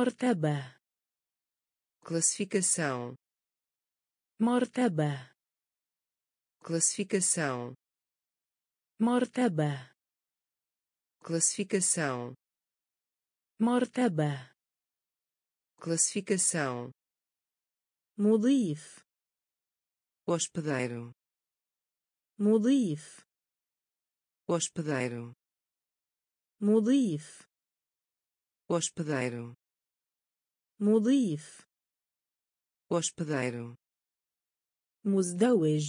مرتبة. Classificação. Mortaba. Classificação. Mortaba. Classificação. Mortaba. Classificação. Mudif. Hospedeiro. Mudif. Hospedeiro. Mudif. Hospedeiro. Mudif. Hospedeiro. مزدوج.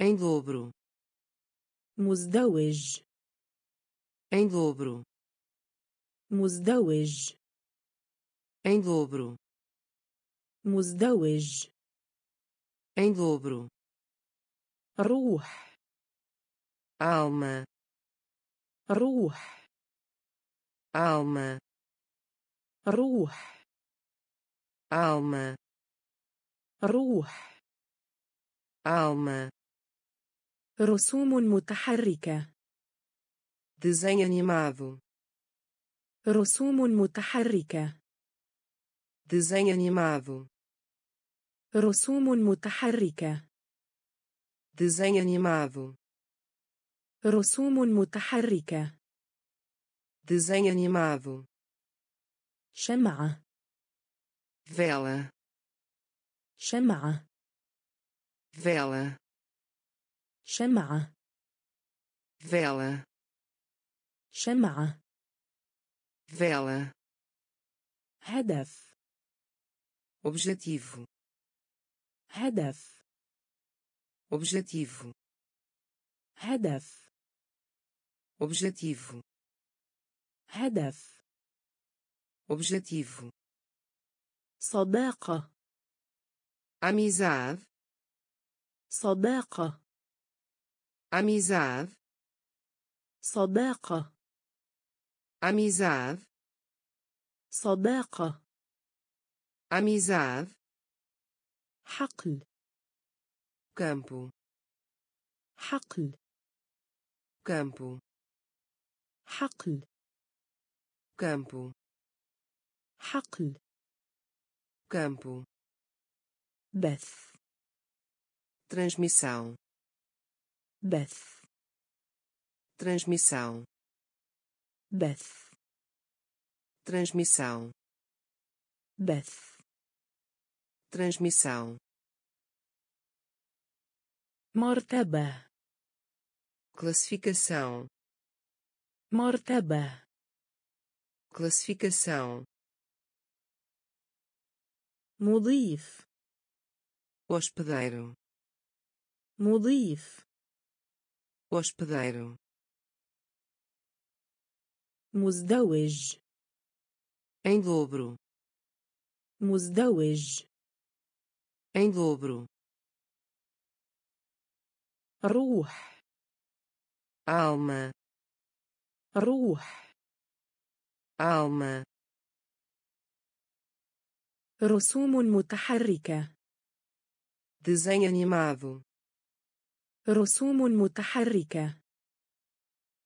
Em dobro. مزدوج. Em dobro. مزدوج. Em dobro. مزدوج. Em dobro. روح. Alma. روح. Alma. روح. Alma. روح. Alma. رسوم متحركة. Desenho animado. رسوم متحركة. Desenho animado. رسوم متحركة. Desenho animado. رسوم متحركة. Desenho animado. شمعة. Vela. شمعة. Vela. شمعة. Vela. شمعة. Vela. هدف. Objetivo. هدف. Objetivo. هدف. Objetivo. هدف. Objetivo. صداقة. Amizade. صداقة. Amizade. صداقة. Amizade. صداقة. Amizade. حقل. Campo. حقل. Campo. حقل. Campo. حقل. Campo. Beth. Transmissão. Beth. Transmissão. Beth. Transmissão. Beth. Transmissão. Mortaba. Classificação. Mortaba. Classificação. مضيف. Hospedeiro. مضيف. Hospedeiro. مزدوج. Em dobro. مزدوج. Em dobro. روح. Alma. روح. Alma. رسوم متحركة. Desenho animado. رسوم متحركة.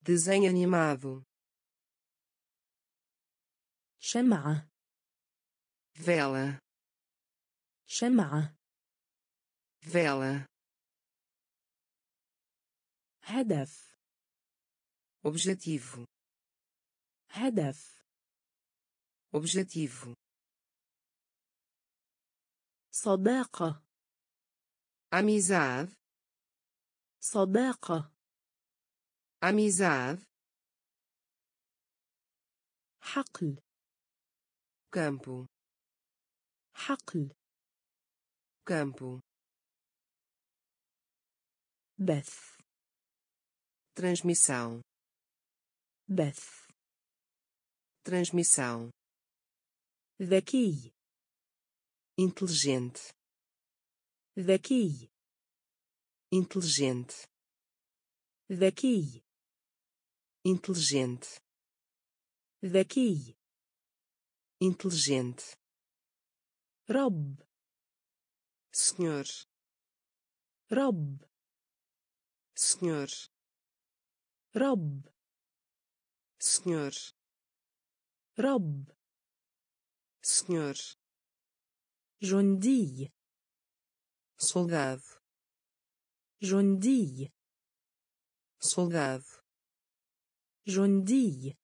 Desenho animado. شمعة. Vela. شمعة. Vela. هدف. Objetivo. هدف. Objetivo. صداقة. Amizade. صداقة. Amizade. حقل. Campo. حقل. Campo. Beth. Transmissão. Beth. Transmissão. ذكي. Inteligente. ذكي. Inteligente. ذكي. Inteligente. ذكي. Inteligente. رب. Senhor. رب. Senhor. رب. Senhor. رب. senhor, jondi, soldado, jondi, soldado, jondi,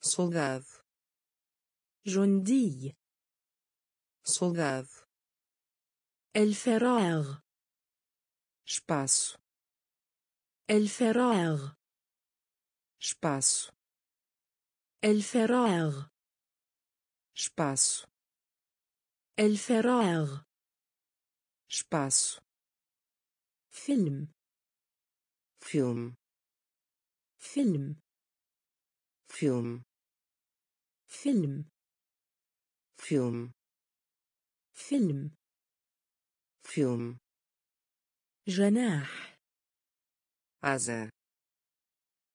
soldado, jondi, soldado, الفراغ, espaço, الفراغ, espaço, الفراغ, espaço, الفراغ, espaço, فيلم, فيلم, فيلم, فيلم, فيلم, فيلم, فيلم, فيلم, جناح, عزة,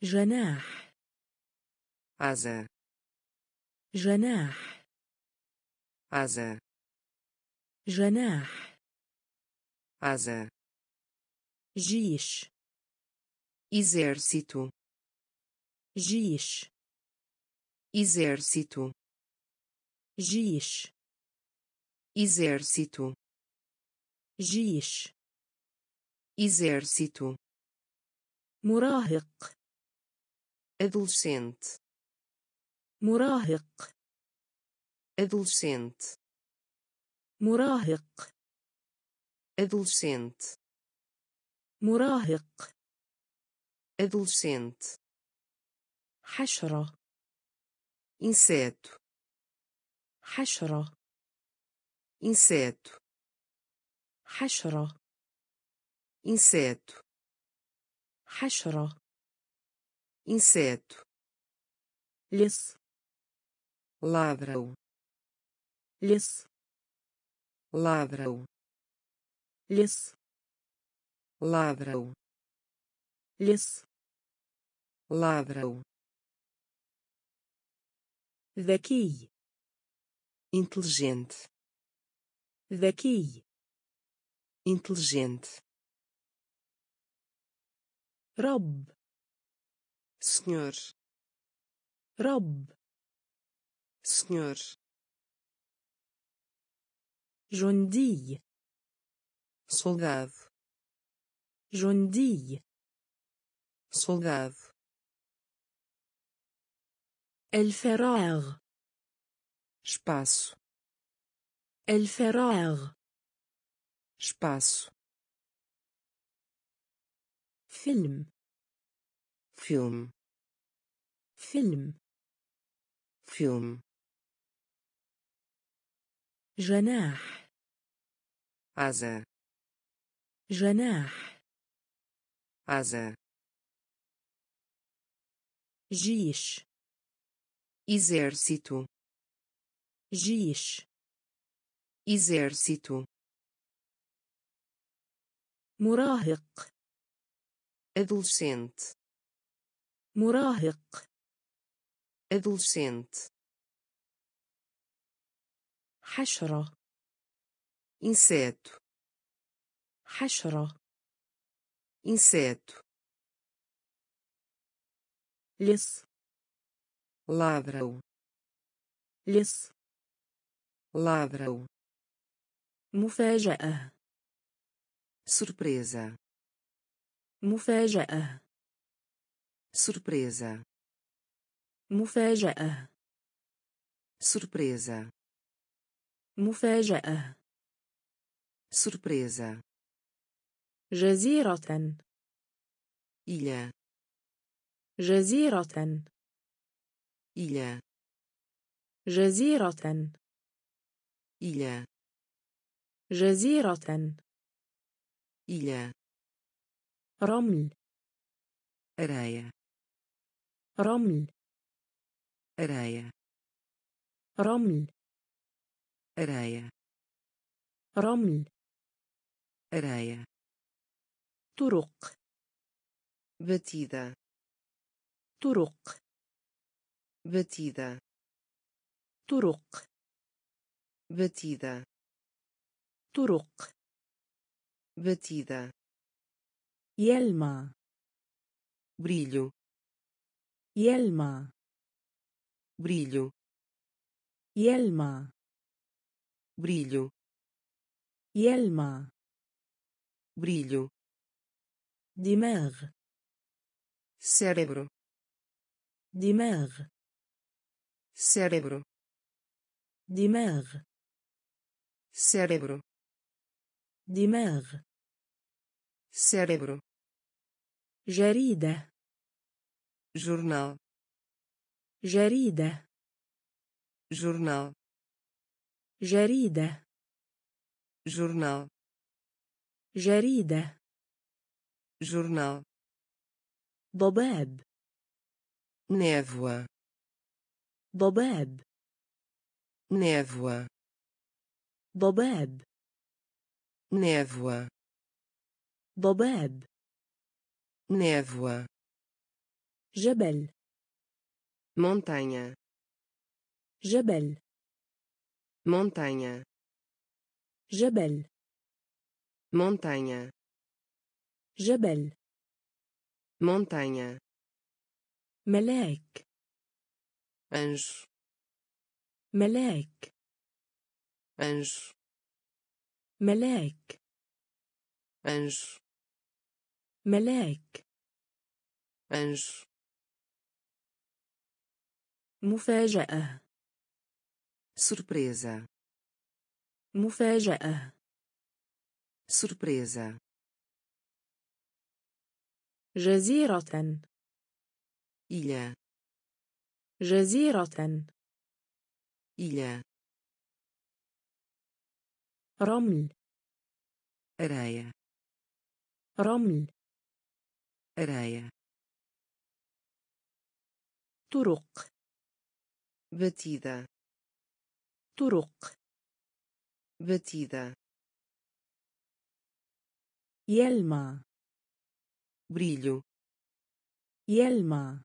جناح, عزة, جناح, عزة, جناح, عزة, جيش, exército, جيش, exército, جيش, exército, جيش, exército, مراهق, adolescente, مراهق, adolescente, مراهق, adolescente, مراهق, adolescente, حشرة, inseto, حشرة, inseto, حشرة, inseto, حشرة, inseto, لص, ladrão, لص, ladrão, لص, ladrão, لص, ladrão, ذكي, inteligente, ذكي, inteligente, رب, senhor, رب, senhor, jondi, soldado, jondi, soldado, الفراغ, espaço, الفراغ, espaço, فيلم, فيلم, فيلم, فيلم, جناح, عزة, جناح, عزة, جيش, exército, جيش, exército, مراهق, adolescente, مراهق, adolescente, حشرة, inseto, حشرة, inseto, لص, ladrão, لص, ladrão, مفاجأة, surpresa, مفاجأة, surpresa, مفاجأة, surpresa, مفاجأة, surpresa, جزيرة, ilha, جزيرة, ilha, جزيرة, ilha, جزيرة, ilha, رمل, areia, رمل, areia, رمل, areia, رمل, areia, طرق, batida, طرق, batida, طرق, batida, طرق, batida, يلمع, brilho, يلمع, brilho, Yelma. Brilho. Yelma. Brilho. Dimag. Cérebro. Dimag. Cérebro. Dimag. Cérebro. Dimag. Cérebro. Jarida. Jornal. Jarida. Jornal. Jarida. Jornal. Jarida. Jornal. ضباب. Névoa. ضباب. Névoa. ضباب. Névoa. ضباب. Névoa. جبل. Montanha. جبل. Montanha. جبل. Montanha. جبل. Montanha. ملاك. Anjo. ملاك. Anjo. ملاك. Anjo. ملاك. Anjo. مفاجأة. Surpresa. مفاجأة. Surpresa. جزيرة. Ilha. جزيرة. Ilha. رمل. Areia. رمل. Areia. طرق. Batida. طرق. Batida. Yelma. Brilho. Yelma.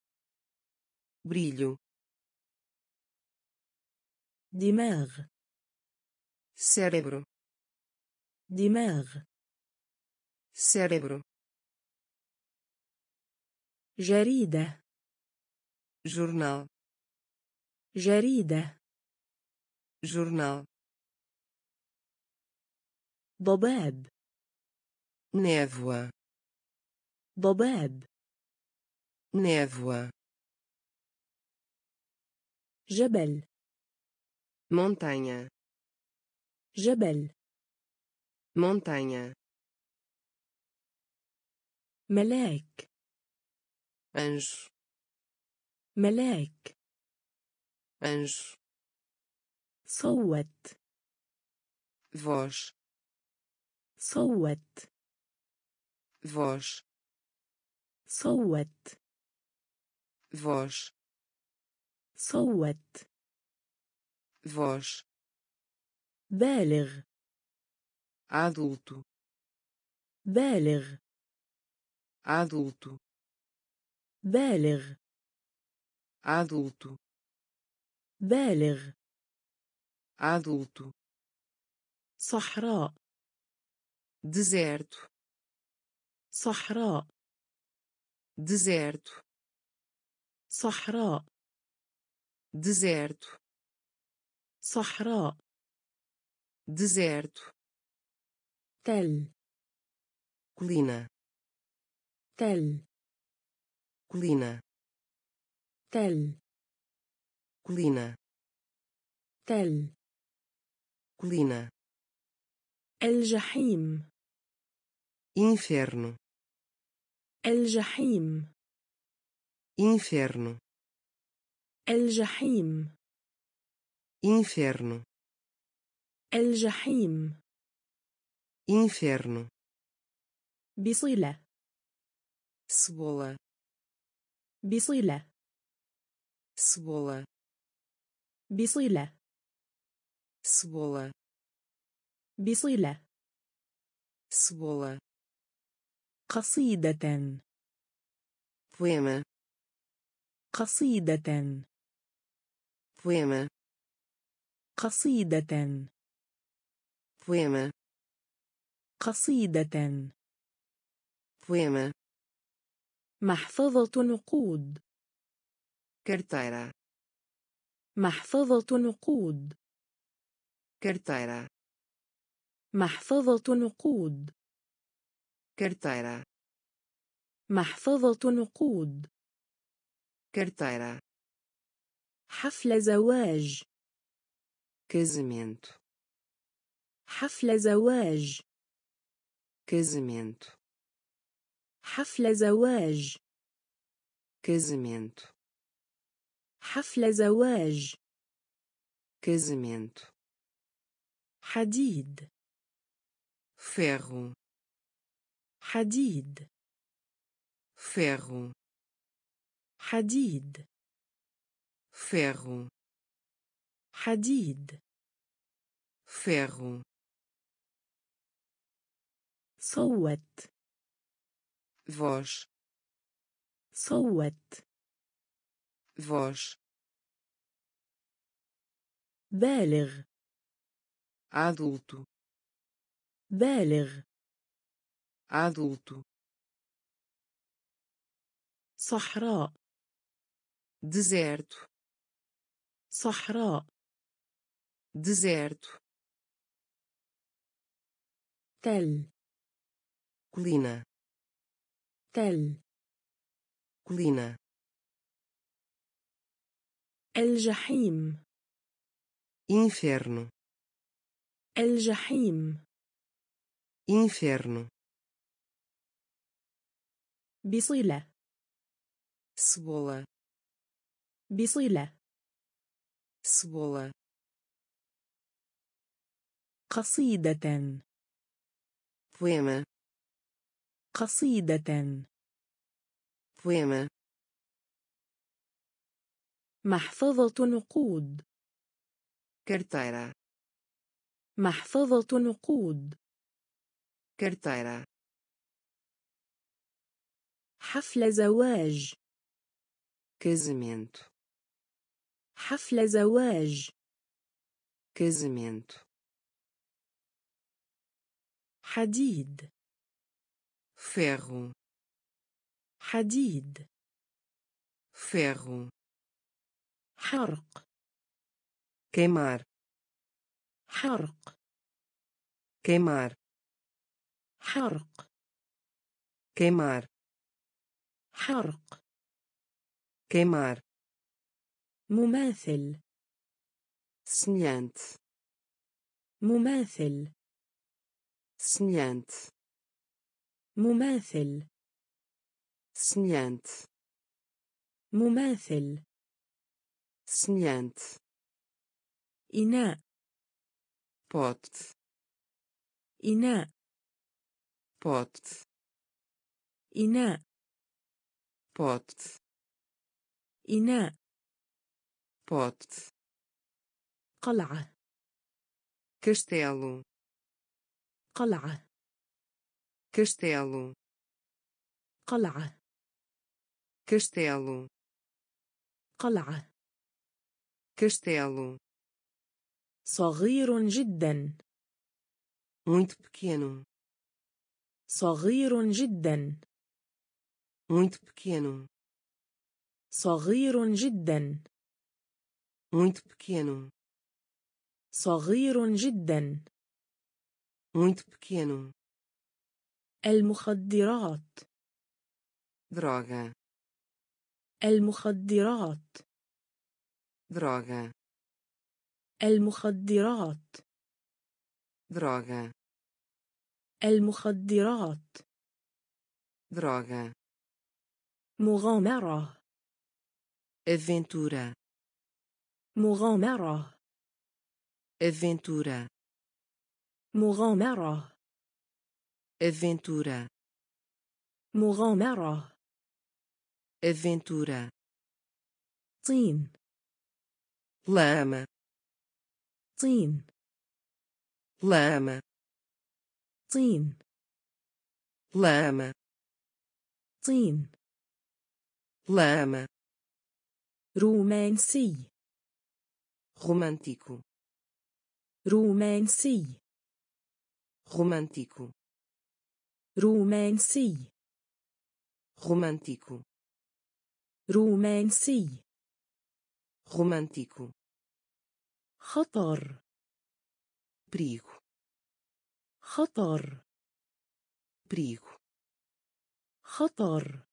Brilho. Dimag. Cérebro. Dimag. Cérebro. Jarida. Jornal. Jarida. Jornal. ضباب. Névoa. ضباب. Névoa. جبل. Montanha. جبل. Montanha. ملاك. Anjo. ملاك. Anjo. صوت. Voz. صوت. Voz. صوت. Voz. صوت. Voz. بالغ. Adulto. بالغ. Adulto. بالغ. Adulto. بالغ. Adulto. صحراء. Deserto. صحراء. Deserto. صحراء. Deserto. صحراء. Deserto. تل. Colina. تل. Colina. تل. Colina. تل. Colina. الجحيم. Inferno. الجحيم. Inferno. الجحيم. Inferno. الجحيم. Inferno. بصلة. Cebola. بصلة. Cebola. بصلة. Cebola. بصلة. Cebola. قصيدة. Poema. قصيدة. Poema. قصيدة. Poema. قصيدة. Poema. محفظة نقود. Carteira. محفظة نقود. كرتيرة. محفظة نقود. كرتيرة. محفظة نقود. كرتيرة. حفلة زواج. casamento. حفلة زواج. casamento. حفلة زواج. casamento. حفلة زواج. casamento. حديد. ferro. حديد. ferro. حديد. ferro. حديد. ferro. صوت. voz. صوت. voz. بالغ. adulto. بالغ. adulto. صحراء. deserto. صحراء. deserto. تل. colina. تل. colina. الجحيم. inferno. الجحيم. inferno. بصلة. cebola. بصلة. cebola. قصيدة. poema. قصيدة. poema. محفظة نقود. كرتيرة. محفظة نقود. كرتيرة. حفلة زواج. casamento. حفلة زواج. casamento. حديد. ferro. حديد. ferro. حرق. queimar. حرق. queimar. حرق. queimar. حرق. queimar. مماثل. semelhante. مماثل. semelhante. مماثل. semelhante. مماثل. semelhante. إناء. pot. إناء. pot. إناء. pot. إناء. pot. قلعة. castelo. قلعة. castelo. قلعة. castelo. قلعة. castelo. صغير جدا. muito pequeno. صغير جدا. muito pequeno. صغير جدا. muito pequeno. صغير جدا. muito pequeno. المخدرات. droga. المخدرات. droga. المخدرات. droga. المخدرات. droga. مغامرة. aventura. مغامرة. aventura. مغامرة. aventura. مغامرة. aventura. طين. lama. طين. lama. طين. lama. طين. lama. رومانسي. romântico. رومانسي. romântico. رومانسي. romântico. رومانسي. romântico. خطر. Perigo. خطر. Perigo. خطر.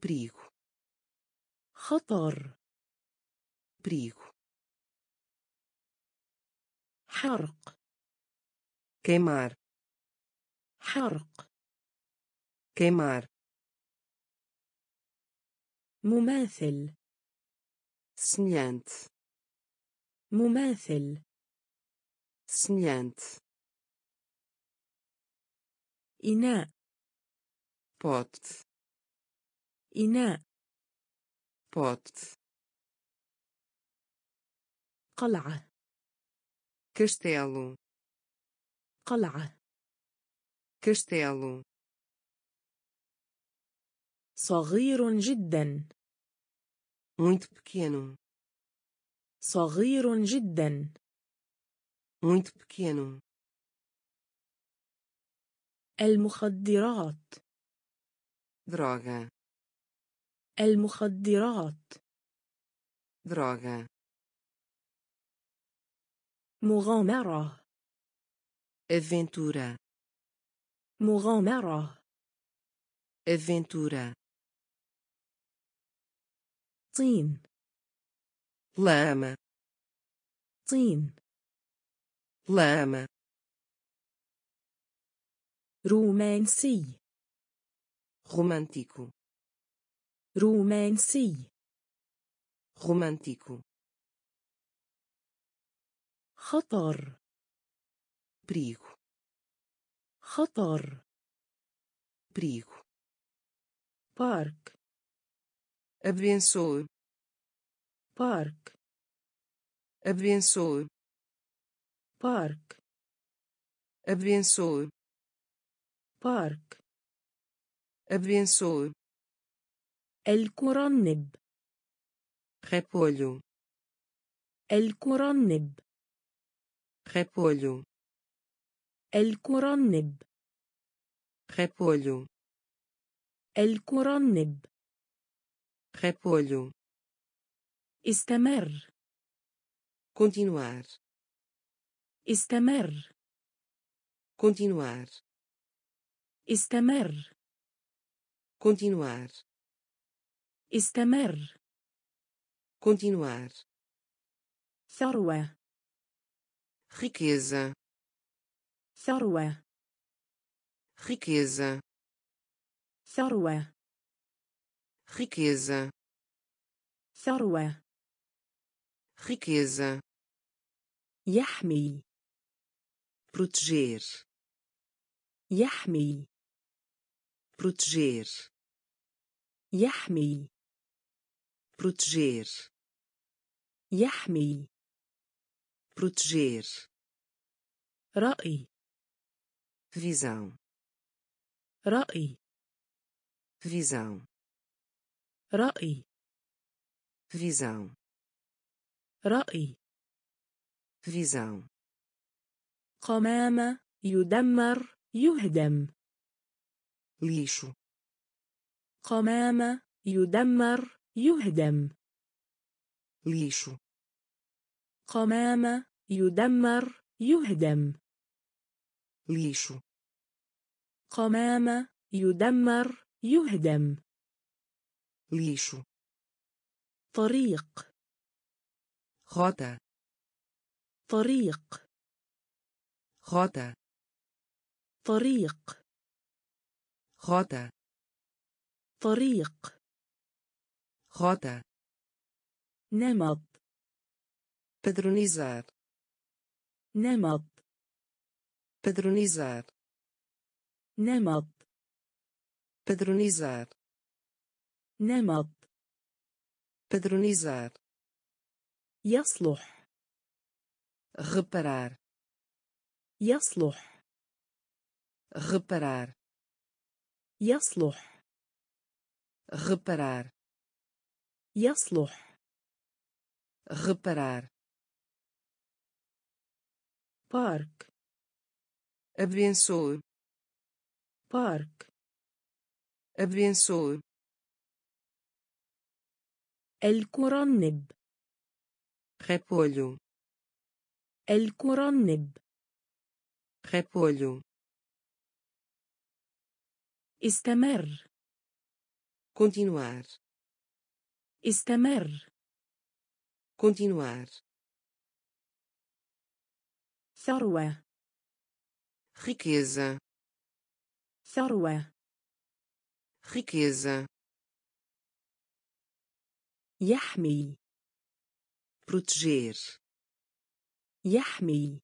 Perigo. خطر. Perigo. حرق. Queimar. حرق. Queimar. مماثل. Semelhante. مماثل. Semelhante. إناء. Pote. إناء. Pote. قلعة. Castelo. قلعة. Castelo. صغير جدا. Muito pequeno. صغير جدا. Muito pequeno. المخدرات. Droga. المخدرات. Droga. مغامرة. Aventura. مغامرة. Aventura. طين. لامة. طين. لامة. رومانسي. رومانتيكو. رومانسي. رومانتيكو. خطر. بريغو. خطر. بريغو. بارك. Abençoe. Parque. Abençoe. Parque. Abençoe. Parque. Abençoe. الكورنب. Repolho. الكورنب. Repolho. الكورنب. Repolho. الكورنب. Repolho. استمر. Continuar. استمر. Continuar. استمر. Continuar. استمر. Continuar. ثروة. Riqueza. ثروة. Riqueza. ثروة. Riqueza. ثروة. Riqueza. يحمي. Proteger. يحمي. Proteger. يحمي. Proteger. يحمي. Proteger. رأي. Visão. رأي. Visão. رأي. Visão. رأي. Visão. قمامة. يدمر. يهدم. Lixo. قمامة. يدمر. يهدم. Lixo. قمامة. يدمر. يهدم. Lixo. قمامة. يدمر. يهدم. lixo طريق rota طريق rota طريق rota طريق rota نمط padronizar نمط padronizar نمط padronizar نمط. Padronizar. يصلح. Reparar. يصلح. Reparar. يصلح. Reparar. يصلح. Reparar. Parque. Abençoe. Parque. Abençoe. الكورنب. Repolho. الكرنب. repolho. استمر. continuar. استمر. continuar. ثروة. riqueza. ثروة. riqueza. يحمي. proteger. يحمي.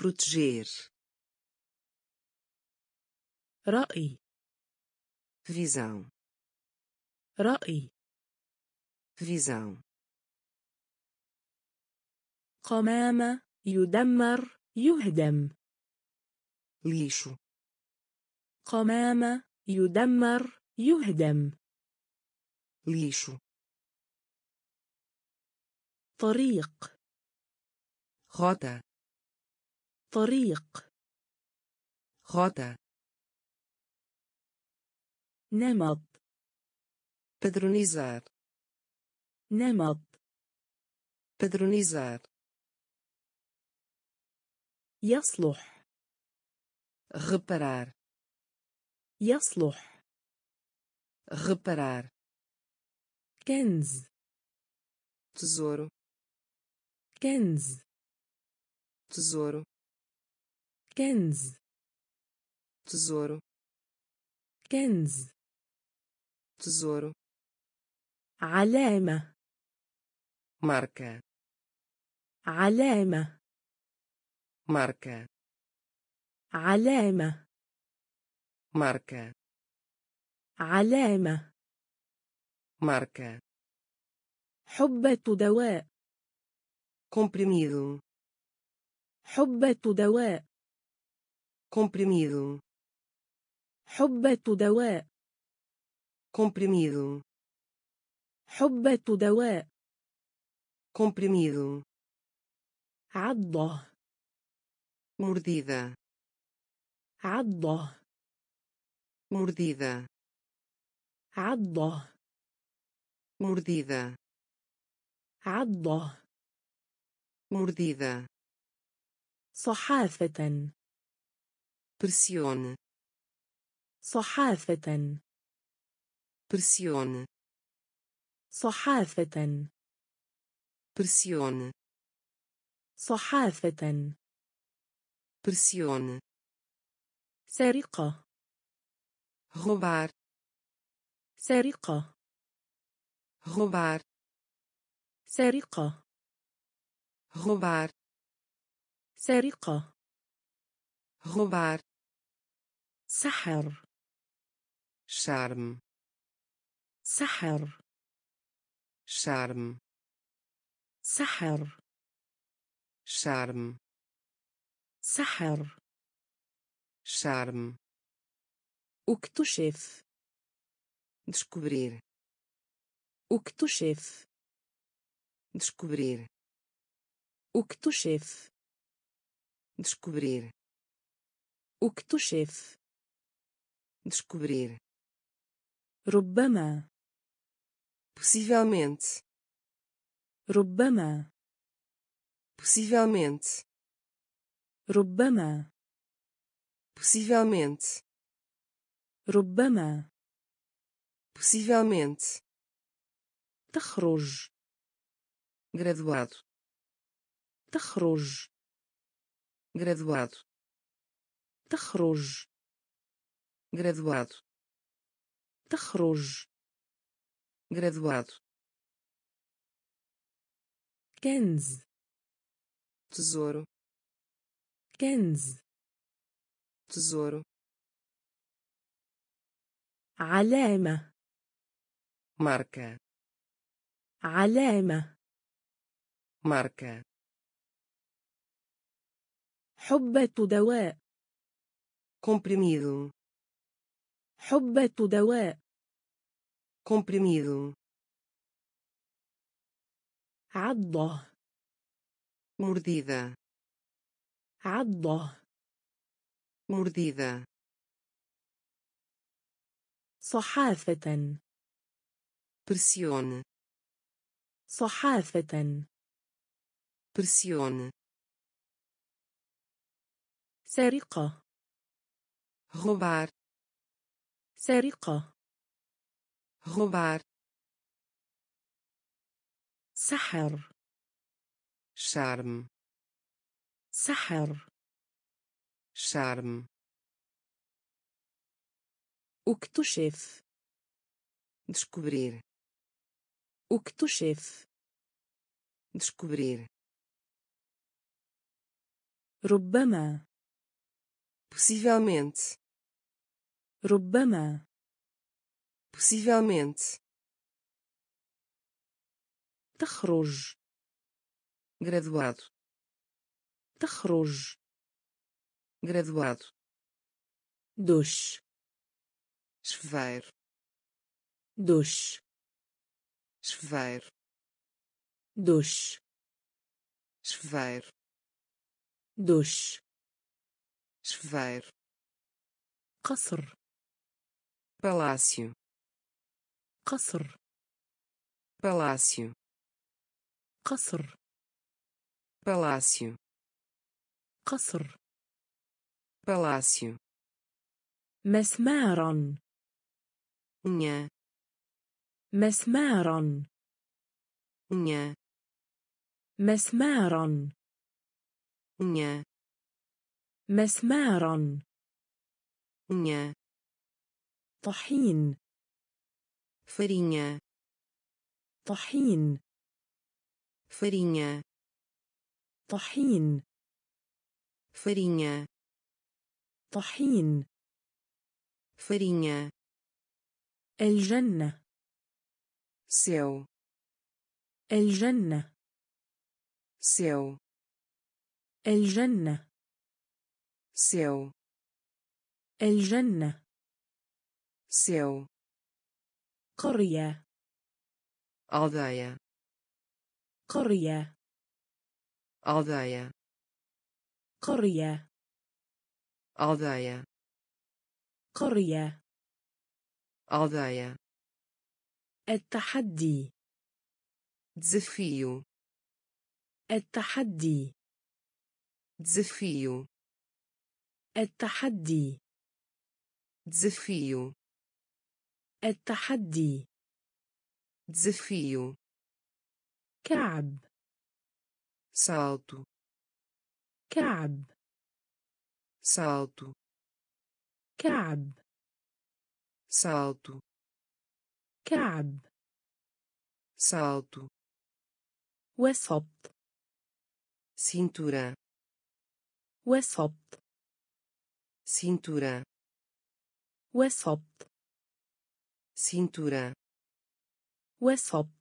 proteger. رأي. visão. رأي. visão. قمامة. يدمر. يهدم. lixo. قمامة. يدمر. يهدم. lixo. طريق. rota. طريق. rota. نمط. padronizar. نمط. padronizar. يصلح. reparar. يصلح. reparar. كنز. tesouro. كنز. tesouro. كنز. tesouro. كنز. tesouro. علامة. marca. علامة. marca. علامة. marca. علامة. marca. حبة دواء. comprimido. حبة دواء. comprimido. حبة دواء. comprimido. حبة دواء. comprimido. عضة. mordida. عضة. mordida. عضة. mordida. عضة. mordida. صحافة. pressione. صحافة. pressione. صحافة. pressione. صحافة. pressione. سرقة. roubar. سرقة. roubar. سرقة. roubar. سرقة. roubar. سحر. charme. سحر. charme. سحر. charme. سحر. charme. اكتشف. descobrir. اكتشف. descobrir. اكتشف. descobrir. اكتشف. descobrir. ربما. possivelmente. ربما. possivelmente. ربما. possivelmente. ربما. possivelmente. تخرج. graduado. تخرج. graduado. تخرج. graduado. تخرج. graduado. كنز. tesouro. كنز. tesouro. علامة. marca. علامة. marca. حبة دواء. comprimido. حبة دواء. comprimido. عضة. mordida. عضة. mordida. صحافة. pressione. صحافة. pressione. سرقة. roubar. سرقة. roubar. سحر. charme. سحر. charme. اكتشف. descobrir. اكتشف. descobrir. ربما. possivelmente. ربما. possivelmente. تخرج. graduado. تخرج. graduado. duche. chuveiro. duche. chuveiro. duche. chuveiro. duche. chuveiro. قصر. palácio. قصر. palácio. قصر. palácio. قصر. palácio. مسمار. unha. مسمار. unha. مسمار. unha. مسمار. unha. طحين. farinha. طحين. farinha. طحين. farinha. طحين. farinha. الجنة. céu. الجنة. céu. الجنة. céu. الجنة. céu. قرية. aldeia. قرية. aldeia. قرية. aldeia. قرية. aldeia. التحدي. desafio. التحدي. desafio. التحدي. desafio. التحدي. desafio. كعب. salto. كعب. salto. كعب. salto. كعب. salto. وسط. cintura. وسط. cintura. وسط. cintura. وسط.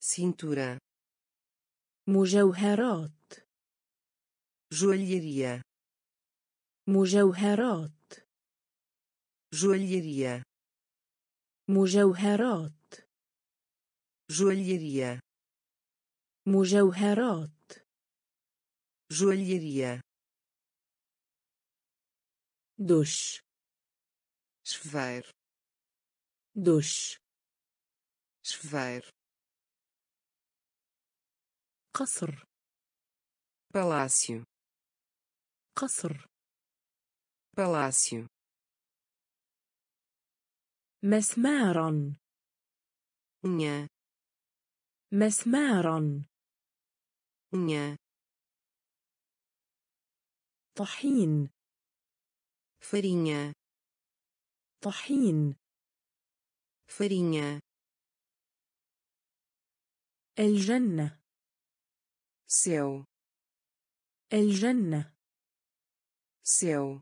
cintura. مجوهرات. joalheria. مجوهرات. joalheria. مجوهرات. joalheria. مجوهرات. joalheria. duche. chuveiro. duche. chuveiro. قصر. palácio. قصر. palácio. مسمار. unha. مسمار. unha. طحين. farinha. طحين. farinha. الجنة. céu. الجنة. céu.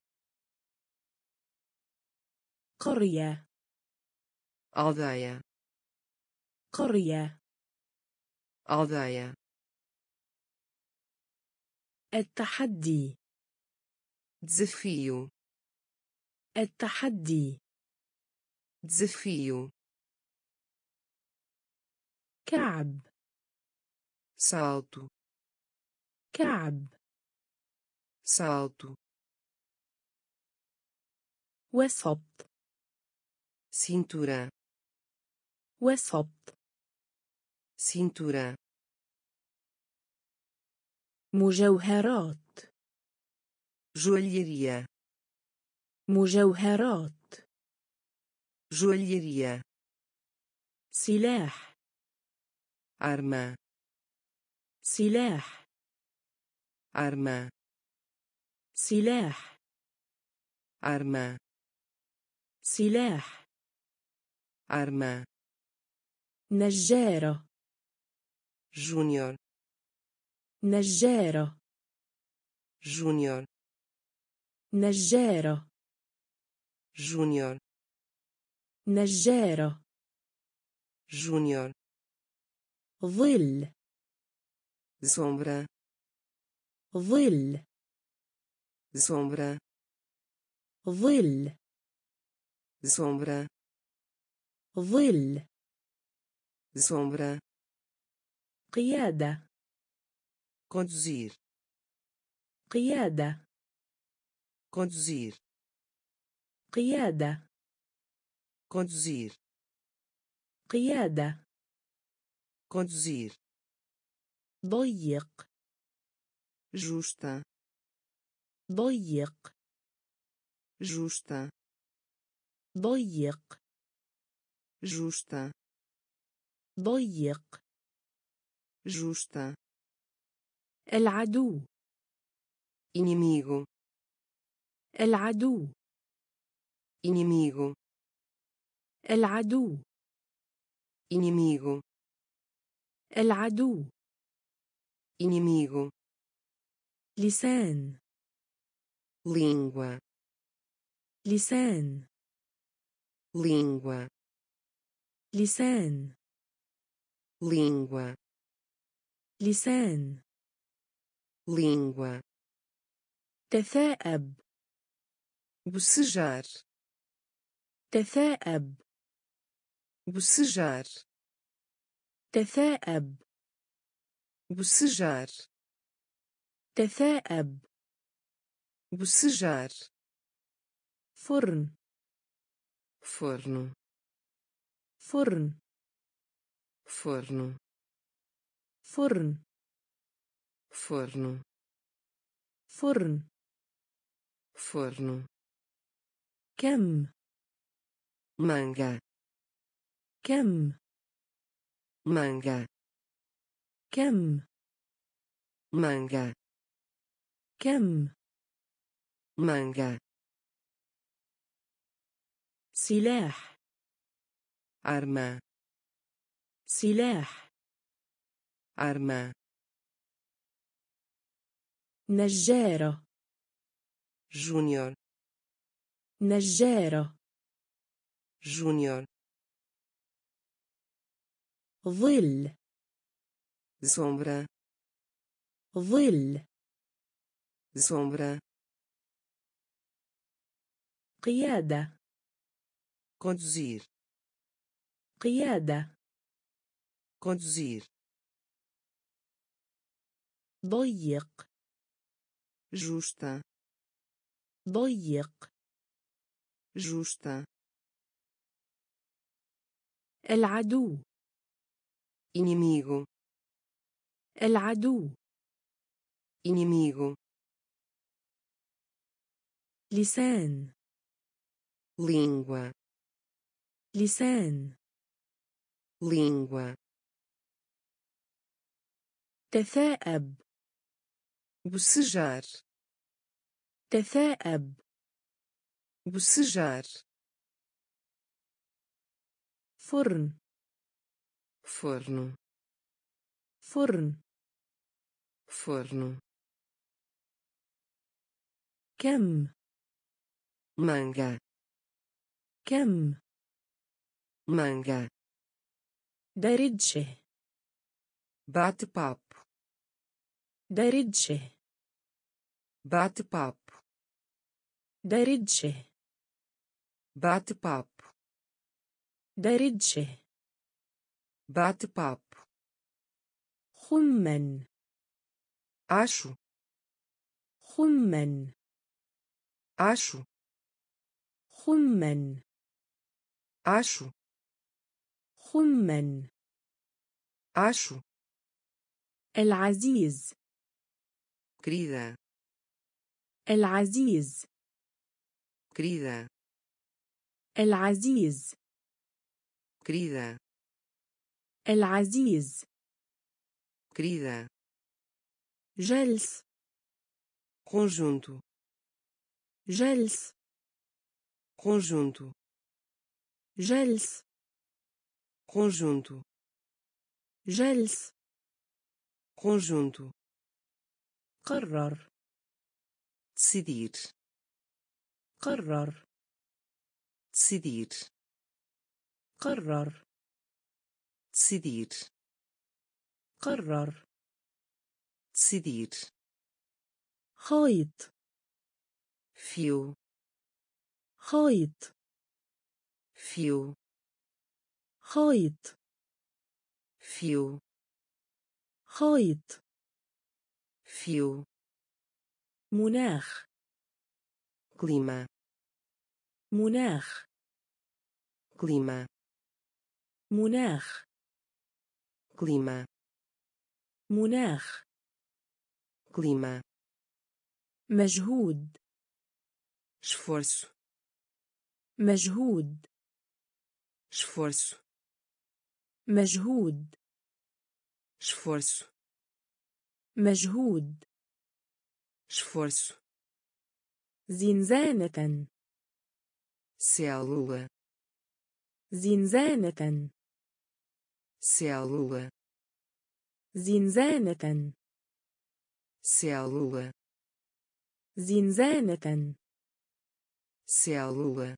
قرية. aldeia. قرية. aldeia. التحدي. desafio. التحدي. desafio. كعب. salto. كعب. salto. وسط. cintura. وسط. cintura. مجوهرات. joalheria, مجوهرات، joalheria، سلاح، arma، سلاح، arma، سلاح، arma، سلاح، arma، نجارة، junior، نجارة، junior، نجارة، junior، نجارة، junior، ظل، sombra، ظل، sombra، ظل، sombra، ظل، sombra، قيادة، conduzir، قيادة، conduzir، قيادة، conduzir، قيادة، conduzir، ضيق، justa، ضيق، justa، ضيق، justa، ضيق، justa، العدو، inimigo، العدو، inimigo، العدو، inimigo، العدو، inimigo، لسان، língua، لسان، língua، لسان، língua، لسان، língua، تثاءب، bocejar، تثاءب، bocejar، تثاءب، bocejar، تثاءب، bocejar، فرن، forno، forno، forno، forno، forno، forno، forno، كم، manga، كم، manga، كم، manga، كم، manga، سلاح، arma، سلاح، arma، نجارة، junior، نجارة، junior، ظل، sombra، ظل، sombra، قيادة، conduzir، قيادة، conduzir، ضيق، justa، ضيق، justa، العدو، inimigo، العدو، inimigo، لسان، língua، لسان، língua، تثاءب، bocejar، تثاءب، bocejar، forno، forno، forno، forno، كم، manga، كم، manga، درجة، bate-papo، درجة، bate-papo، درجة، bate-papo، درجة، bate-papo، خمّن، acho، خمّن، acho، خمّن، acho، خمّن، acho، العزيز، querida، العزيز. querida. العزيز. querida. العزيز. querida. جلس. conjunto. جلس. conjunto. جلس. conjunto. جلس. conjunto. قرر. decidir. قرر. decidir. قرر. decidir. قرر. decidir. خيط. fio. خيط. fio. خيط. fio. خيط. fio. مناخ. clima. مناخ. clima. مناخ. clima. مناخ. clima. مجهود. esforço. مجهود. esforço. مجهود. esforço. مجهود. esforço. زنزانة. célula. زنزانة. célula. زنزانة. célula. زنزانة. célula.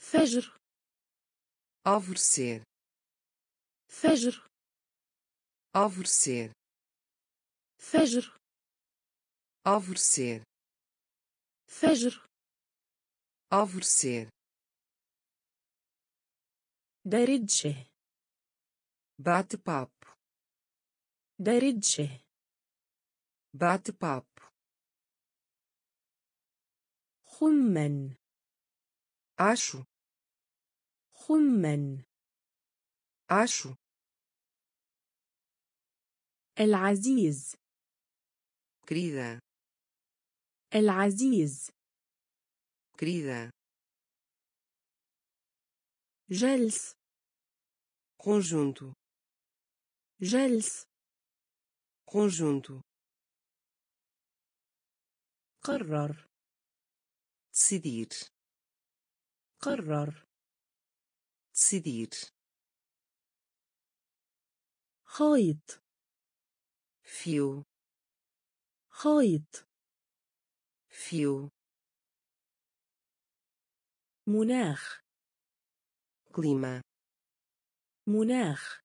فجر. alvorecer. فجر. alvorecer. فجر. alvorecer. فجر. alvorecer. دردشة. bate-papo. دردشة. bate-papo. خمّن. acho. خمّن. acho. العزيز. querida. العزيز. querida. جلس. conjunto. جلس. conjunto. قرر. decidir. قرر. decidir. خيط. fio. خيط. fio. مناخ. clima. مناخ.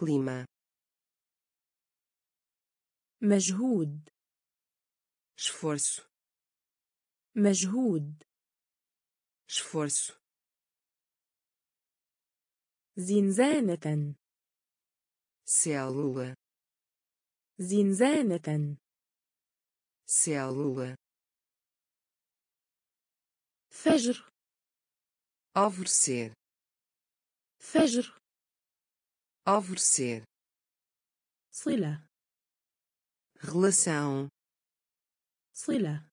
clima. مجهود. esforço. مجهود. esforço. زنزانة. célula. زنزانة. célula. فجر. alvorecer. فجر. alvorecer. صلة. relação. صلة.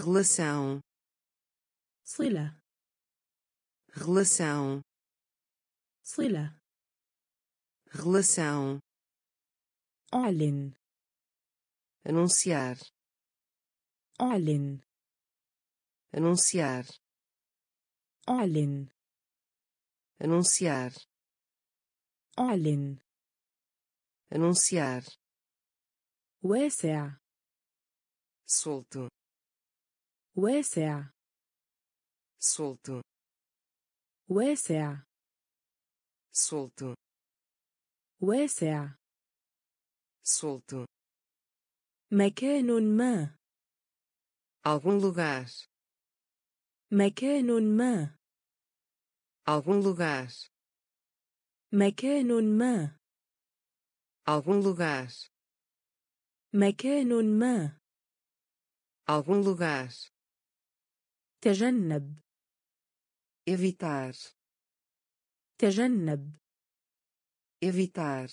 relação. صلة. relação. صلة. relação. أعلن. anunciar. أعلن. anunciar. أعلن. anunciar. أعلن. anunciar. واسع. solto. واسع. solto. واسع. solto. واسع. solto. مكان ما. algum lugar. مكان ما. algum lugar. مكان ما. algum lugar. مكان ما. algum lugar. تجنب. evitar. تجنب. evitar.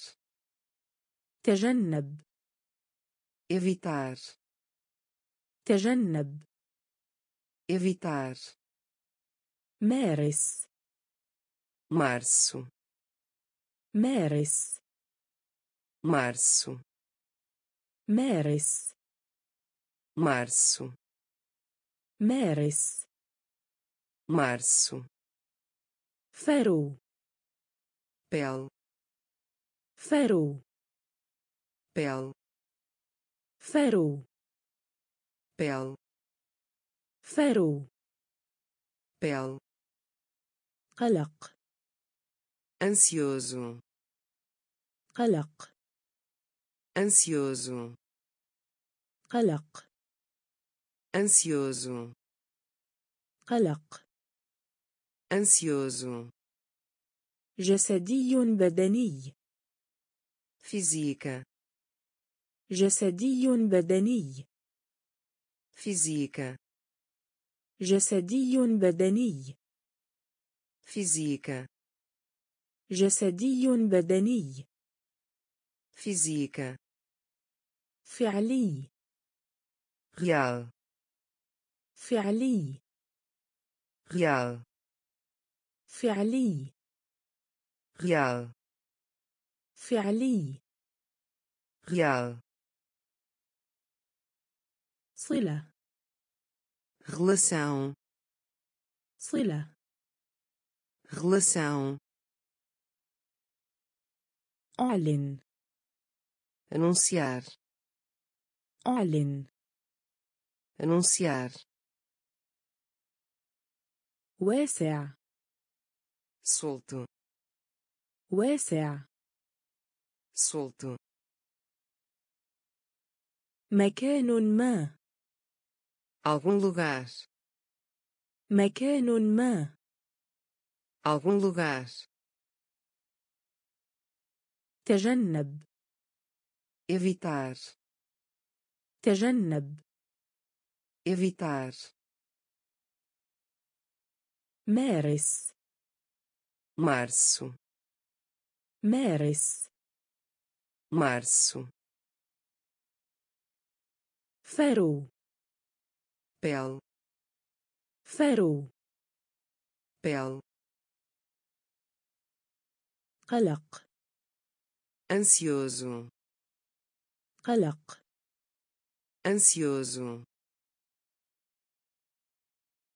تجنب. evitar. تجنب. Evitar. مارس. Março. مارس. Março. مارس. Março. مارس. Março. Ferro. Pele. Ferro. Pele. Ferro. Pele. Ferro. Pele. قلق. Ansioso. قلق. Ansioso. قلق. Ansioso. قلق. Ansioso. جسدي بدني. Física. جسدي بدني. Física. جسدي بدني. Física. جسدي بدني. Física. فعلي. Real. فعلي. Real. فعلي. Real. فعلي. Real. صلة. Relação. صلة. Relação. أعلن. Anunciar. أعلن. Anunciar. واسع. Solto. واسع. Solto. مكان ما. Algum lugar. مكان ما. Algum lugar. تجنب. Evitar. تجنب. Evitar. مارس. Março. مارس. Março. Ferro. Pele. Ferro. Pele. قلق. Ansioso. قلق. Ansioso.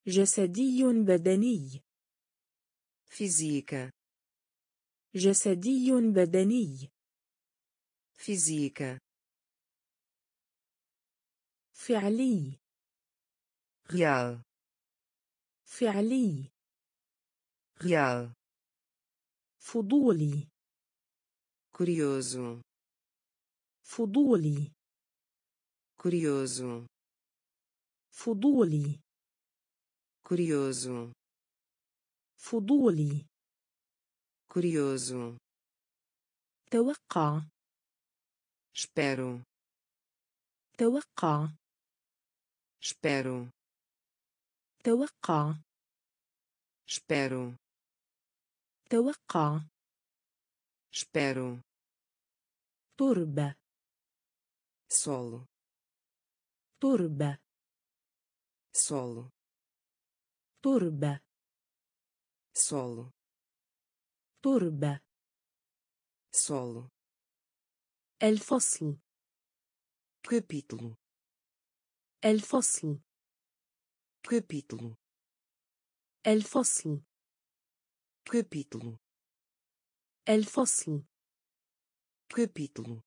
جسدي بدني. Física. جسدي بدني. Física. فعلي. Real. فعلي. Real. فضولي. Curioso. فضولي. Curioso. فضولي. Curioso. فضولي. Curioso. توقع. Espero. توقع. Espero. توقع. Espero. توقع. Espero. Turba. Solo. Turba. Solo. Turba. Solo. Turba. Solo. الفصل. Capítulo. الفصل. Capítulo. الفصل. Capítulo. الفصل. Capítulo.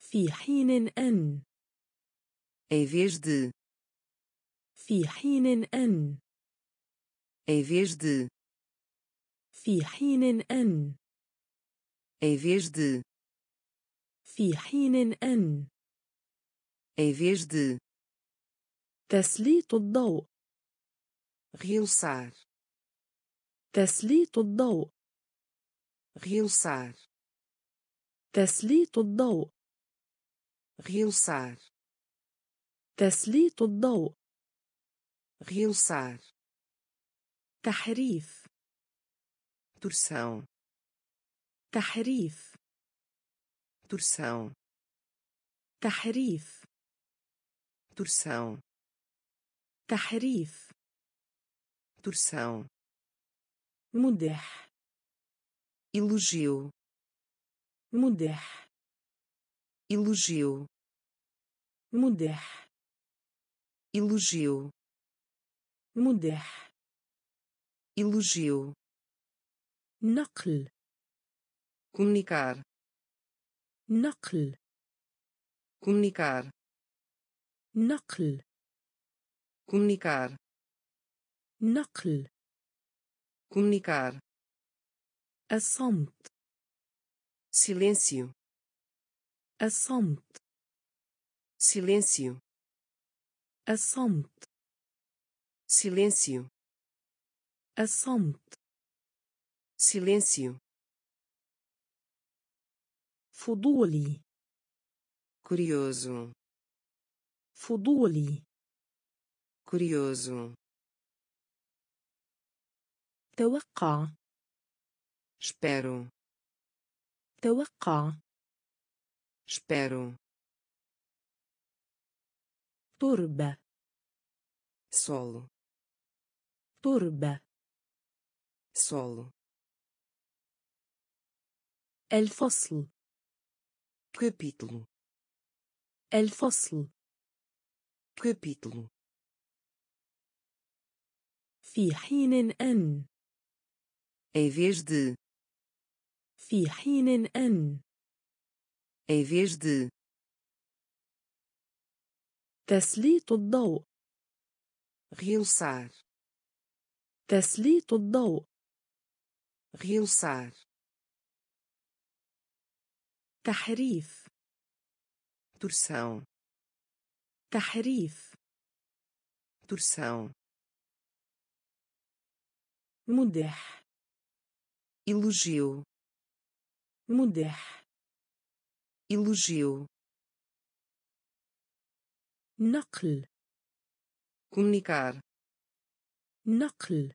في حين أن. Em vez de. في حين أن. Em vez de. في حين أن. Em vez de. في حين أن. Em vez de. تسليط الضوء. Realçar. تسليط الضوء. Realçar. تسليط الضوء. Realçar. تسليط الضوء. Realçar. تحريف. Torção. تحريف. Torção. تحريف. torção, تحريف, torção, مدح, elogio, مدح, elogio, مدح, elogio, مدح, elogio, نقل, comunicar, نقل, comunicar, نقل, comunicar, نقل, comunicar, الصمت, silêncio, الصمت, silêncio, الصمت, silêncio, الصمت, silêncio, فضولي, curioso, فضولي, curioso, توقع, espero, توقع, espero, turba, solo, turba, solo, الفصل, capítulo, الفصل, capítulo, في حين أن, em vez de, في حين أن, em vez de, تسليط الضوء, realçar, تسليط الضوء, realçar, تحريف, torção, تحريف, torção, مدح, elogio, مدح, elogio, نقل, comunicar, نقل,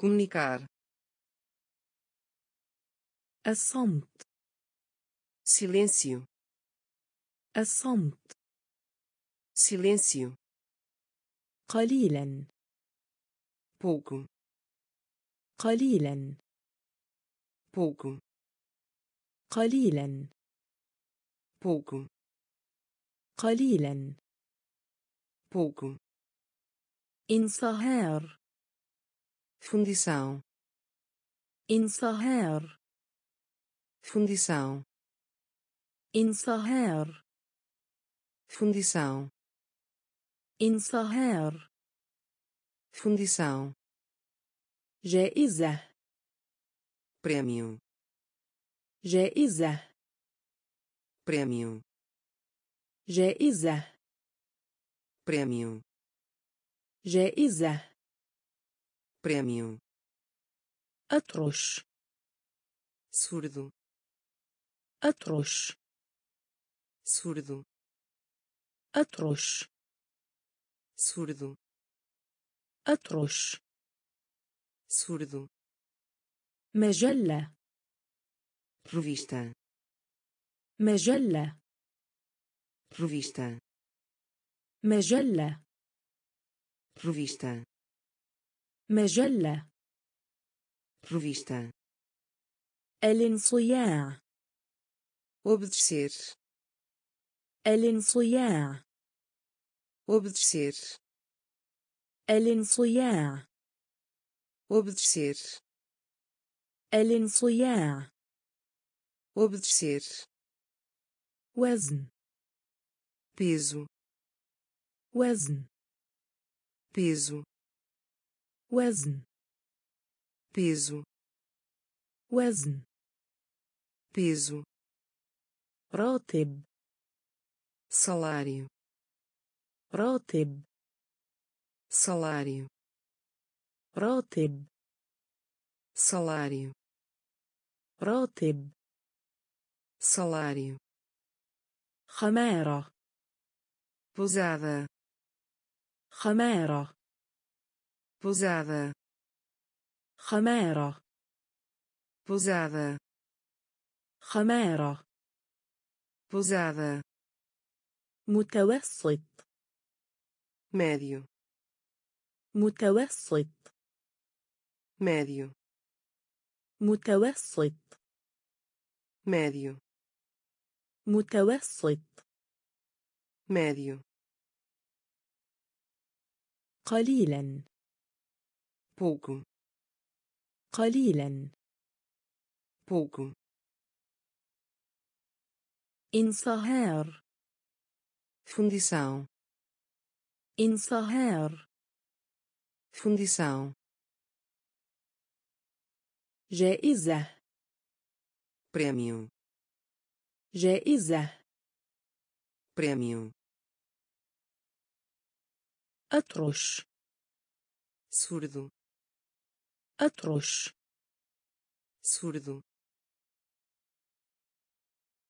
comunicar, الصمت, silêncio, الصمت, silêncio, قليلا, pouco, قليلا, pouco, قليلا, pouco, قليلا, pouco, انصهار, fundição, انصهار, fundição, انصهار, fundição, انصهار, fundição, جائزة, prêmio, جائزة, prêmio, جائزة, prêmio, جائزة, prêmio, أطرش, surdo, أطرش, surdo, أطرش, surdo, أطرش, surdo, مجلة, revista, مجلة, revista, مجلة, revista, مجلة, revista, الانصياع, obedecer, الانصياع, obedecer, الانصياع, obedecer, الانصياع, obedecer, وزن, peso, وزن, peso, وزن, peso, وزن, peso, راتب, salário, راتب, salário, راتب, salário, راتب, salário, خمارة, pousada, خمارة, pousada, خمارة, pousada, خمارة, pousada, متوسط, médio, متوسط, médio, متوسط, médio, متوسط, médio, قليلا, pouco, قليلا, pouco, انصهار, fundição, انصهار, fundição, جائزة, prêmio, جائزة, prêmio, أطرش, surdo, أطرش, surdo,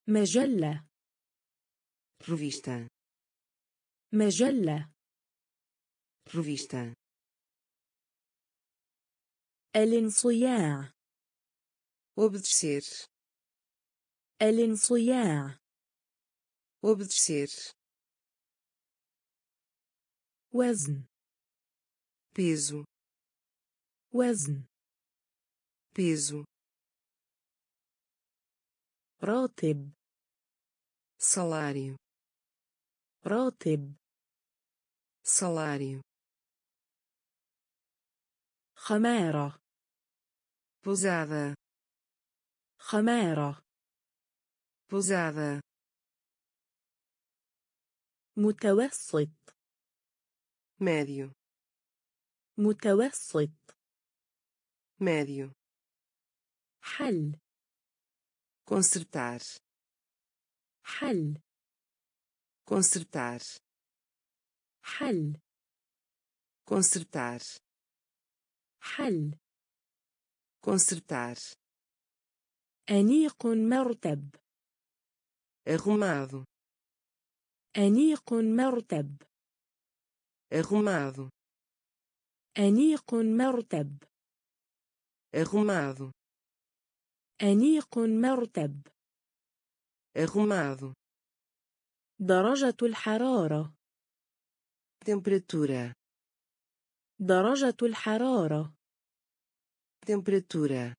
مجلة, revista, مجلة, revista, الانصياع, obedecer, الانصياع, obedecer, وزن, peso, وزن, peso, راتب, salário, راتب, salário, خمارة, pousada, خمارة, pousada, متوسط, médio, متوسط, médio, حل, consertar, حل, consertar, حل, consertar, حل, consertar, أنيق مرتب, arrumado, أنيق مرتب, arrumado, أنيق مرتب, arrumado, أنيق مرتب, arrumado, درجة الحرارة, temperatura, درجة الحرارة, temperatura,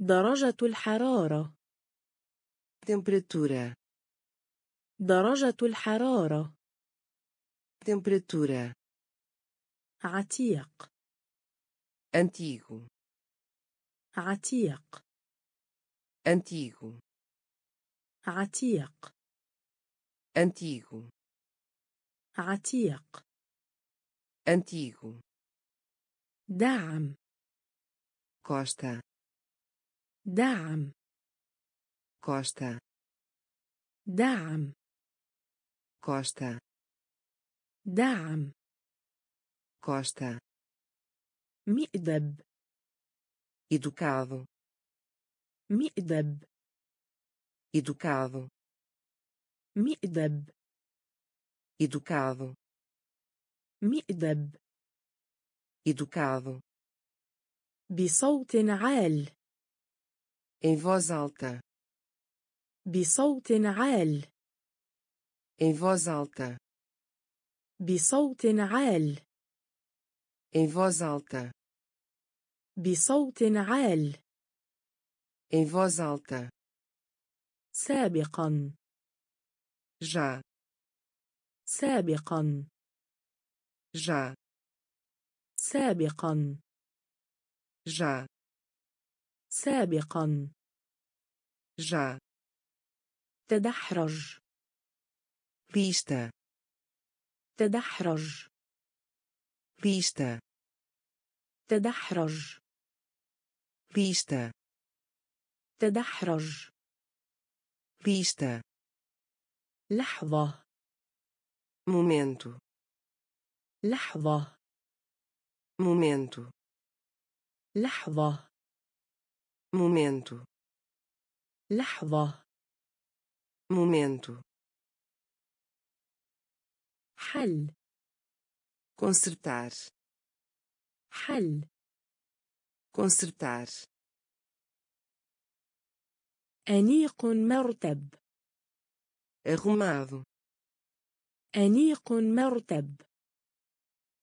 درجة الحرارة, temperatura, درجة الحرارة, temperatura, عتيق, antigo, عتيق, antigo, عتيق, antigo, عتيق, antigo, دعم, costa, دعم, costa, دعم, costa, دعم, costa, مئدب, educado, مئدب, educado, مئدب, educado, مئدب, educado, بصوت عال, em voz alta, بصوت عال, em voz alta, بصوت عال, em voz alta, بصوت عال, em voz alta, سابقا, já, سابقا, já, سابقا, já, سابقا, já, تدحرج, lista, تدحرج, lista, تدحرج, lista, تدحرج, lista, لحظة, momento, لحظة, momento, لحظة, momento, لحظة, momento, حل, consertar, حل, consertar, أنيق مرتب, arrumado, أنيق مرتب,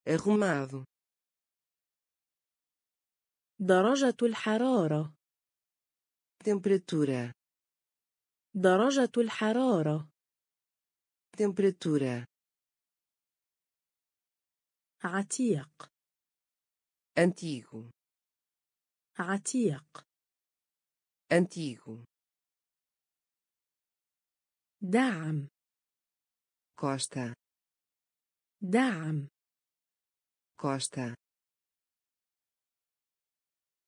arrumado, درجة الحرارة, temperatura, درجة الحرارة, temperatura, عتيق, antigo, عتيق, antigo, دعم, costa, دعم, costa,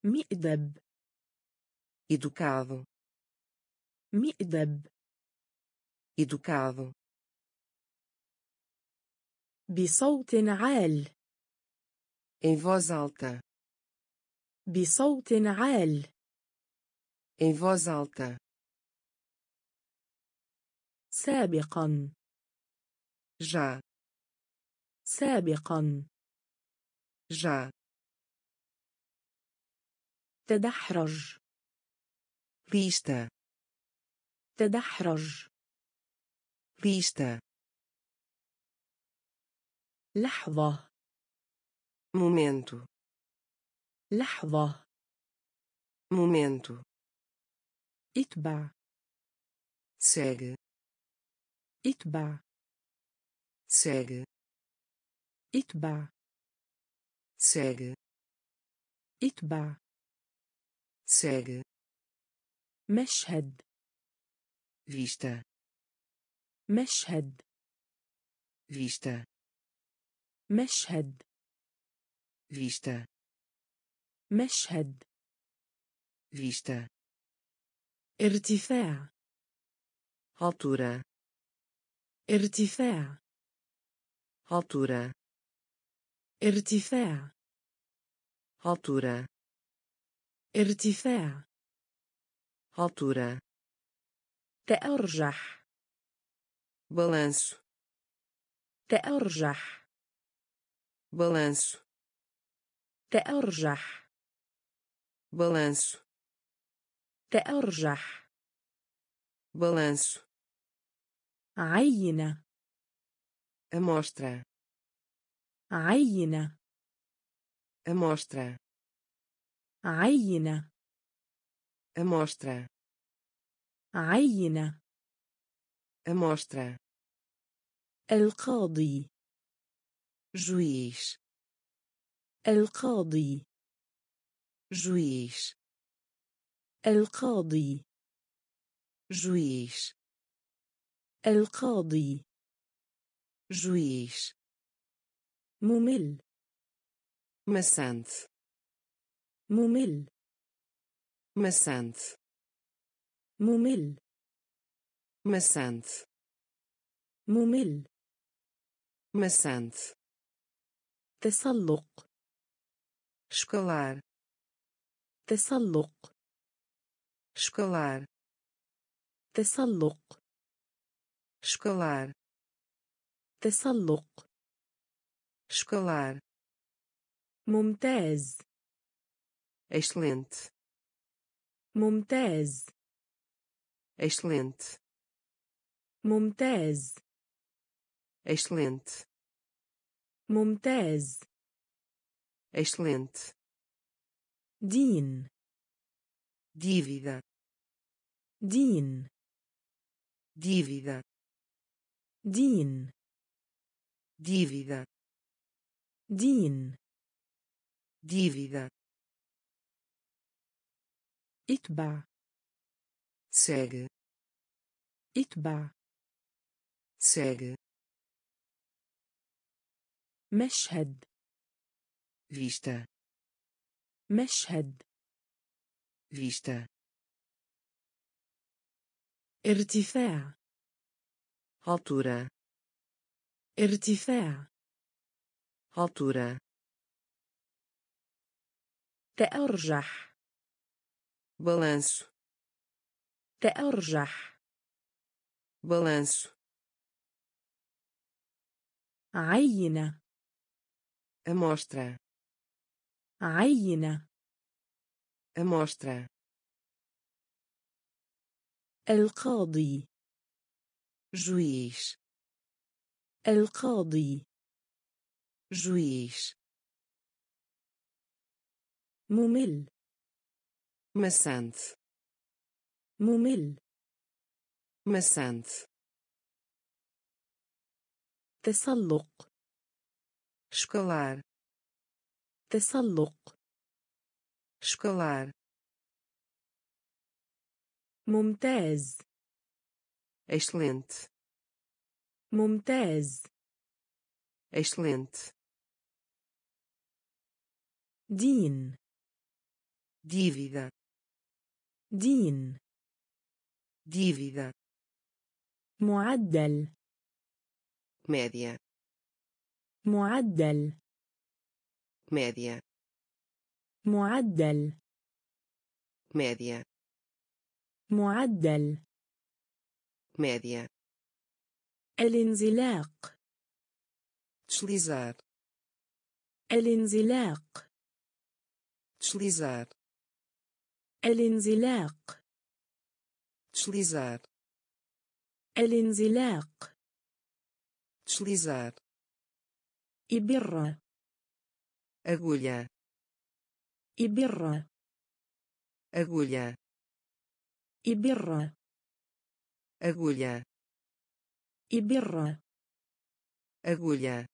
مئدب, educado, مئدب, educado, بصوت عال, em voz alta, بصوت عال, em voz alta, سابقا, já, سابقا, já, تدحرج, lista, تدحرج, lista, لحظة, momento, لحظة, momento, اتبع, segue, اتبع, segue, اتبع, segue, اتبع, segue, مشهد, vista, مشهد, vista, مشهد, vista, مشهد, vista, ارتفاع, altura, ارتفاع, altura, ارتفاع, altura, ارتفاع, altura, تأرجح, balanço, تأرجح, balanço, تأرجح, balanço, تأرجح, balanço, عينة, amostra, عينة, amostra, عينة, amostra, عينة, amostra, القاضي, juiz, القاضي, juiz, القاضي, juiz, القاضي, juiz, ممل, maçante, ممل, maçante, ممل, maçante, ممل, maçante, تسلق, escalar, تسلق, escalar, تسلق, escalar, تسلق, escalar, ممتاز, excelente, ممتاز, excelente, ممتاز, excelente, ممتاز, excelente, دين, dívida, دين, dívida, دين, dívida, دين, dívida, اتبع, segue, اتبع, segue, مشهد, vista, مشهد, vista, ارتفاع, altura, ارتفاع, altura, تأرجح, balanço, تأرجح, balanço, عينة, amostra, عينة, amostra, القاضي, juiz, القاضي, juiz, ممل, maçante, ممل, maçante, تسلق, escalar, تسلق, escalar, ممتاز, excelente, ممتاز, excelente, دين, dívida, معدل, média, معدل, média, معدل, média, الانزلاق, deslizar, الانزلاق, deslizar, الانزلاق, deslizar, الانزلاق, deslizar, إبرة, agulha, إبرة, agulha, إبرة, agulha, إبرة, agulha,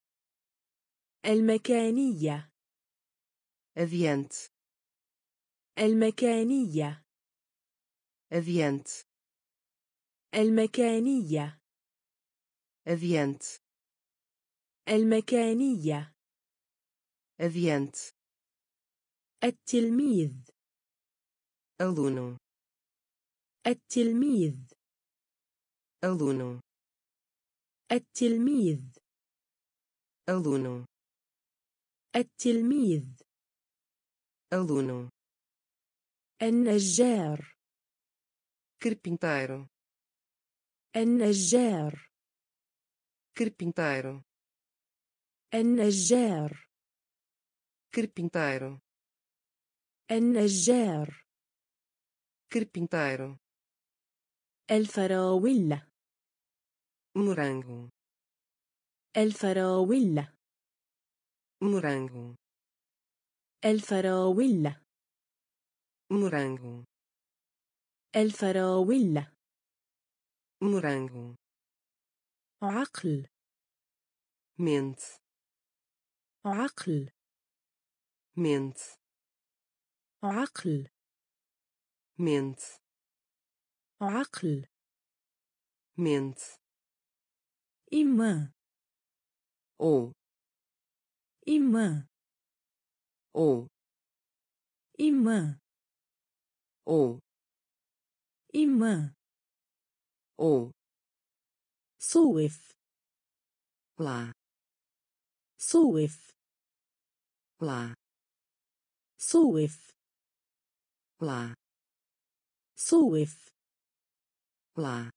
المكانية, adiante, المكانية, adiante, المكانية, adiante, المكانية, adiante, التلميذ, aluno, التلميذ, aluno, التلميذ, aluno, التلميذ, aluno, النجار, carpinteiro, النجار, carpinteiro, النجار, carpinteiro, النجار, carpinteiro, الفراولة, morango, الفراولة, morango, الفراولة, morango, الفراولة, morango, عقل, mente, عقل, mente, عقل, mente, عقل, mente, imã, ou, imã, ou, imã, ou, imã, ou, صوف, lá, صوف, lá, صوف, lá, صوف, lá,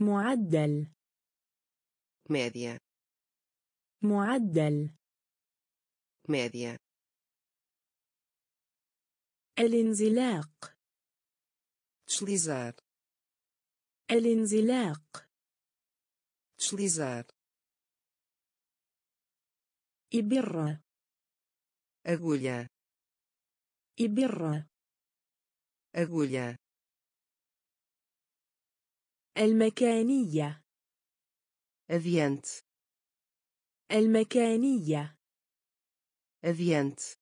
معدل, média, معدل, média, الانزلاق, deslizar, الانزلاق, deslizar, إبرة, agulha, إبرة, agulha, المكانية, adiante, المكانية, adiante,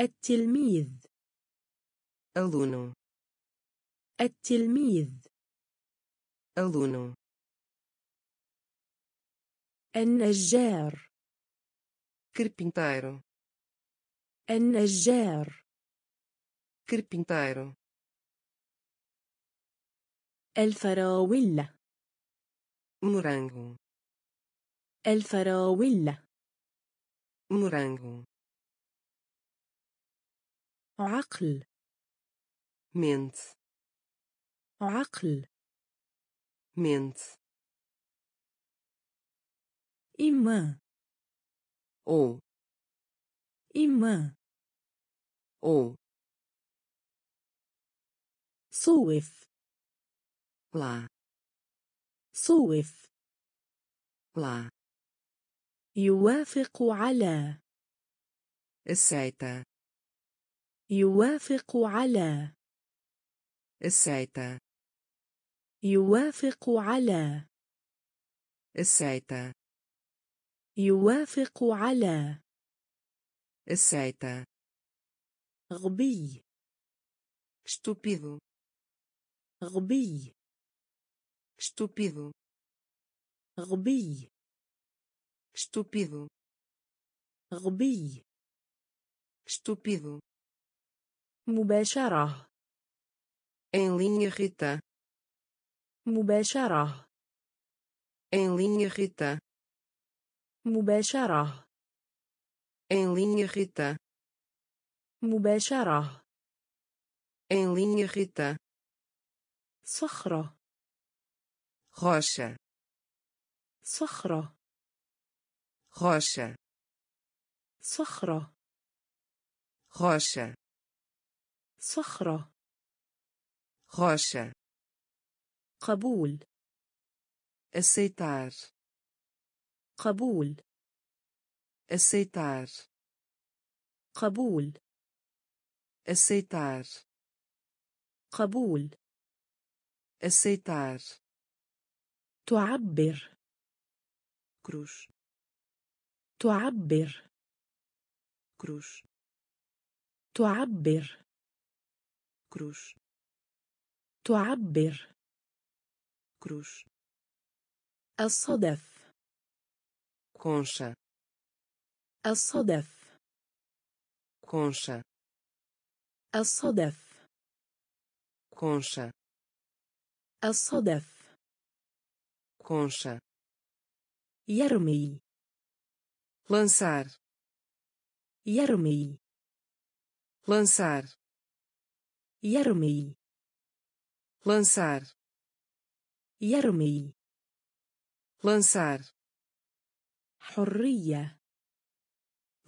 التلميذ, aluno, التلميذ, aluno, النجار, carpinteiro, النجار, carpinteiro, الفراولة, morango, الفراولة, morango, عقل, mente, عقل, mente, imã, ou, imã, ou, صوف, lá, صوف, lá. يوافق على. السايتة. يوافق على. السايتة. يوافق على. السايتة. يوافق على. السايتة. غبي. Estúpido. غبي. Estúpido. غبي. Estúpido. غبي. Estúpido. مباشرة. Em linha reta. مباشرة. Em linha reta. مباشرة. Em linha reta. مباشرة. Em linha reta. صخرة. Rocha. صخرة. Rocha. صخرة. Rocha. صخرة. Rocha. قبول. Aceitar. قبول. Aceitar. قبول. Aceitar. قبول. Aceitar. تعبر. Cruz. تعبر. Cruz. تعبر. Cruz. تعبر. Cruz. الصدف. Concha. الصدف. Concha. الصدف. Concha. الصدف. Concha. يرمي. Lançar. يرمي. Lançar. يرمي. Lançar. يرمي. Lançar. حرية.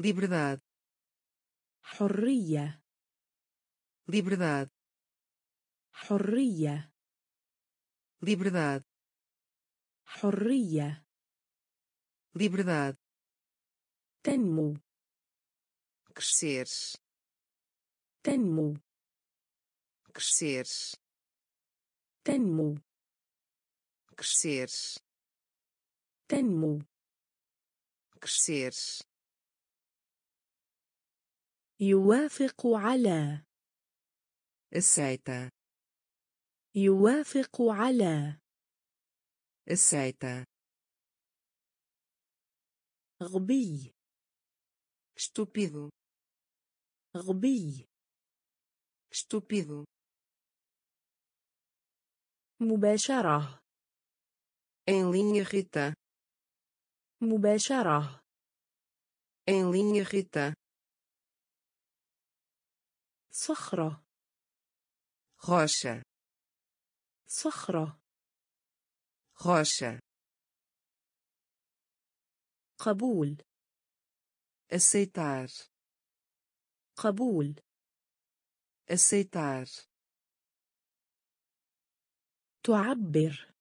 Liberdade. حرية. Liberdade. حرية. Liberdade. حرية. Liberdade. تنمو. Crescer. تنمو. Crescer. تنمو. Crescer. تنمو. Crescer. يوافق على. Aceita. يوافق على. Aceita. غبي. Estúpido. غبي. Estúpido. مباشرة. Em linha reta. مباشرة. Em linha reta. صخرة. Rocha. صخرة. Rocha. قبول. Aceitar. قبول. Aceitar. تعبر.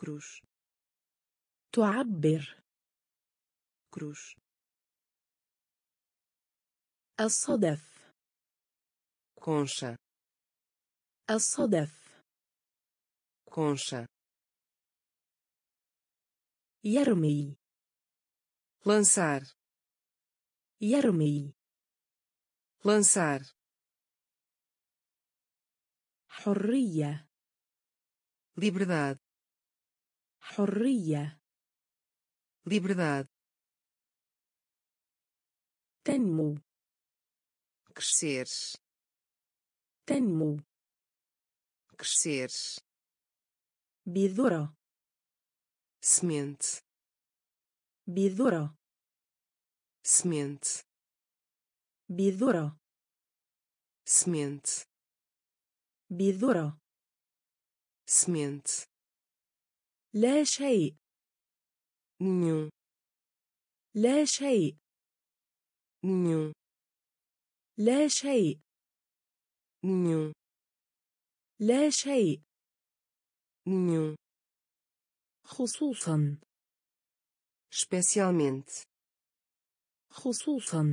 Cruz. تعبر. Cruz. الصدف. Concha. الصدف. Concha. يرمي. Lançar. يرمي. Lançar. حرية. Liberdade. حرية. Liberdade. تنمو. Crescer. تنمو. Crescer. بذرة. Semente. بذرة. Semente. بذرة. Semente. بذرة. Semente. لا شيء. Nenhum. لا شيء. Nenhum. لا شيء. Nenhum. لا شيء. Nenhum. خصوصا. especialmente خصوصا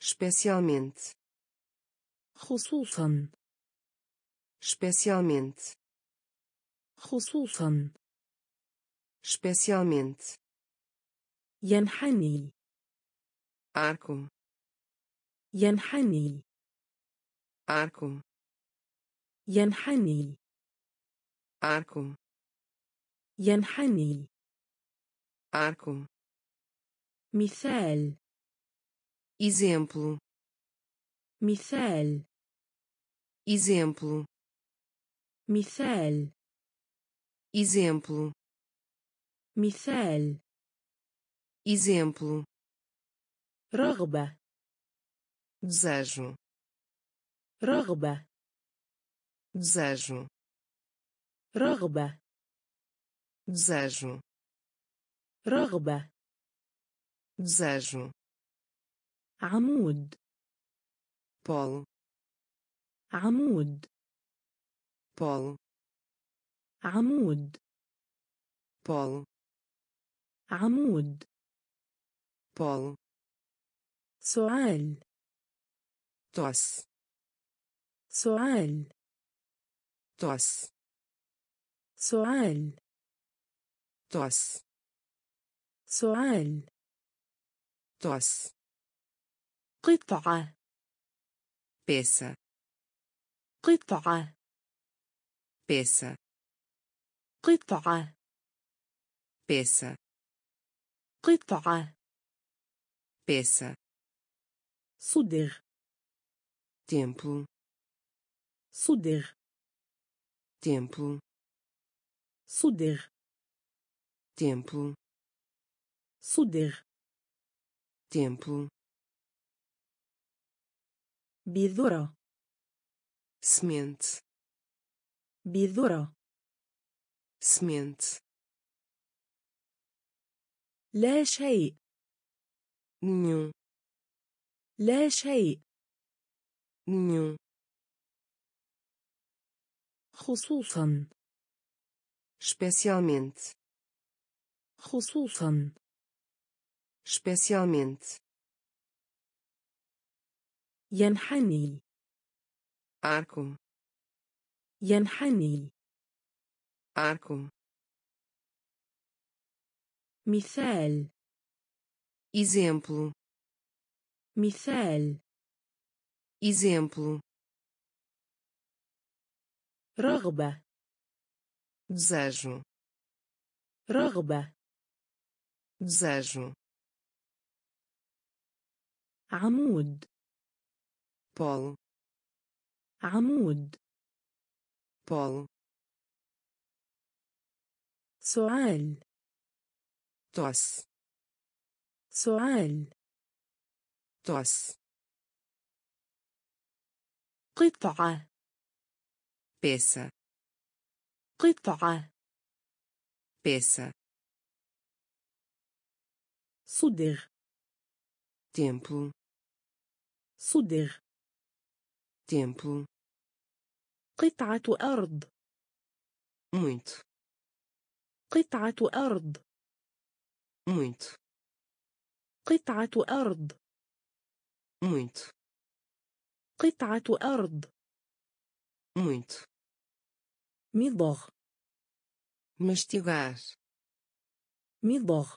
especialmente خصوصا especialmente خصوصا especialmente ينحني arco ينحني arco ينحني arco ينحني arco مثال exemplo مثال exemplo مثال exemplo مثال exemplo رغبة desejo رغبة desejo رغبة desejo رغبة desejo عمود polo عمود polo عمود polo عمود polo سؤال tosse سؤال tosse سؤال tosse سؤال tosse قطعة peça قطعة peça قطعة peça قطعة peça صدر tempo صدر tempo صدر tempo بذرة semente لا شيء nenhum لا شيء nenhum خصوصا especialmente خصوصا especialmente ينحني arco ينحني arco مثال exemplo مثال exemplo رغبة desejo رغبة desejo عمود polo عمود polo سؤال tosse سؤال tosse قطعة peça قطعة peça صدر tempo قطعة أرض muito قطعة أرض muito قطعة أرض muito قطعة أرض muito مضغ mastigar مضغ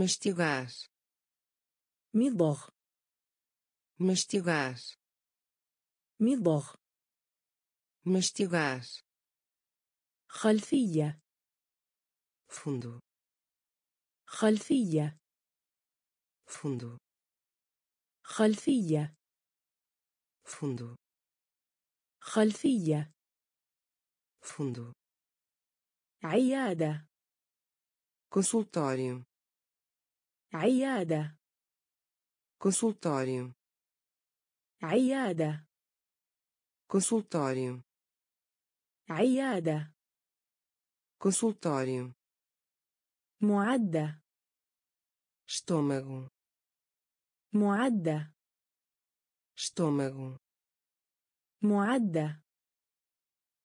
mastigar مضغ mastigar مضغ mastigar خلفية fundo خلفية fundo خلفية fundo خلفية fundo عيادة consultório عيادة consultório عيادة consultório عيادة consultório معدة estômago معدة estômago معدة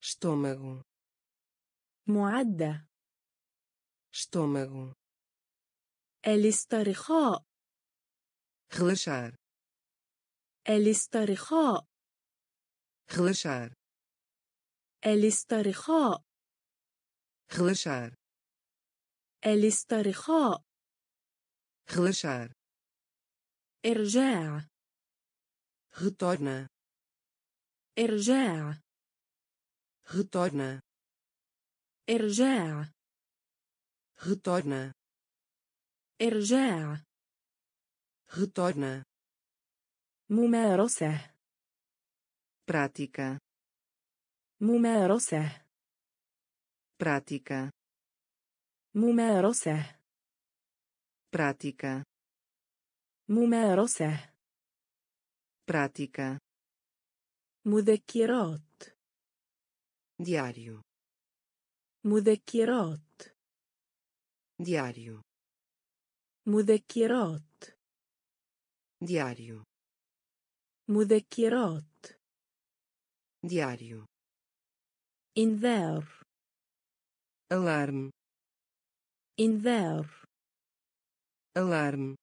estômago معدة estômago, الاسترخاء, relaxar, الاسترخاء, relaxar, الاسترخاء, relaxar, الاسترخاء, relaxar, ارجاع, retorna, ارجاع, retorna, ارجاع, retorna, ارجاع, retorna, ممارسة, prática, ممارسة, prática, ممارسة, prática, ممارسة, prática, مذكرات, diário, مذكرات, diário, مذكرات, diário, مذكرات, diário, إنذار, alarme, إنذار, alarme,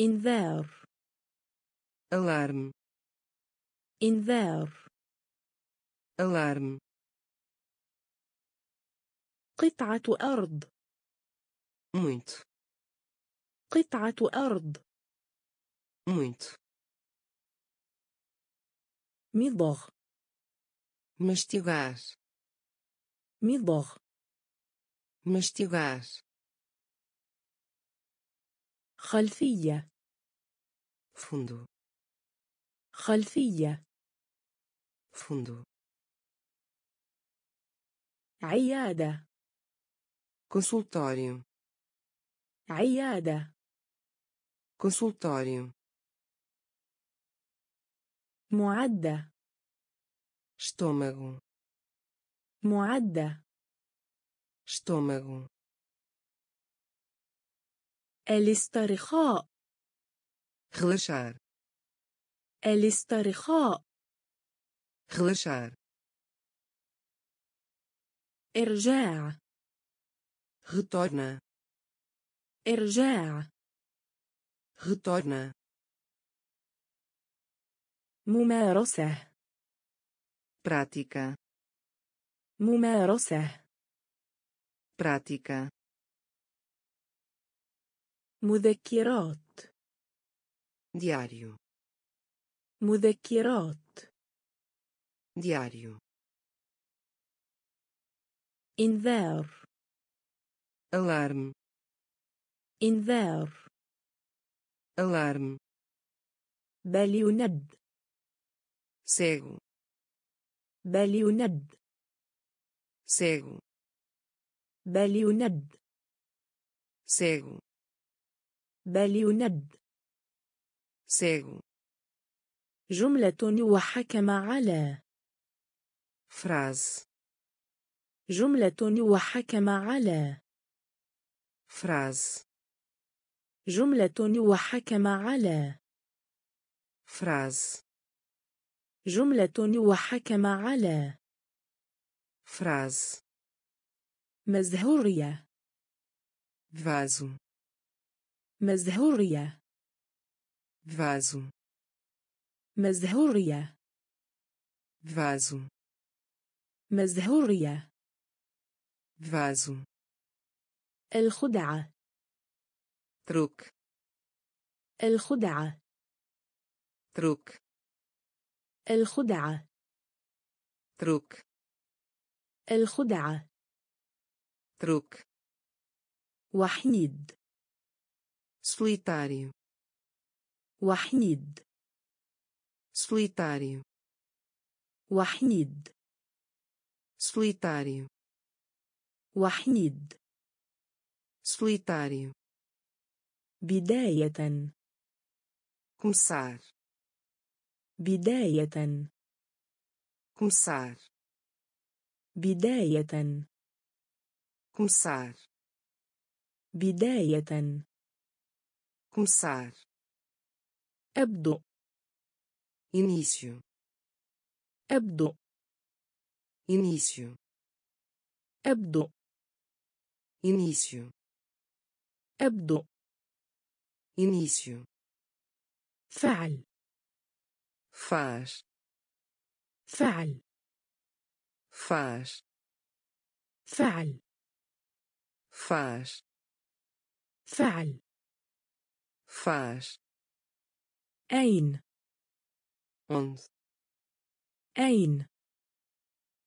إنذار, alarme, إنذار, alarme, قطعة أرض, muito, قطعة أرض, muito, مضغ, mastigar, مضغ, mastigar, خلفية, fundo, خلفية, fundo, عيادة, consultório, عيادة, consultório, معدة, estômago, معدة, estômago, الاسترخاء, relaxar, الاسترخاء, relaxar, ارجاع, retorna, ارجاع, retorna, ممارسة, prática, ممارسة, prática, مذكرات, diário, مذكرات, diário, إنذار, alarme, إنذار, alarme, باليند, cego, باليند, cego, باليند, cego, باليند, cego, جملة وحكم على, frase, جملة وحكم على, frase, جملة وحكم على, frase, جملة وحكم على, frase, مزهورية, vaso, مزهورية, vaso, مزهورية, vaso, مزهورية, vaso, الخدعة, truque, الخدعة, truque, الخدعة, truque, الخدعة, truque, وحيد, solitário, وحيد, solitário, وحيد, solitário, وحيد, solitário, بداية, começar, بداية, começar, بداية, começar, بداية, começar, أبدأ, início, أبدأ, início, أبدأ, início, أبدأ início, فعل فاش فعل فاش فعل فاش فعل فاش أين أنت أين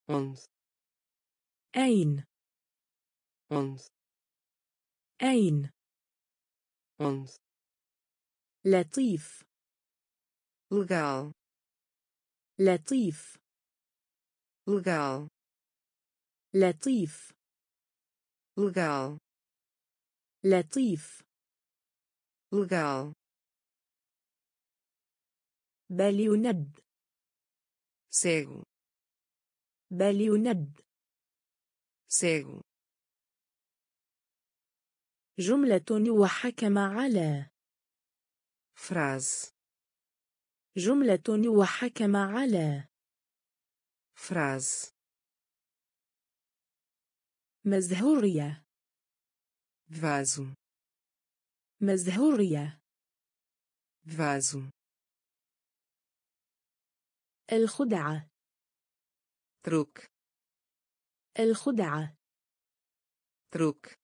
أنت أين أنت أين أنت لطيف legal لطيف legal لطيف legal لطيف legal باليوناد cego باليوناد cego جملة وحكم على frase جملة وحكم على frase مزهورية vaso مزهورية vaso الخدعة truc الخدعة truc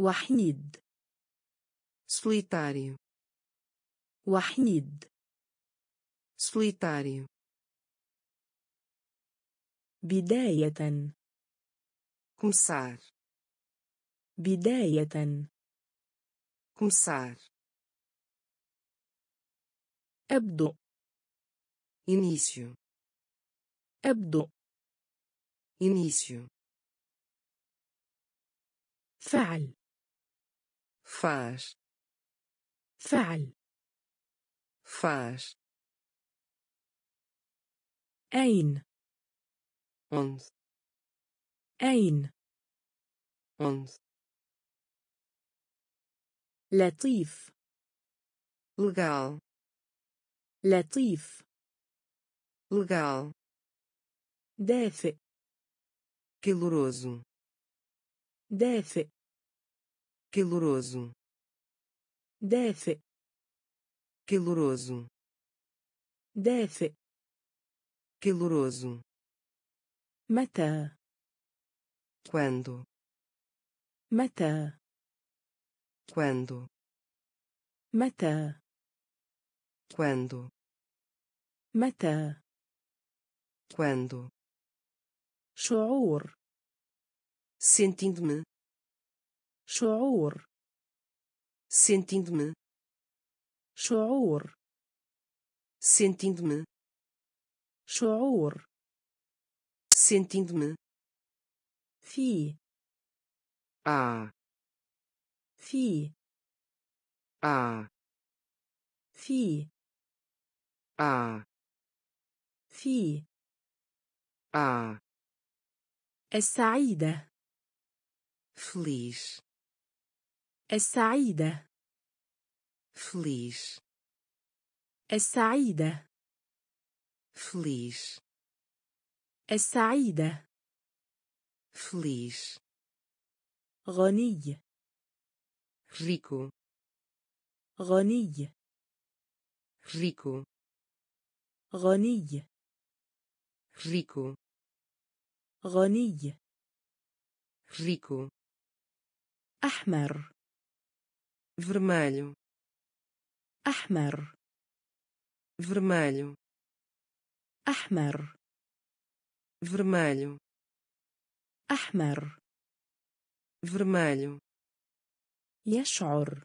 وحيد solitário وحيد solitário بداية começar بداية começar أبدأ início فعل فاش أين أنت لطيف legal لطيف legal دافئ caloroso دافئ caloroso دافئ caloroso mata quando شعور sentindo-me شعور sentindo-me شعور sentindo-me fi السعيدة feliz السعيدة feliz السعيدة feliz غني rico غني rico غني rico أحمر vermelho أحمر vermelho أحمر vermelho يشعر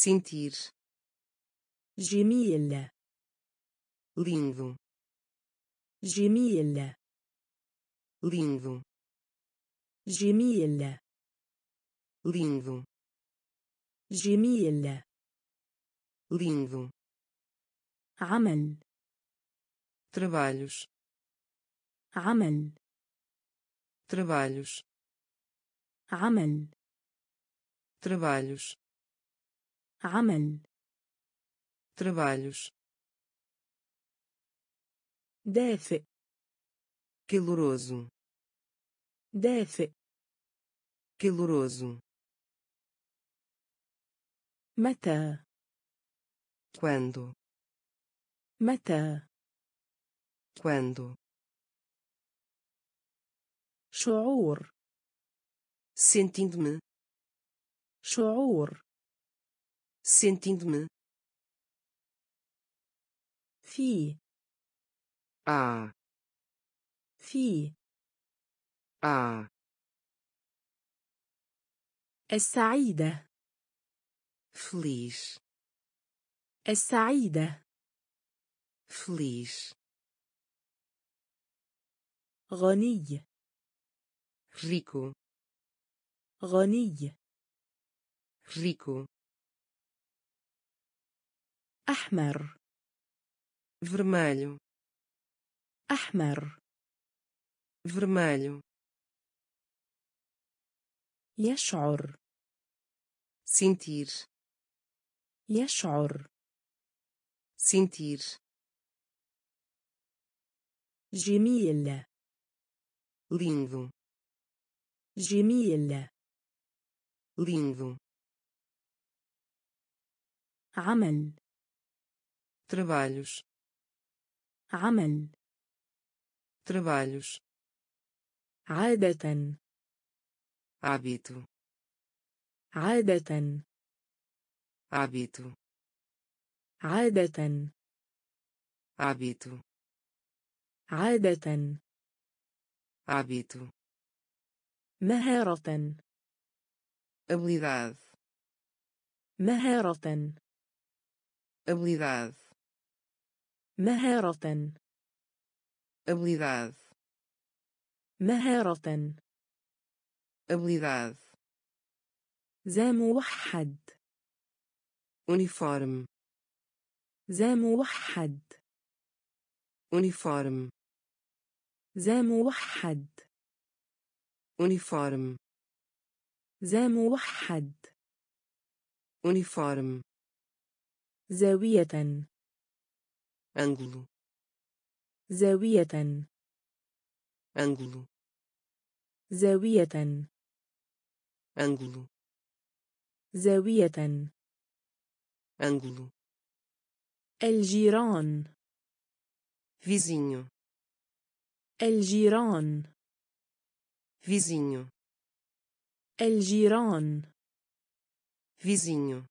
sentir جميل lindo جميل lindo جميل lindo عمل trabalhos trabalhos, عمل, trabalhos, دافئ, caloroso, دافئ, caloroso, متى, quando, متى, quando, شعور, sentindo-me, شعور, sentindo-me, في, a, في, a, السعيدة, feliz, السعيدة, feliz, غني, rico, غني, rico, أحمر, vermelho, أحمر, vermelho, يشعر, sentir, يشعر, sentir, جميل, lindo, جميل, lindo, عمل, trabalhos, عمل, trabalhos, عادة, hábito, عادة, hábito, عادة, hábito, عادة, hábito, مهارة, habilidade, مهارة, habilidade, مهارة, habilidade, مهارة, habilidade, زي موحد, uniforme, زي موحد, uniforme, زي موحد, uniforme, زي موحد, uniforme, زاوية, ângulo, زاوية, ângulo, زاوية, ângulo, زاوية, ângulo, الجيران, vizinho, الجيران, vizinho, الجيران, vizinho,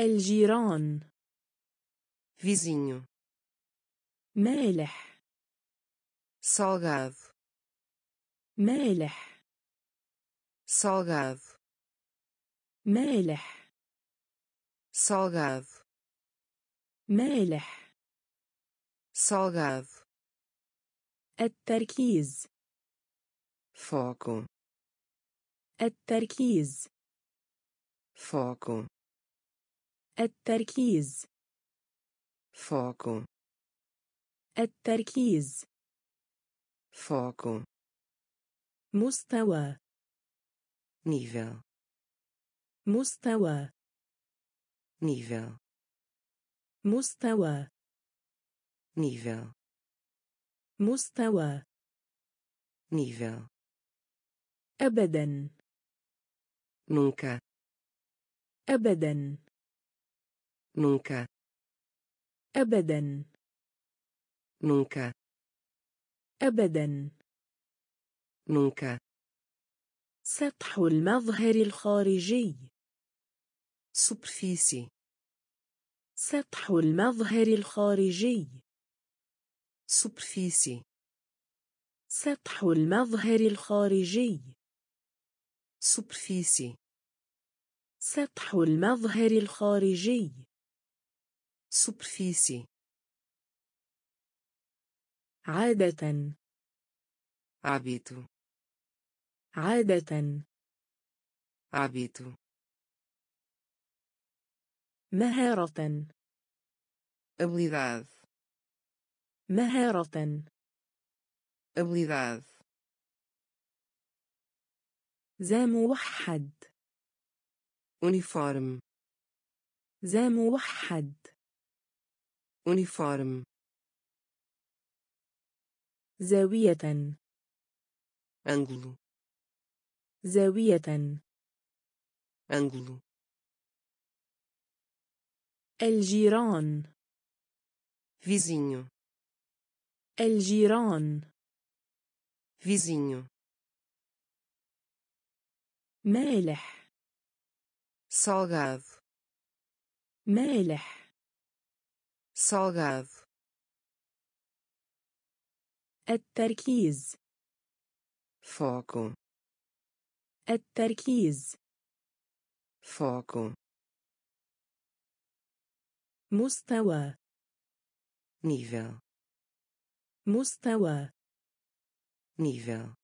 الجيران, vizinho, مالح, salgado, مالح, salgado, مالح, salgado, مالح, salgado, التركيز, foco, التركيز, foco, التركيز, foco, التركيز, foco, مستوى, nível, مستوى, nível, مستوى, nível, مستوى, nível, أبداً, nunca, أبداً, nunca, أبداً, nunca, أبداً, nunca, سطح المظهر الخارجي, superfície, سطح المظهر الخارجي, superfície, سطح المظهر الخارجي, superfície, سطح المظهر الخارجي, superfície, عادة, hábito, عادة, hábito, مهارة, habilidade, مهارة, habilidade, زي موحد, uniforme, زي موحد, uniforme, زاوية, ângulo, زاوية, ângulo, الجيران, vizinho, الجيران, vizinho, مالح, salgado, مالح, salgado, التركيز, foco, التركيز, foco, مستوى, nível, مستوى, nível,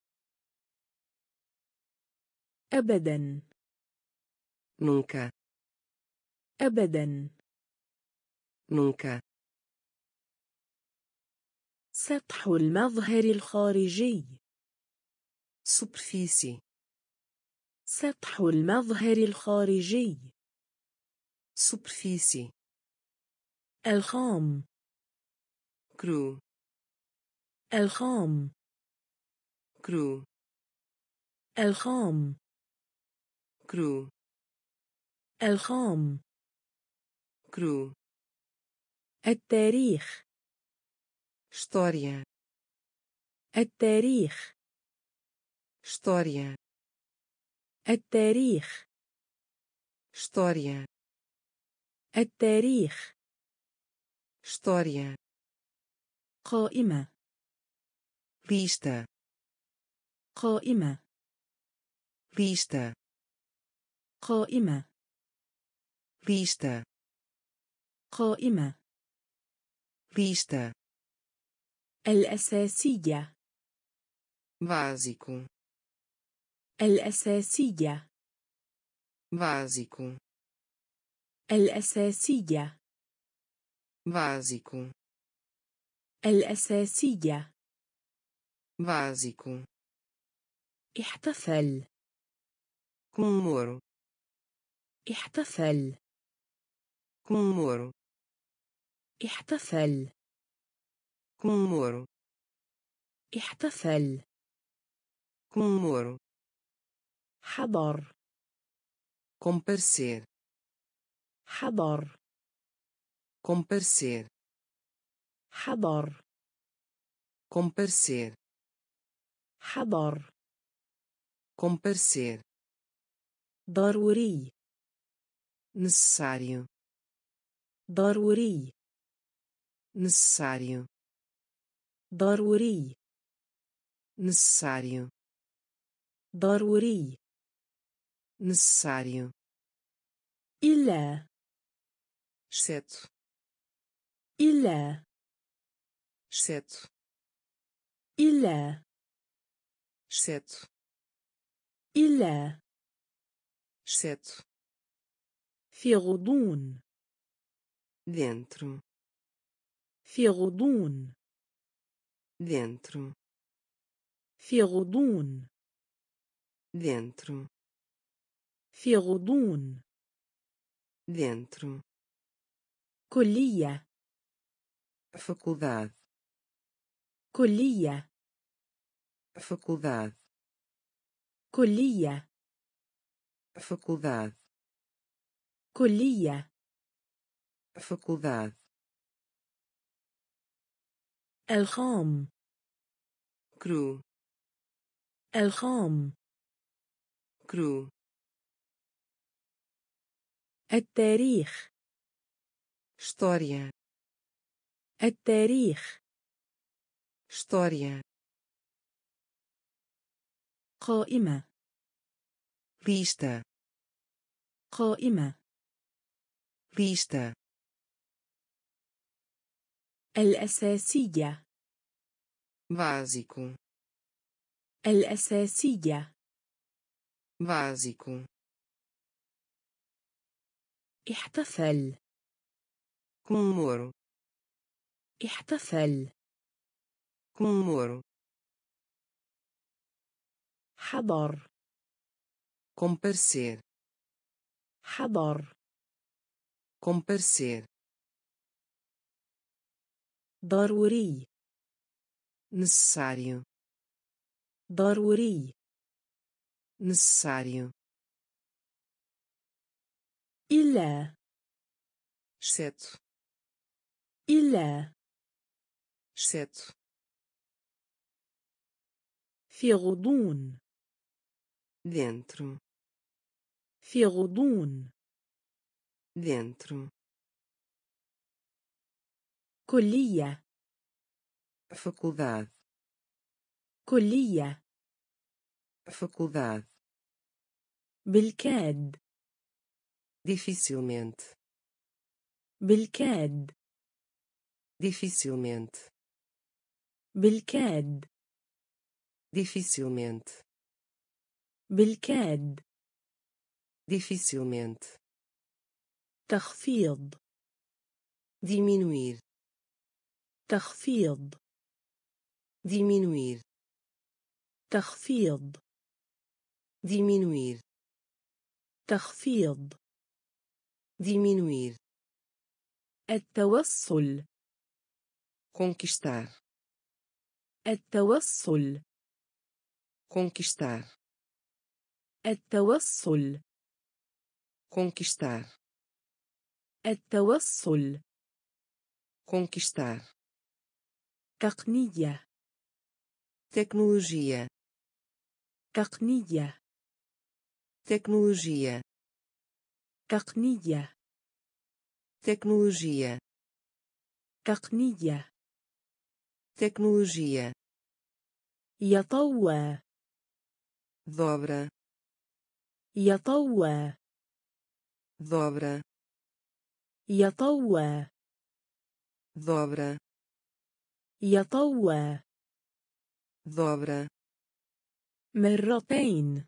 أبداً, nunca, أبداً, nunca, سطح المظهر الخارجي, superfície, سطح المظهر الخارجي, superfície, الخام, cru, الخام, cru, الخام, cru, الخام, cru, التاريخ, história, التاريخ, história, التاريخ, história, التاريخ, história, قائمة, lista, قائمة, lista, قائمة, lista, قائمة, lista, الأساسية, básico, الأساسية, básico, الأساسية, básico, الأساسية, básico, احتفل, comemoro, احتفل, comemoro, احتفل, comemoro, احتفل, comemoro, حضر, comparecer, حضر, comparecer, حضر, comparecer, حضر, comparecer, ضروري, necessário, ضروري, necessário, ضروري, necessário, ضروري, necessário, إلا, exceto, إلا, exceto, إلا, exceto, إلا, exceto, في غضون, dentro, في غضون, dentro, في غضون, dentro, في غضون, dentro, كلية, faculdade, كلية, faculdade, كلية, faculdade, كلية, faculdade, الخام, cru, الخام, cru, التاريخ, história, التاريخ, história, قائمة, lista, قائمة, lista, الأساسية, básico, الأساسية, básico, احتفل, comemoro, احتفل, comemoro, حضر, comparecer, حضر. comparecer. ضروري. necessário. ضروري. necessário. إلا. exceto. إلا. exceto. في غضون. dentro. في غضون. dentro. كلية. faculdade. كلية. faculdade. بالكاد. dificilmente. بالكاد. dificilmente. بالكاد. dificilmente. بالكاد. dificilmente. تخفيض. diminuir. تخفيض. diminuir. تخفيض. diminuir. تخفيض. diminuir. التوصل. conquistar. التوصل. conquistar. التوصل. conquistar. التوصل. conquistar. تقنية. tecnologia. تقنية. tecnologia. تقنية. tecnologia. تقنية. tecnologia. يطوى. dobra. يطوى. dobra. يطوى. dobra. يطوى. dobra. مرتين.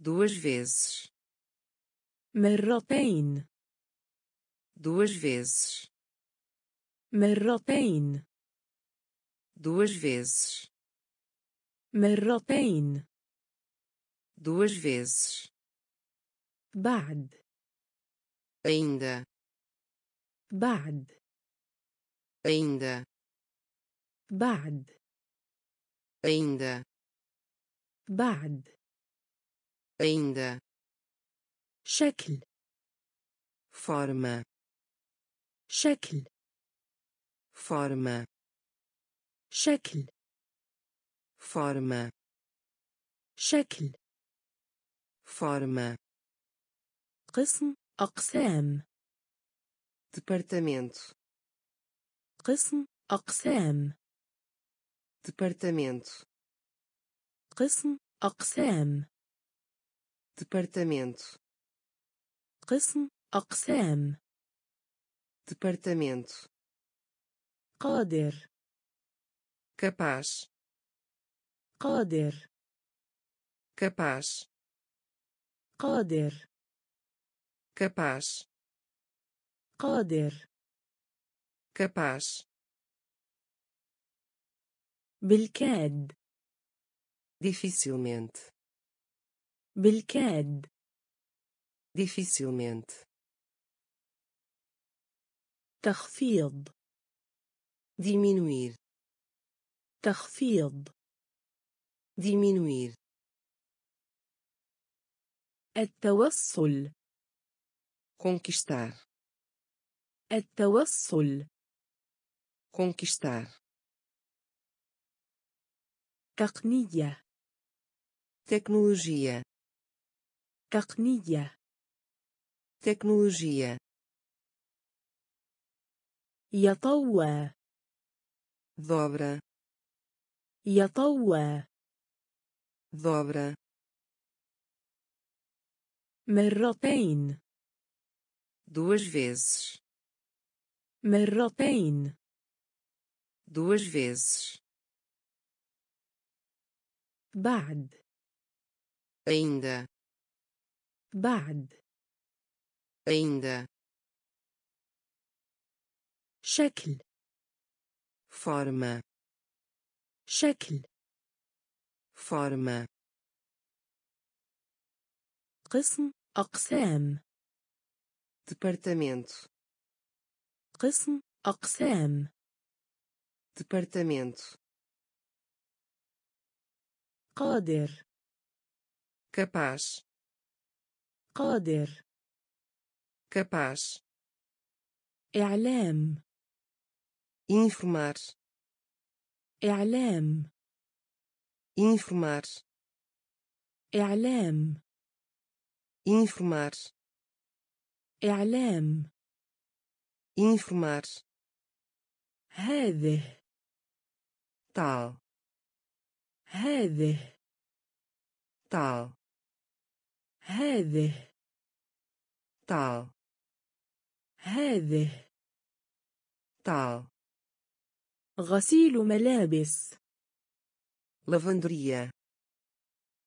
duas vezes. مرتين. duas vezes. مرتين. duas vezes. مرتين. duas vezes. بعد. ainda. بعد. ainda. بعد. ainda. بعد. ainda. شكل. forma. شكل. forma. شكل. forma. شكل. forma. قسم. أقسام. departamento. قسم. أقسام. departamento. قسم. أقسام. departamento. قسم. أقسام. departamento. قادر. capaz. قادر. capaz. قادر. capaz. قادر. capaz. بالكاد. dificilmente. بالكاد. dificilmente. تخفيض. diminuir. تخفيض. diminuir. التوصل. conquistar. التوصل. conquistar. تقنية. tecnologia. تقنية. tecnologia. يطوى. dobra. يطوى. dobra. مرتين. duas vezes. مرتين. duas vezes. بعد. ainda. بعد. ainda. شكل. forma. شكل. forma. قسم. أقسام. Departamento. قسم. أقسام. Departamento. قادر. Capaz. قادر. Capaz. إعلام. Informar. إعلام. Informar. إعلام. Informar. إعلام. Informar. هذه. Tal. هذه. Tal. هذه. Tal. هذه. Tal. غسيل ملابس. Lavanderia.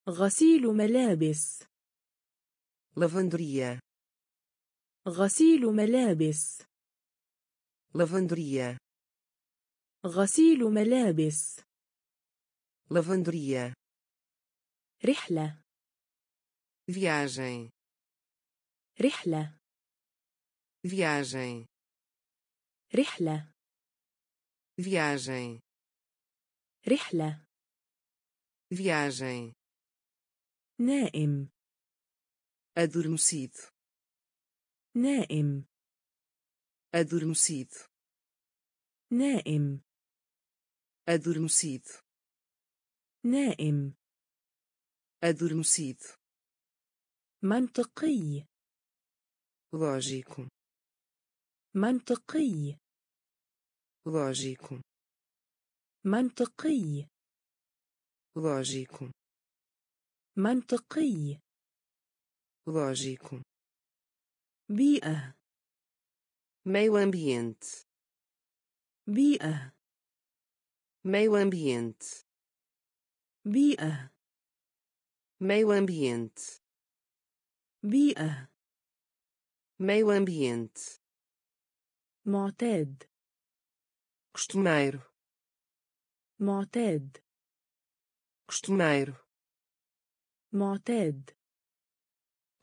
غسيل ملابس. Lavanderia. غسيل ملابس. Lavanderia. غسيل ملابس. Lavanderia. رحلة. Viagem. رحلة. Viagem. رحلة. Viagem. رحلة. Viagem. نائم. Adormecido. نائم. Adormecido. نائم. Adormecido. نائم. Adormecido. منطقي. Lógico. منطقي. Lógico. منطقي. Lógico. منطقي. Lógico. بيئة. Meio ambiente. بيئة. Meio ambiente. بيئة. Meio ambiente. بيئة. Meio ambiente. معتاد. Costumeiro. معتاد. Costumeiro. معتاد.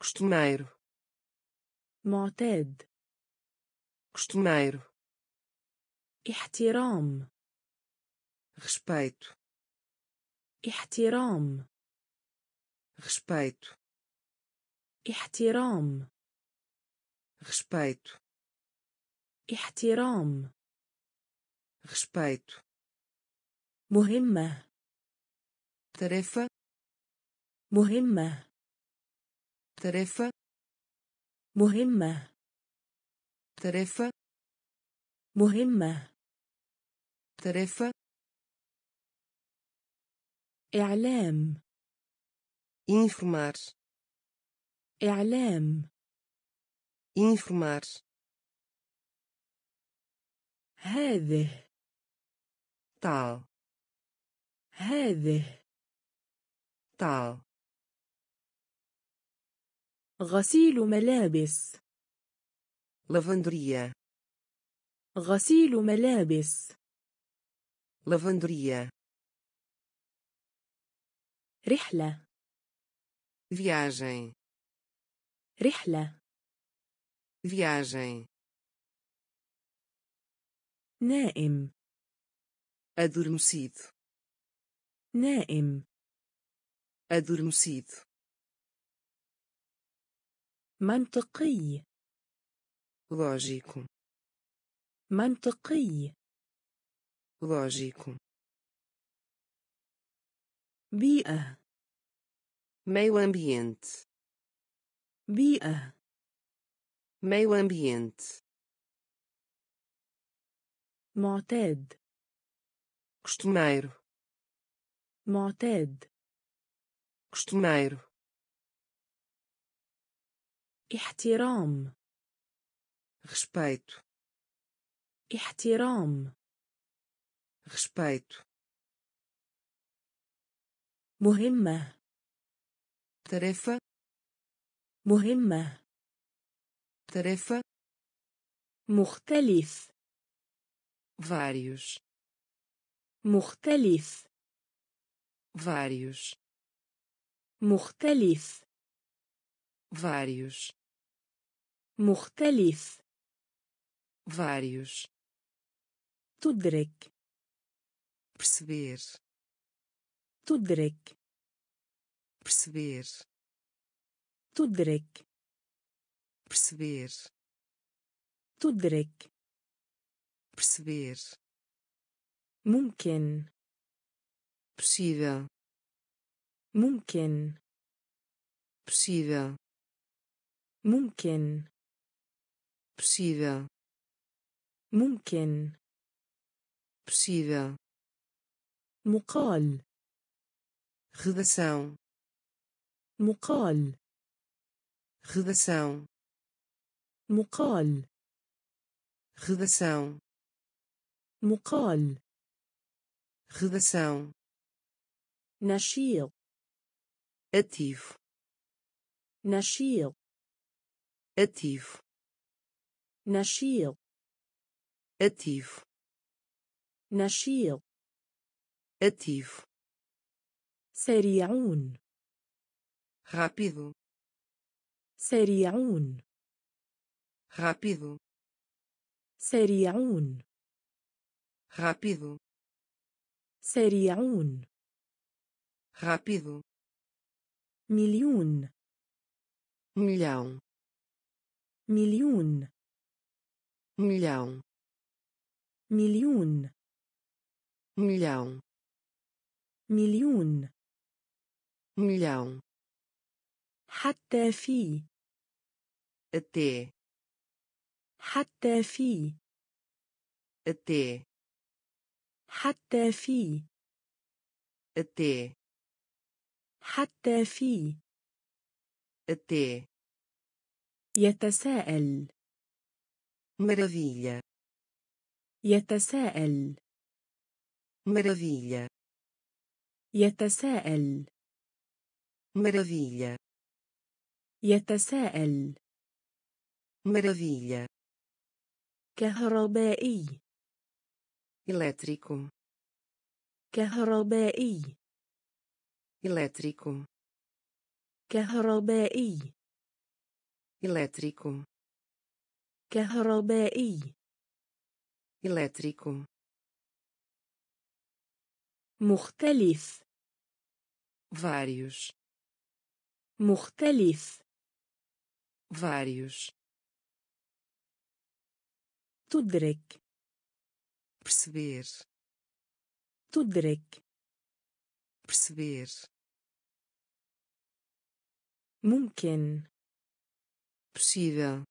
Costumeiro. معتاد. Costumeiro. احترام. Respeito. احترام. Respeito. احترام. Respeito. احترام. Respeito. مهمة. Tarefa. مهمة. Tarefa. مهمة. Tarefa. مهمة. Tarefa. إعلام. Informar. إعلام. Informar. هذه. Tal. هذه. Tal. غسيل ملابس. Lavanderia. غسيل ملابس. Lavanderia. رحلة. Viagem. رحلة. Viagem. نائم. Adormecido. نائم. Adormecido. منطقي. Lógico. منطقي. Lógico. بيئة. Meio ambiente. بيئة. Meio ambiente. معتاد. Costumeiro. معتاد. Costumeiro. احترام. Respeito. احترام. Respeito. مهمة. Tarefa. مهمة. Tarefa. مختلف. Vários. مختلف. Vários. مختلف. vários, مختلف, vários, تدرك, perceber, تدرك, perceber, تدرك, perceber, تدرك, perceber, ممكن, possível, ممكن, possível, ممكن, possível, ممكن, possível, مقال, redação, مقال, redação, مقال, redação, مقال, redação, نشيط, ativo, نشيط, ativo, نشيط, ativo, نشيط, ativo, سريعون, rápido, سريعون, rápido, سريعون, rápido, سريعون, rápido, مليون, milhão, مليون, milhão, مليون, milhão, مليون, milhão, حتى في, até, حتى في, até, حتى في, até, حتى في, até, يتساءل, maravilha, يتساءل, maravilha, يتساءل, maravilha, يتساءل, maravilha, كهربائي, elétrico, كهربائي, elétrico, كهربائي, elétrico, كهربائي, elétrico, مختلف, vários, مختلف, vários, تدرك, perceber, تدرك, perceber, ممكن, possível,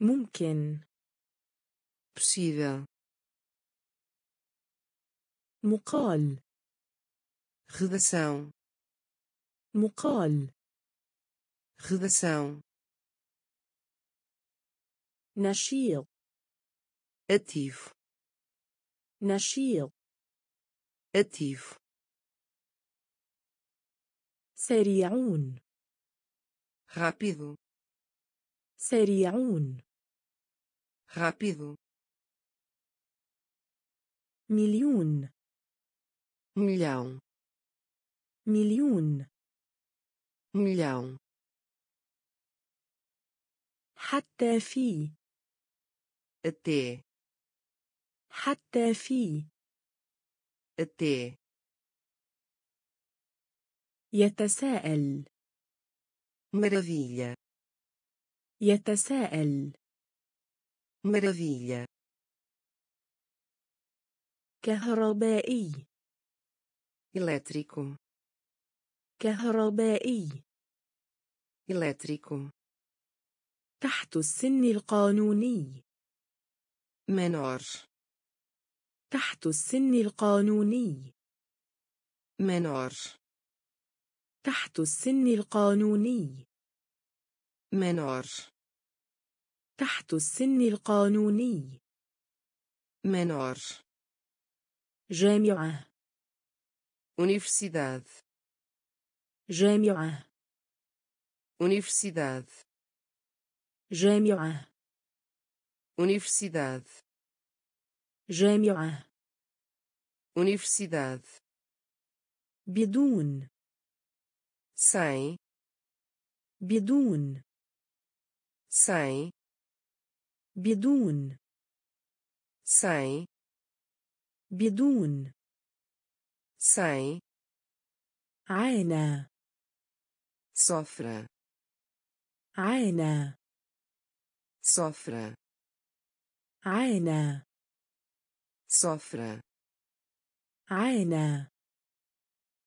ممكن, possível, مقال, redação, مقال, redação, نشيط, ativo, نشيط, ativo, سريعون, rápido, سريعون, rápido, مليون, milhão, مليون, milhão, حتى في, até, حتى في, até, يتساءل, maravilha, يتساءل, maravilha, كهربائي, elétrico, كهربائي, elétrico, تحت السن القانوني, menor, تحت السن القانوني, menor, تحت السن القانوني, menor, تحت السن القانوني, menor, جامعة, universidade, جامعة, universidade, جامعة, universidade, جامعة, universidade, بدون, sem, بدون sem بدون sem بدون sem عينا sofre عينا sofre عينا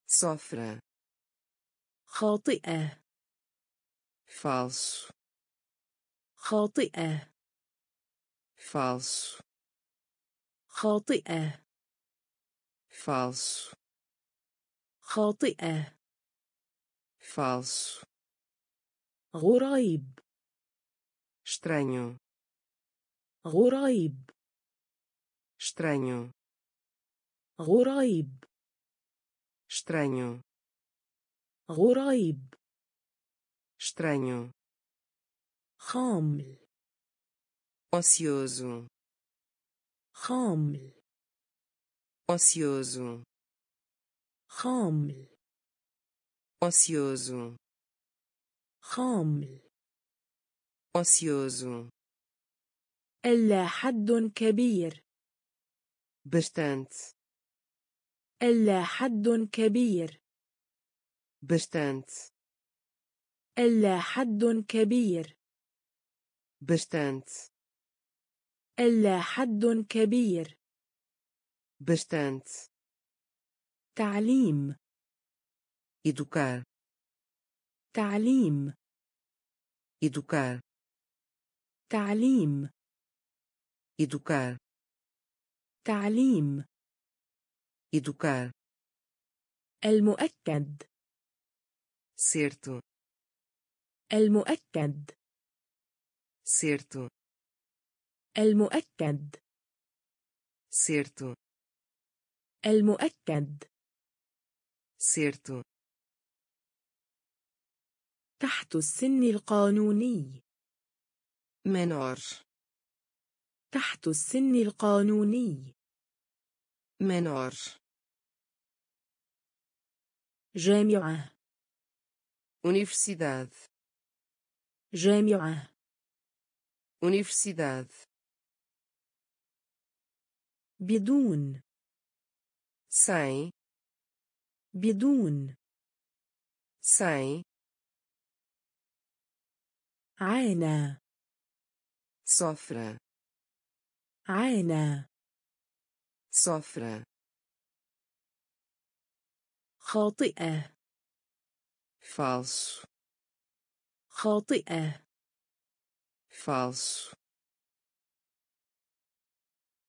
sofre خاطئة falso خاطئة falso خاطئة falso خاطئة falso غريب estranho غريب estranho غريب estranho غريب estranho خامل ocioso خامل ocioso خامل ocioso إلا حد كبير bastante إلا حد كبير bastante إلا حد كبير bastante إلا حد كبير bastante تعليم educar تعليم educar تعليم educar تعليم educar المؤكد certo المؤكد certo المؤكد certo المؤكد certo تحت السن القانوني menor تحت السن القانوني menor جامعة universidade جامعة universidade بدون sem بدون sem عينا sofre خاطئة falso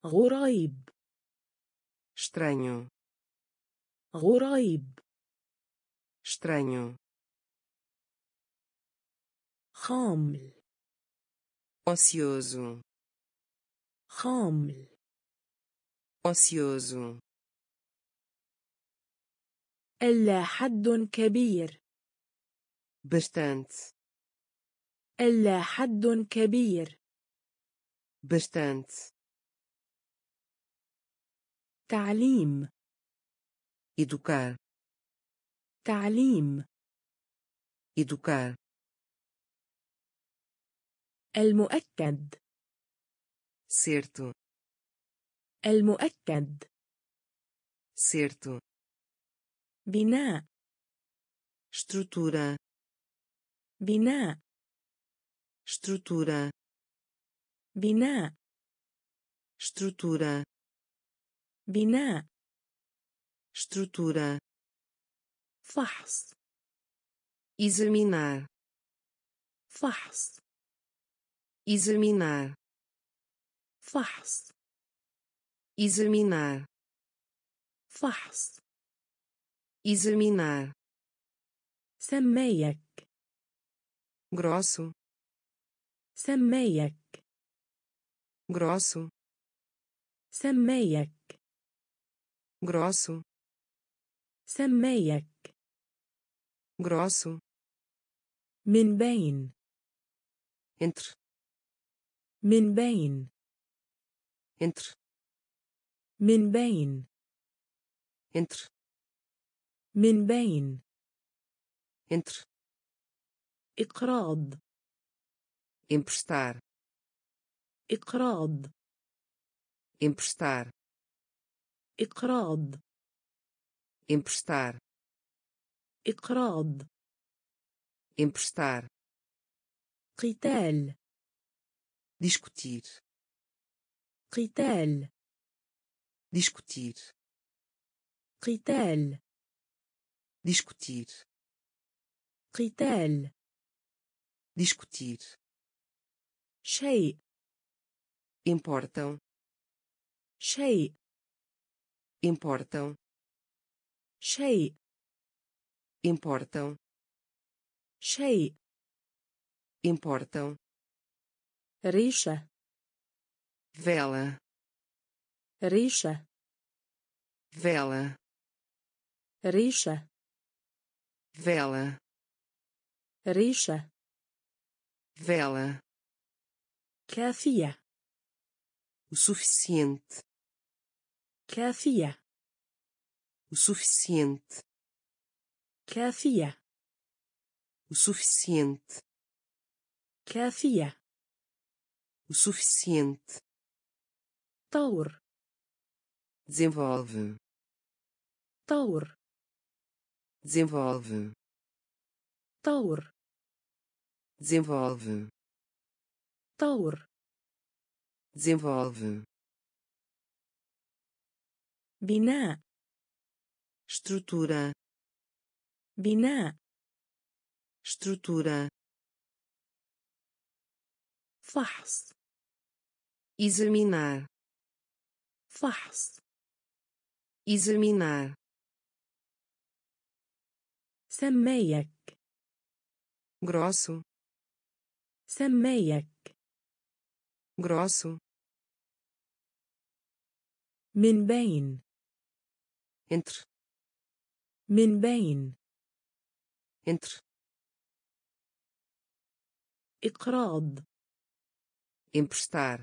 غريب estranho خامل ocioso إلا حد كبير bastante إلا حد كبير bastante تعليم educar تعليم educar المؤكد certo المؤكد certo بناء estrutura بناء estrutura بناء estrutura فحص examinar فحص examinar فحص examinar فحص examinar سميك grosso سميك grosso سميك grosso من بين entre من بين entre من بين entre إقراض. Emprestar. إقراض. Emprestar. إقراض. Emprestar. إقراض. Emprestar. قتال. Discutir. قتال. Discutir. قتال. Discutir. قتال. Discutir. شيء. Importam. شيء. Importam. شيء. Importam. شيء. Importam. Rixa. Vela. Rixa. Vela. Rixa. Vela. Rixa. Vela. Cafia. O suficiente. Cafia. O suficiente. Cafia. O suficiente. Cafia. O suficiente. Taur. Desenvolve. Taur. Desenvolve. Taur. Desenvolve. Taur. Desenvolve. Biná. Estrutura. Biná. Estrutura. Fahs. Examinar. Fahs. Examinar. سميك. Grosso. سميك. Grosso. من بين. Entre. من بين. Entre. إقراض. Emprestar.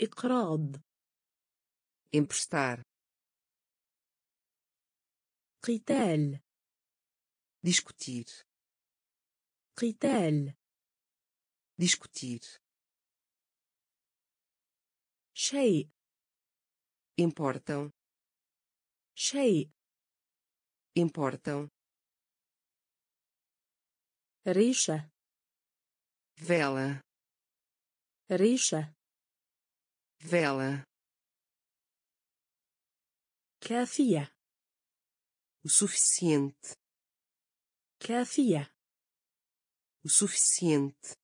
إقراض. Emprestar. قتال. Discutir. قتال. Discutir. شيء. Importam. شيء. Importam. Rixa. Vela. Rixa. Vela. Cafia. O suficiente. Cafia. O suficiente.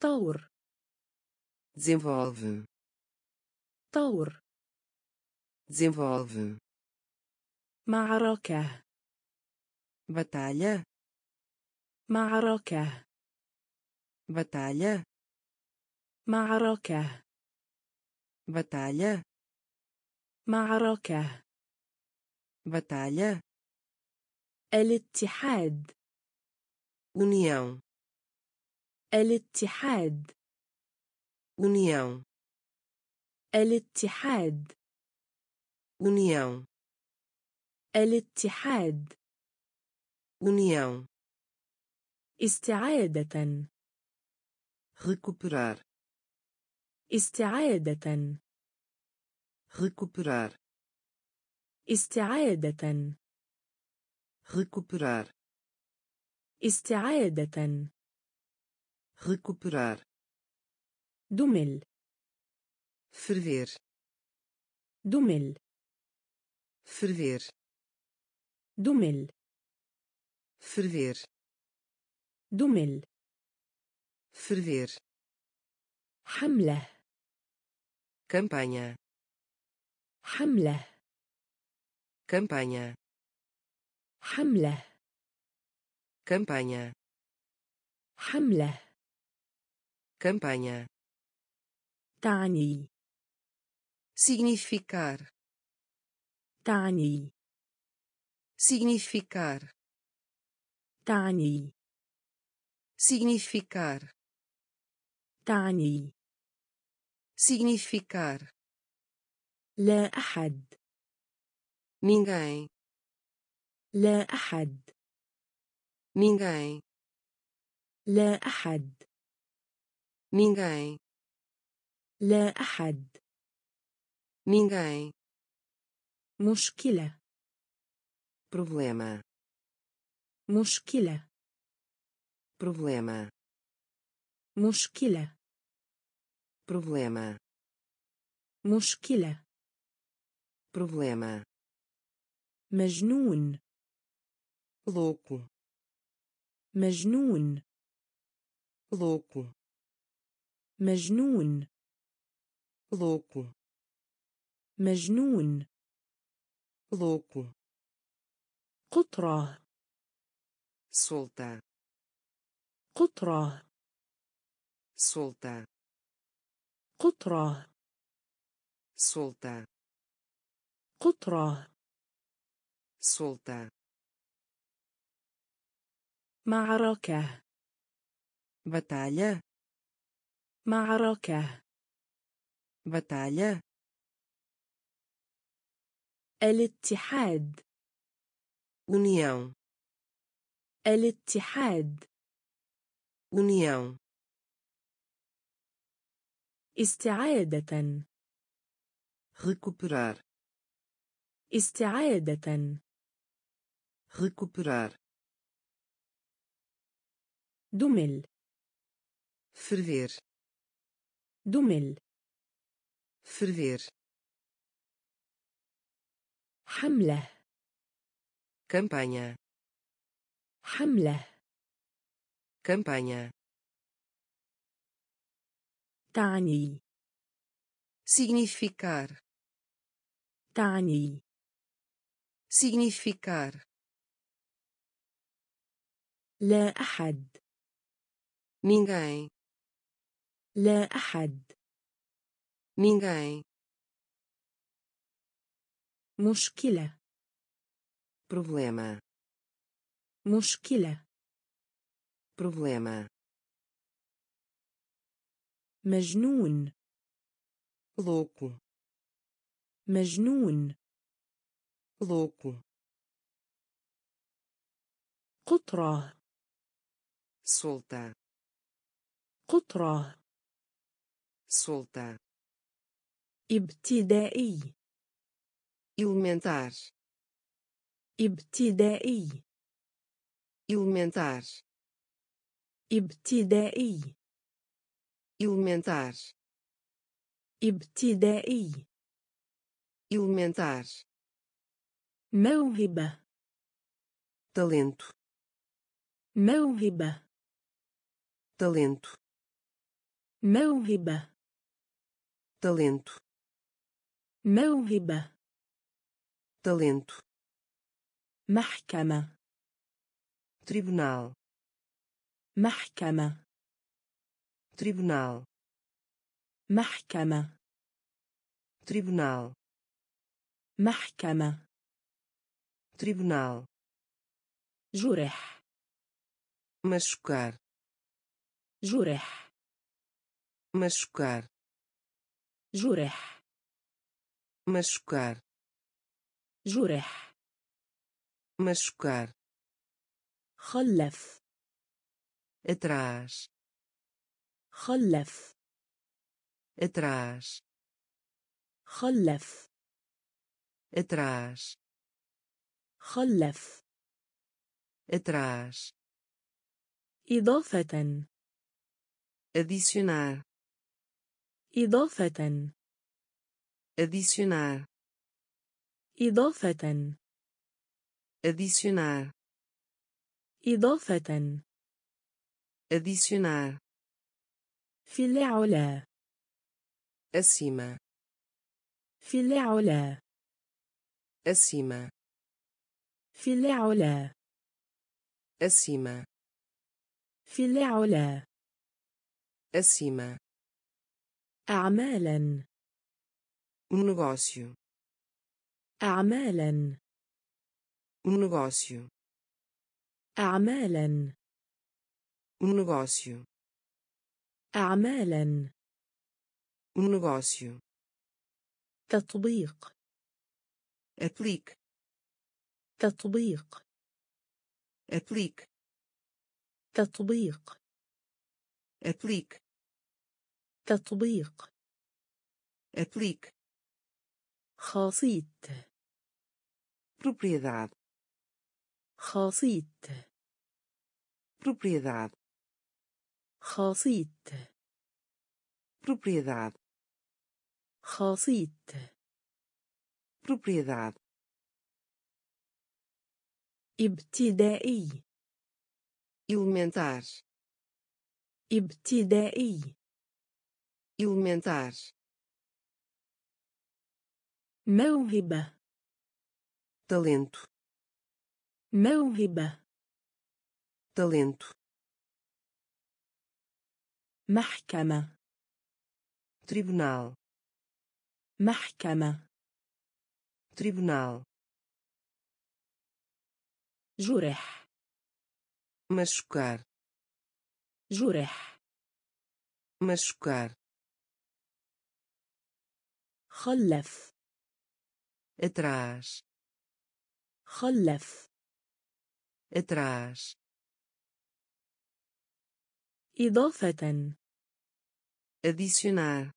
Taur. Desenvolve. Taur. Desenvolve. معركة. Batalha. معركة. Batalha. معركة. Batalha. معركة. Batalha. الاتحاد. União. الاتحاد. União. الاتحاد. União. الاتحاد. União. استعادة. Recuperar. استعادة. Recuperar. استعادة. Recuperar. استعادة. Recuperar. Dumel. Ferver. Dumel. Ferver. Dumel. Ferver. Dumel. Ferver. Hamla. Campanha. Hamla. Campanha. Hamla. Campanha. Hamla. Campanha. تعني. Significar. تعني. Significar. تعني. Significar. تعني. Significar. لا أحد. Ninguém. لا أحد. Ninguém. لا أحد. Ninguém. لا أحد. Ninguém. مشكلة. Problema. مشكلة. Problema. مشكلة. Problema. مشكلة. Problema. مجنون. Louco. مجنون. Louco. مجنون. Louco. مجنون. Louco. قطرة. Solta. قطرة. Solta. قطرة. Solta. قطرة. Solta. معركة. Batalha. معركة. Batalha. الاتحاد. União. الاتحاد. União. استعادة. Recuperar. استعادة. Recuperar. دمل. Ferver. دمل. Ferver. حملة. Campanha. حملة. Campanha. تعني. Significar. تعني. Significar. لا أحد. Ninguém. لا أحد. Ninguém. مشكلة. Problema. مشكلة. Problema. مجنون. Louco. مجنون. Louco. قطرة. Solta. قطرة. Solta. ابتدائي. Elementar. ابتدائي. Elementar. ابتدائي. Elementar. ابتدائي. Elementar. موهبة. Talento. موهبة. Talento. موهبة. Talento. موهبة. Talento. محكمة. Tribunal. محكمة. Tribunal. محكمة. Tribunal. محكمة. Tribunal. جرح. Machucar. جرح. Machucar. جرح. Machucar. جرح. Machucar. خلف. Atrás. خلف. Atrás. خلف. Atrás. خلف. Atrás. إضافة. Adicionar. إضافة. Adicionar. إضافة. Adicionar. إضافة. Adicionar. في العلا. Acima. في العلا. Acima. في العلا. Acima. في العلا. Acima. أعمالا. Negócio. أعمالا. Negócio. أعمالا. Negócio. أعمالا. Negócio. تطبيق. Aplique. تطبيق. Aplique. تطبيق أبليك تطبيق أبليك خاصية propriedade خاصية propriedade خاصية propriedade خاصية propriedade ابتدائي elementar ابتدائي elementar موهبة talento موهبة talento محكمة tribunal محكمة tribunal جرح machucar جرح machucar خلف atrás خلف atrás إضافة adicionar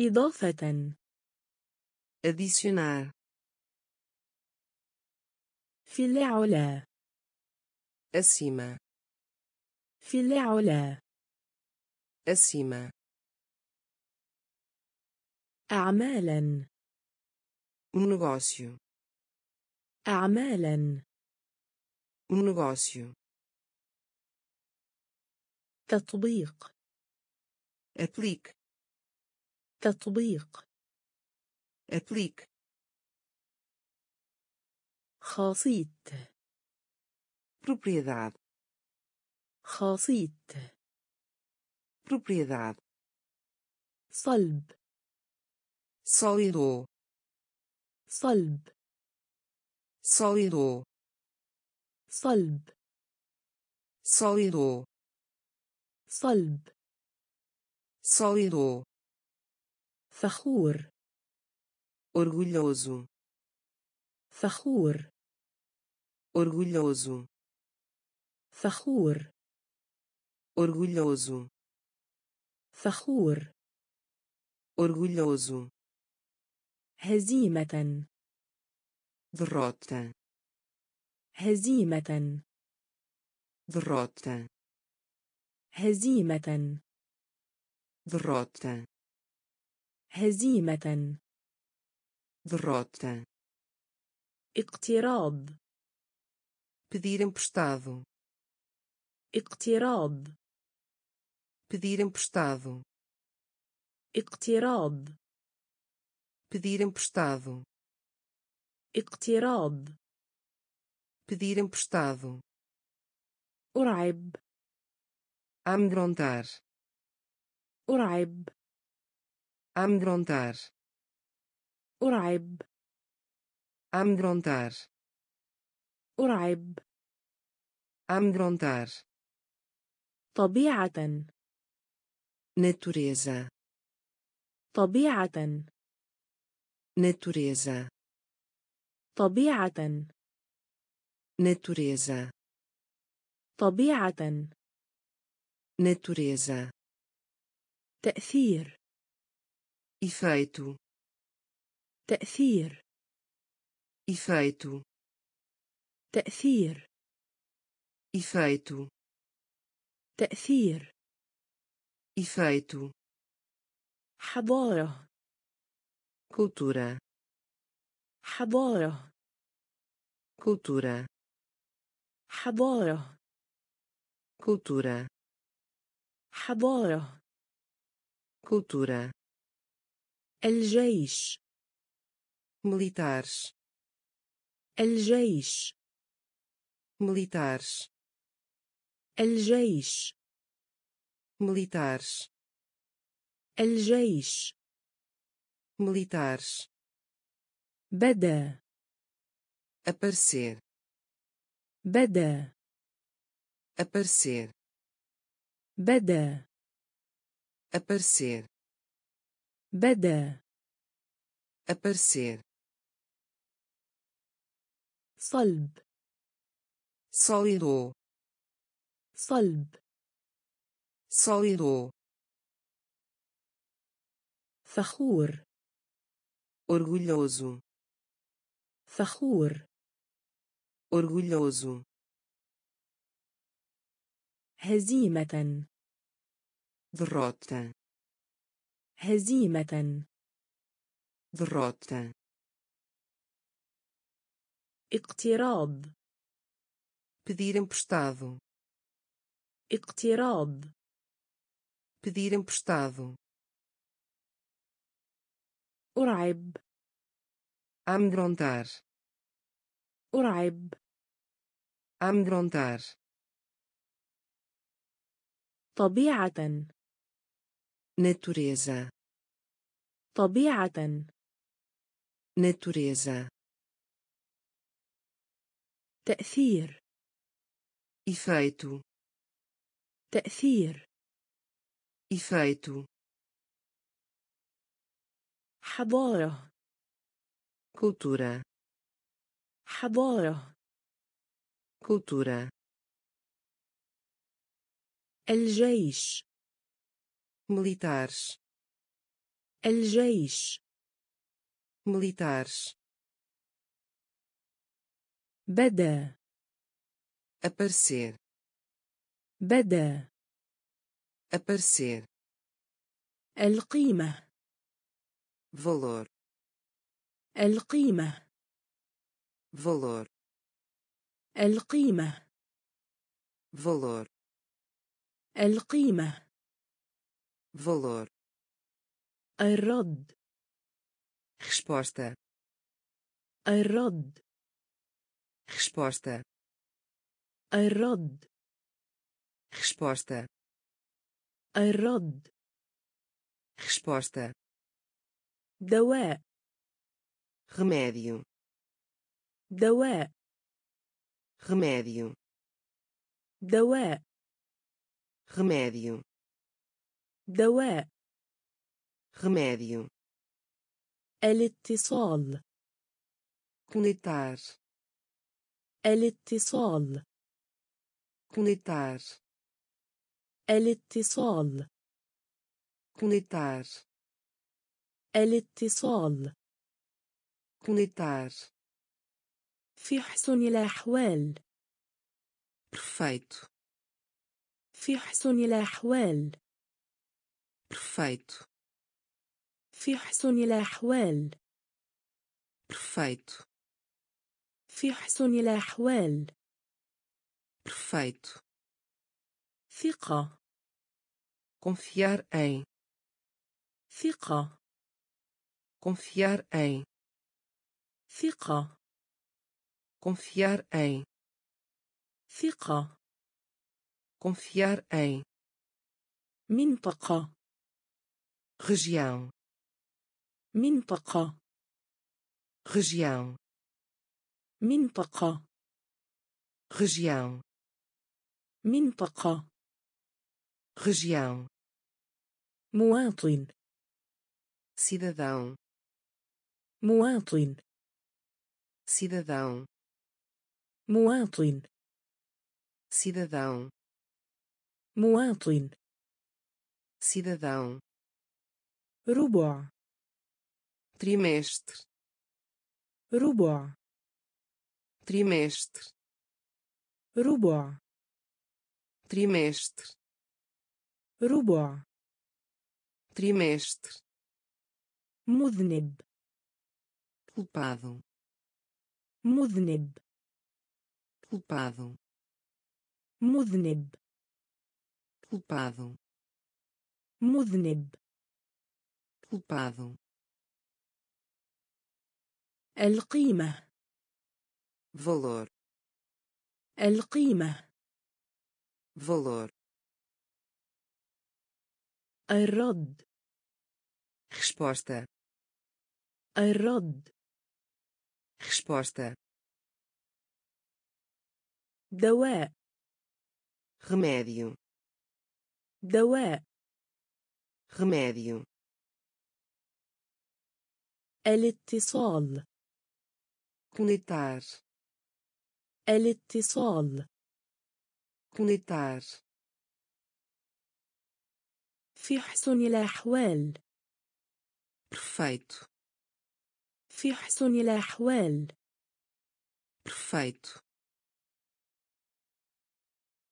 إضافة adicionar في العلا acima في العلا acima أعمالا negócio أعمالا negócio تطبيق aplique تطبيق aplique خاصية propriedade خاصية propriedade صلب sólido صلب sólido صلب sólido صلب sólido فخور orgulhoso فخور orgulhoso فخور orgulhoso فخور orgulhoso هزيمة derrota هزيمة derrota هزيمة derrota هزيمة derrota اقتراض pedir emprestado اقتراض pedir emprestado اقتراض pedir emprestado اقتراض pedir emprestado أرعب amedrontar أرعب amedrontar أرعب amedrontar أرعب amedrontar طبيعة natureza طبيعة natureza طبيعة natureza طبيعة natureza تأثير efeito تأثير efeito تأثير efeito تأثير efeito حضارة cultura حضارة cultura حضارة cultura حضارة cultura الجيش militares الجيش militares الجيش militares الجيش militares بدأ aparecer بدأ aparecer بدأ aparecer صلب sólido صلب sólido فخور orgulhoso فخور orgulhoso هزيمة derrota هزيمة derrota اقتراض pedir emprestado اقتراض pedir emprestado أرعب amedrontar أرعب amedrontar طبيعة natureza طبيعة natureza تأثير efeito تأثير efeito حضارة cultura حضارة cultura الجيش militares الجيش militares بدأ aparecer بدأ aparecer القيمة valor القيمة valor القيمة valor القيمة valor الرد resposta الرد resposta الرد resposta الرد resposta دواء remédio دواء remédio دواء remédio دواء remédio الاتصال conectar الاتصال conectar الاتصال conectar الاتصال conectar في حسن الأحوال perfeito في حسن الأحوال perfeito في حسن الأحوال perfeito في حسن الأحوال perfeito ثقة confiar em ثقة confiar em ثقة confiar em ثقة confiar em منطقة região منطقة região منطقة região منطقة região مواطن cidadão مواطن cidadão مواطن cidadão مواطن cidadão ربع trimestre ربع trimestre ربع trimestre ربع trimestre مذنب culpado مذنب culpado مذنب culpado مذنب culpado القيمة valor القيمة valor الرد resposta الرد resposta دواء remédio دواء remédio الاتصال conectar الاتصال conectar. في حسن الأحوال. Perfeito. في حسن الأحوال. Perfeito.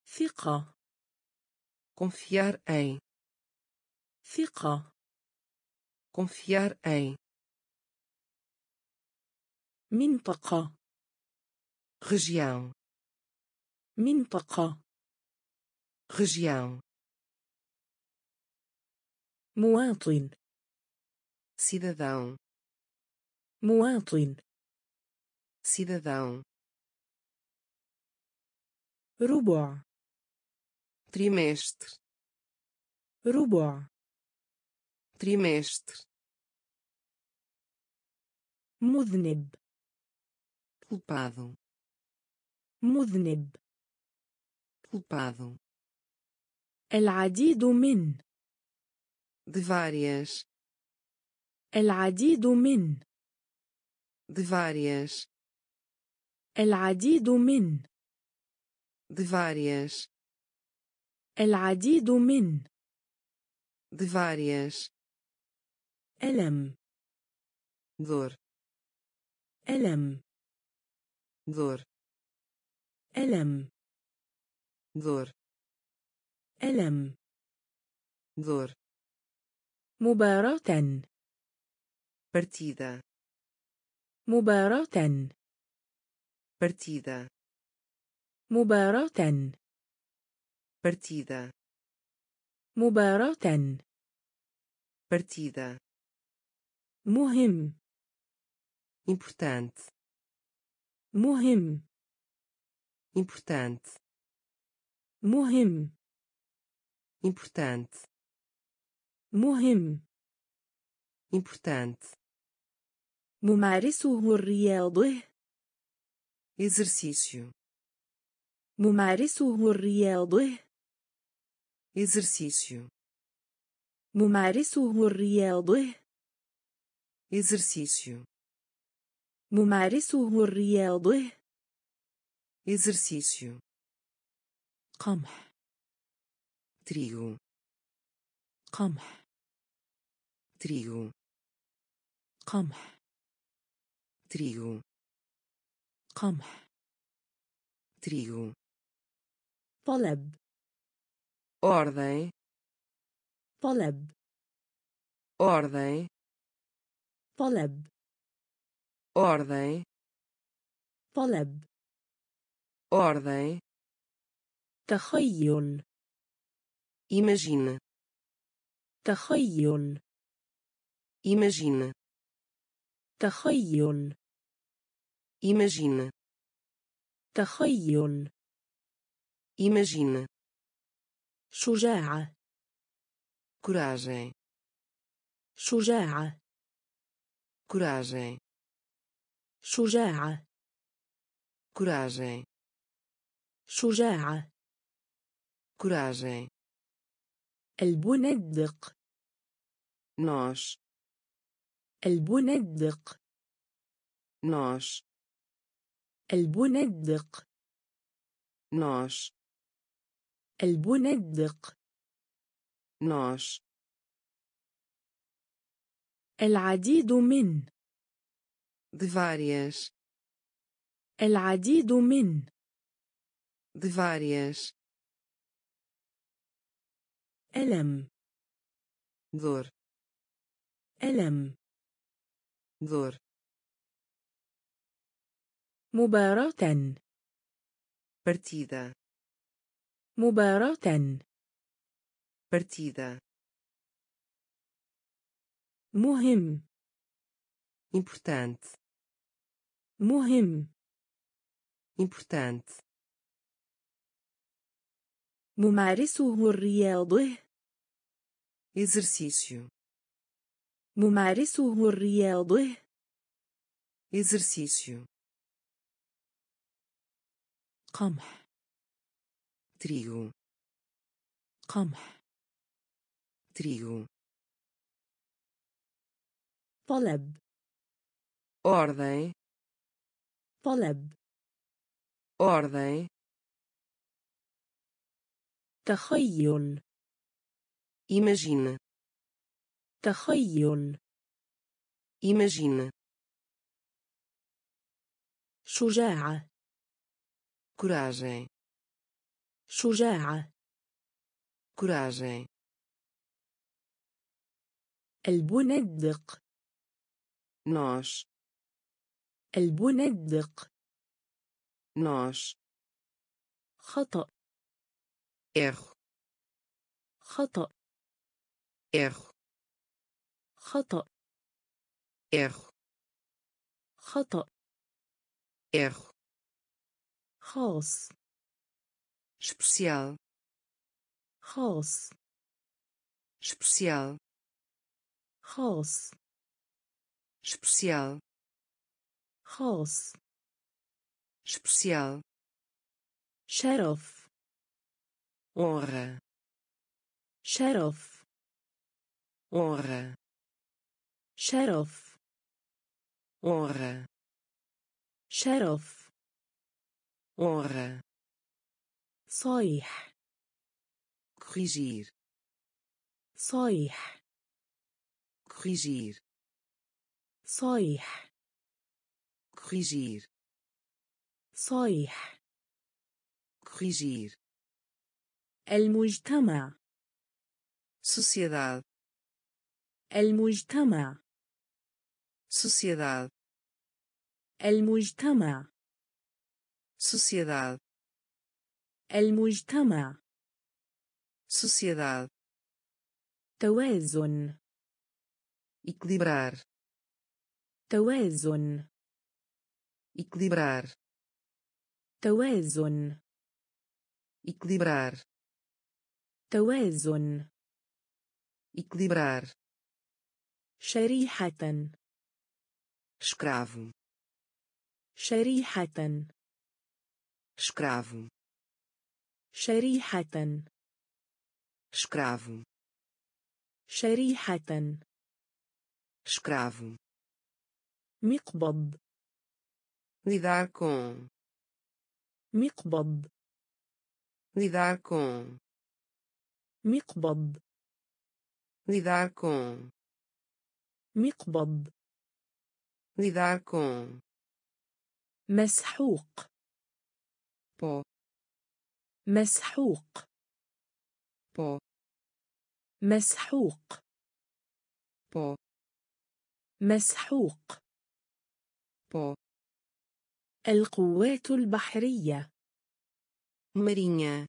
ثقة. Confiar em. ثقة. Confiar em. منطقة. Região. منطقة. Região. مواطن. Cidadão. مواطن. Cidadão. ربع. Trimestre. ربع. Trimestre. مذنب. Culpado. مذنب. Culpado. العديد من. De várias. العديد من. De várias. العديد من. De várias. العديد من. De várias. ألم. Dor. ألم. Dor. ألم. Dor. ألم. Dor. مباراة. Partida. مباراة. Partida. مباراة. Partida. مباراة. Partida. مهم. Importante. مهم. Importante. مهم. Importante. مهم. Importante. ممارسه الرياضة. Exercício. ممارسه الرياضة. Exercício. ممارسه الرياضة. Exercício. ممارسه الرياضة. Exercício. قمح. Trigo. قمح. Trigo. قمح. Trigo. قمح. Trigo. طلب. Ordem. طلب. Ordem. طلب. Ordem. طلب. Ordem. تخيل. Imagina. تخيل. Imagina. تخيل. Imagina. تخيل. Imagina. شجاعة. Coragem. شجاعة. Coragem. شجاعة. Coragem. شجاعة. Coragem. البندق. Nós. البندق. Nós. البندق. Nós. البندق. Nós. العديد من. De várias. العديد من. De várias. ألم. Dor. ألم. Dor. مباراة. Partida. مباراة. Partida. مهم. Importante. مهم. Importante. ممارسه الرياضة. Exercício. ممارسه الرياضة. Exercício. قمح. Trigo. قمح. Trigo. طلب. Ordem. طلب. Ordem. تخيل. Imagine. تخيل. Imagine. شجاعة. Coragem. شجاعة. Coragem. البندق. Nós. البندق. Nós. خطأ. Erro. خطأ. Erro. خطأ. Erro. خطأ. Erro. خاص. Especial. خاص. Especial. خاص. Especial. خاص. Especial. شرف. Honra. شرف. Honra. شرف. Honra. شرف. Honra. صايح. Corrigir. صايح. Corrigir. صايح. Corrigir. صايح. Corrigir. المجتمع. Sociedade. المجتمع. Sociedade. المجتمع. Sociedade. المجتمع. Sociedade. توازن. Equilibrar. توازن. Equilibrar. توازن. Equilibrar. توازن. Equilibrar. شريحة. Escravo. شريحة. Escravo. شريحة. Escravo. شريحة. Escravo. مقبض. Lidar com. مقبض. Lidar com. مقبض. Lidar com. مقبض. Lidar com. مسحوق. Pó. مسحوق. Pó. مسحوق. Pó. مسحوق. Pó. القوات البحرية. Marinha.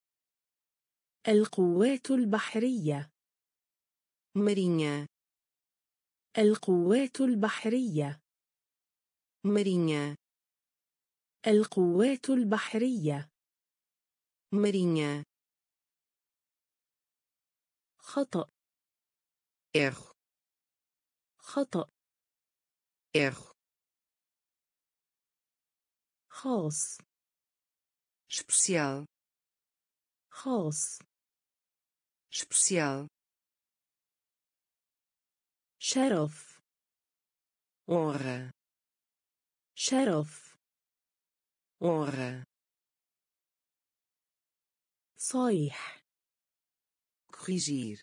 القوات البحرية. Marinha. القوات البحرية. Marinha. القوات البحرية. Marinha. خطأ. Erro. خطأ. Erro. خاص. Especial. خاص. Especial. شرف. Honra. شرف. Honra. صايح. Corrigir.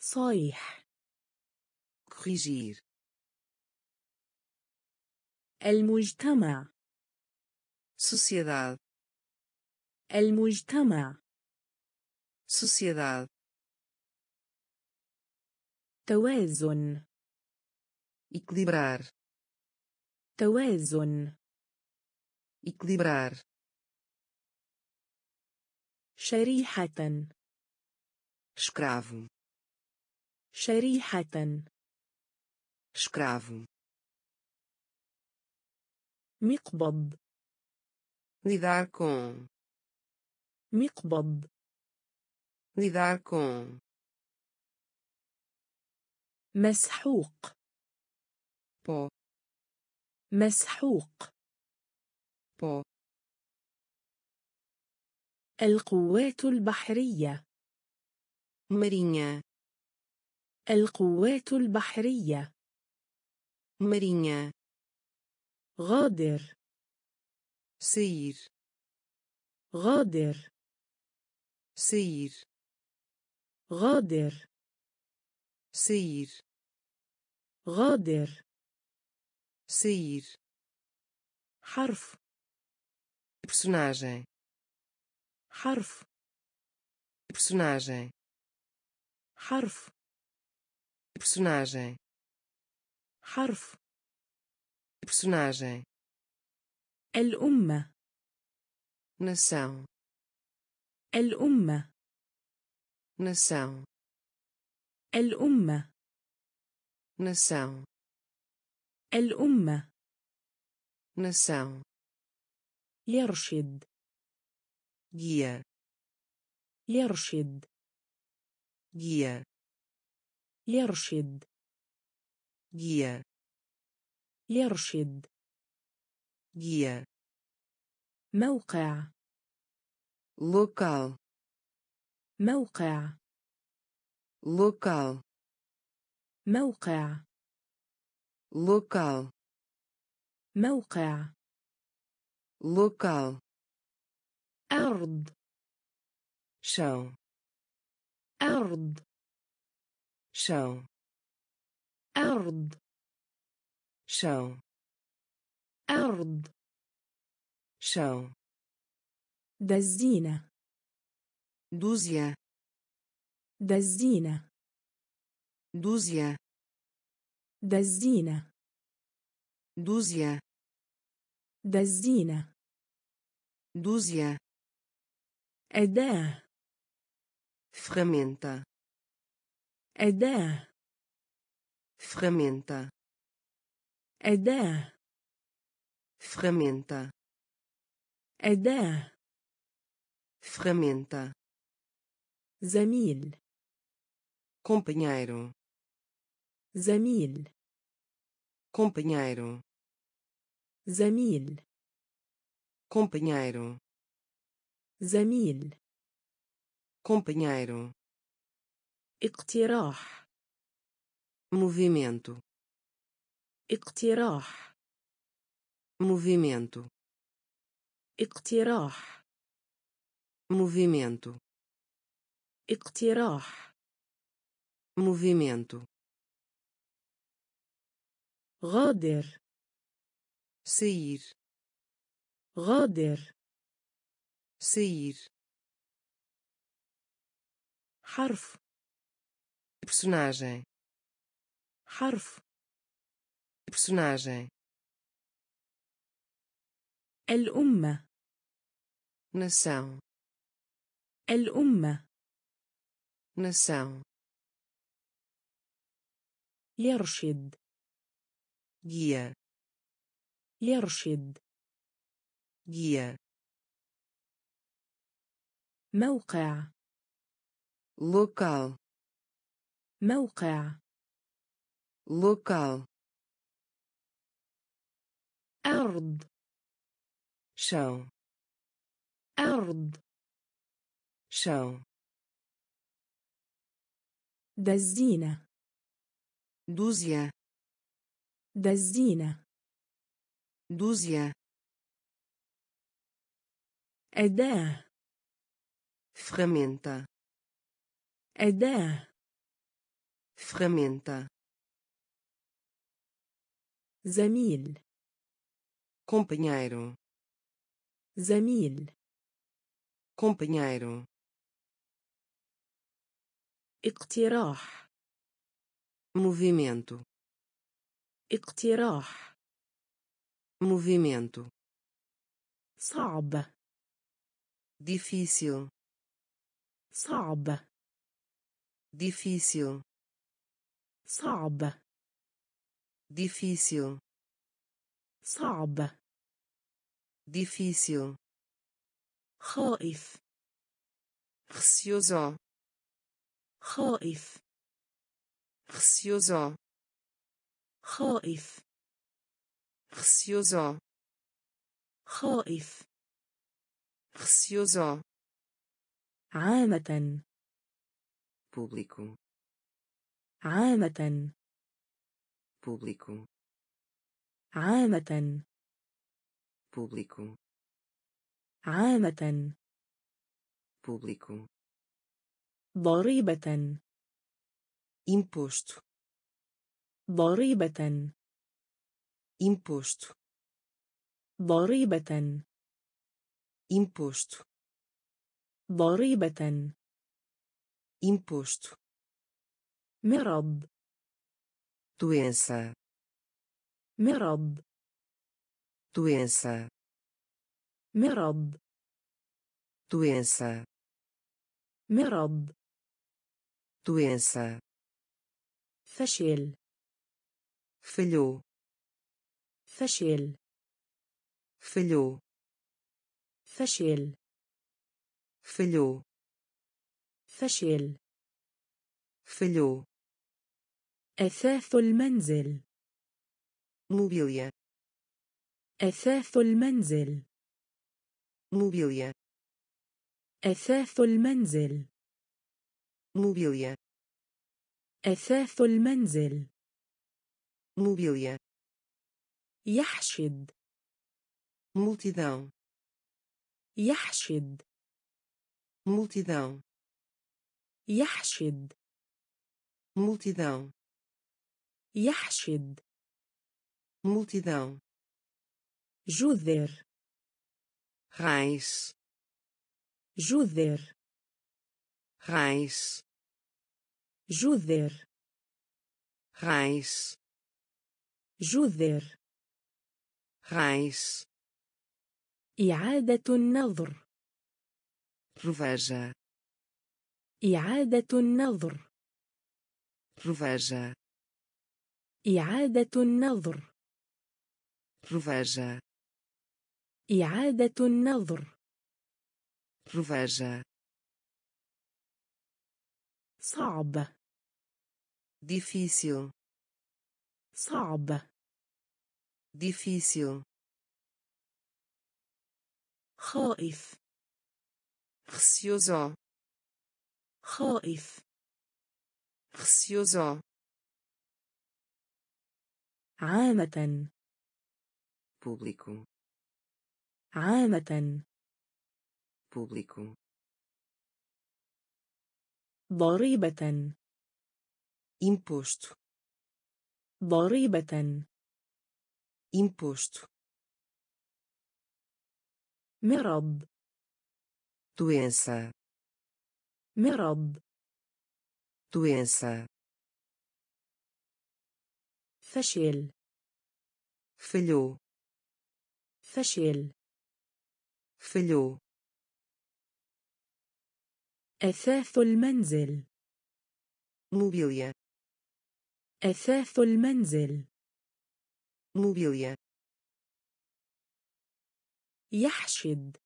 صايح. Corrigir. المجتمع. Sociedade. المجتمع. Sociedade. توازن. Equilibrar. توازن. Equilibrar. شريحة. Escravo. شريحة. Escravo. مقبض. Lidar com. مقبض. Lidar com. مسحوق. Pó. مسحوق. Pó. القوات البحرية. Marinha. القوات البحرية. Marinha. غادر. سير. غادر. سير. غادر. سير. غادر. سير. حرف. personagem. حرف. personagem. حرف. personagem. حرف. personagem. الأمة. nação. الأمة. nação. الأمة. nação. الأمة. nação. يرشد. guia. يرشد. guia. يرشد. guia. يرشد. guia. موقع. local. موقع. local. موقع. local. موقع. local. أرض. chão. أرض. chão. أرض. chão. أرض. chão. دزينة. دوزيا. دزينة. دوزيا. دزينة. دوزيا. دزينة. دوزيا. أداة. ferramenta. أداة. ferramenta. أداة. ferramenta. أداة. ferramenta. زميل. companheiro. زميل. companheiro. زميل. companheiro. زميل. companheiro. اقتراح. movimento. اقتراح. movimento. اقتراح. movimento. اقتراح. movimento. غادر. سير. غادر. سير. حرف. personagem. حرف. personagem. الأمة. nação. الأمة. nação. يرشد. guia. يرشد. guia. موقع. local. موقع. local. أرض. chão. أرض. chão. دزينة. دوزيا. دزينة. دوزيا. أداة. ferramenta. أداة. ferramenta. زميل. companheiro. زميل. companheiro. اقتراح. movimento. اقتراح. movimento. صعب. difícil. صعب. difícil. صعب. difícil. صعب. difícil. خائف. receoso. خائف. receoso. خائف. receoso. خائف. receoso. عامة. público. عامة. público. عامة. público. عامة. público. ضريبة. Imposto. ضريبة. Imposto. ضريبة. Imposto. ضريبة. Imposto. مرض. Doença. مرض. Doença. مرض. Doença. مرض. Doença. فشل. Falhou. فشل. Falhou. فشل. Falhou. فشل. Falhou. أثاث المنزل. Mobília. أثاث المنزل. Mobília. أثاث المنزل. Mobília. أثاث المنزل. Mobília. يحشد. Multidão. يحشد. Multidão. يحشد. Multidão. يحشد. Multidão. Júder. Raiz. Júder. Raiz. Júder. Raiz. Júder. Raiz. إعادة النظر. Reveja. إعادة النظر. Reveja. إعادة النظر. Reveja. إعادة النظر. Reveja. صعب. Difícil. صعب. Difícil. خائف. Receoso. خائف. Receoso. عامة. Público. عامة. Público. ضريبة. Imposto. ضريبة. Imposto. مرض. Doença. مرض. Doença. فشل. Falhou. فشل. Falhou. أثاث المنزل. Mobília. أثاث المنزل. Mobília. يحشد.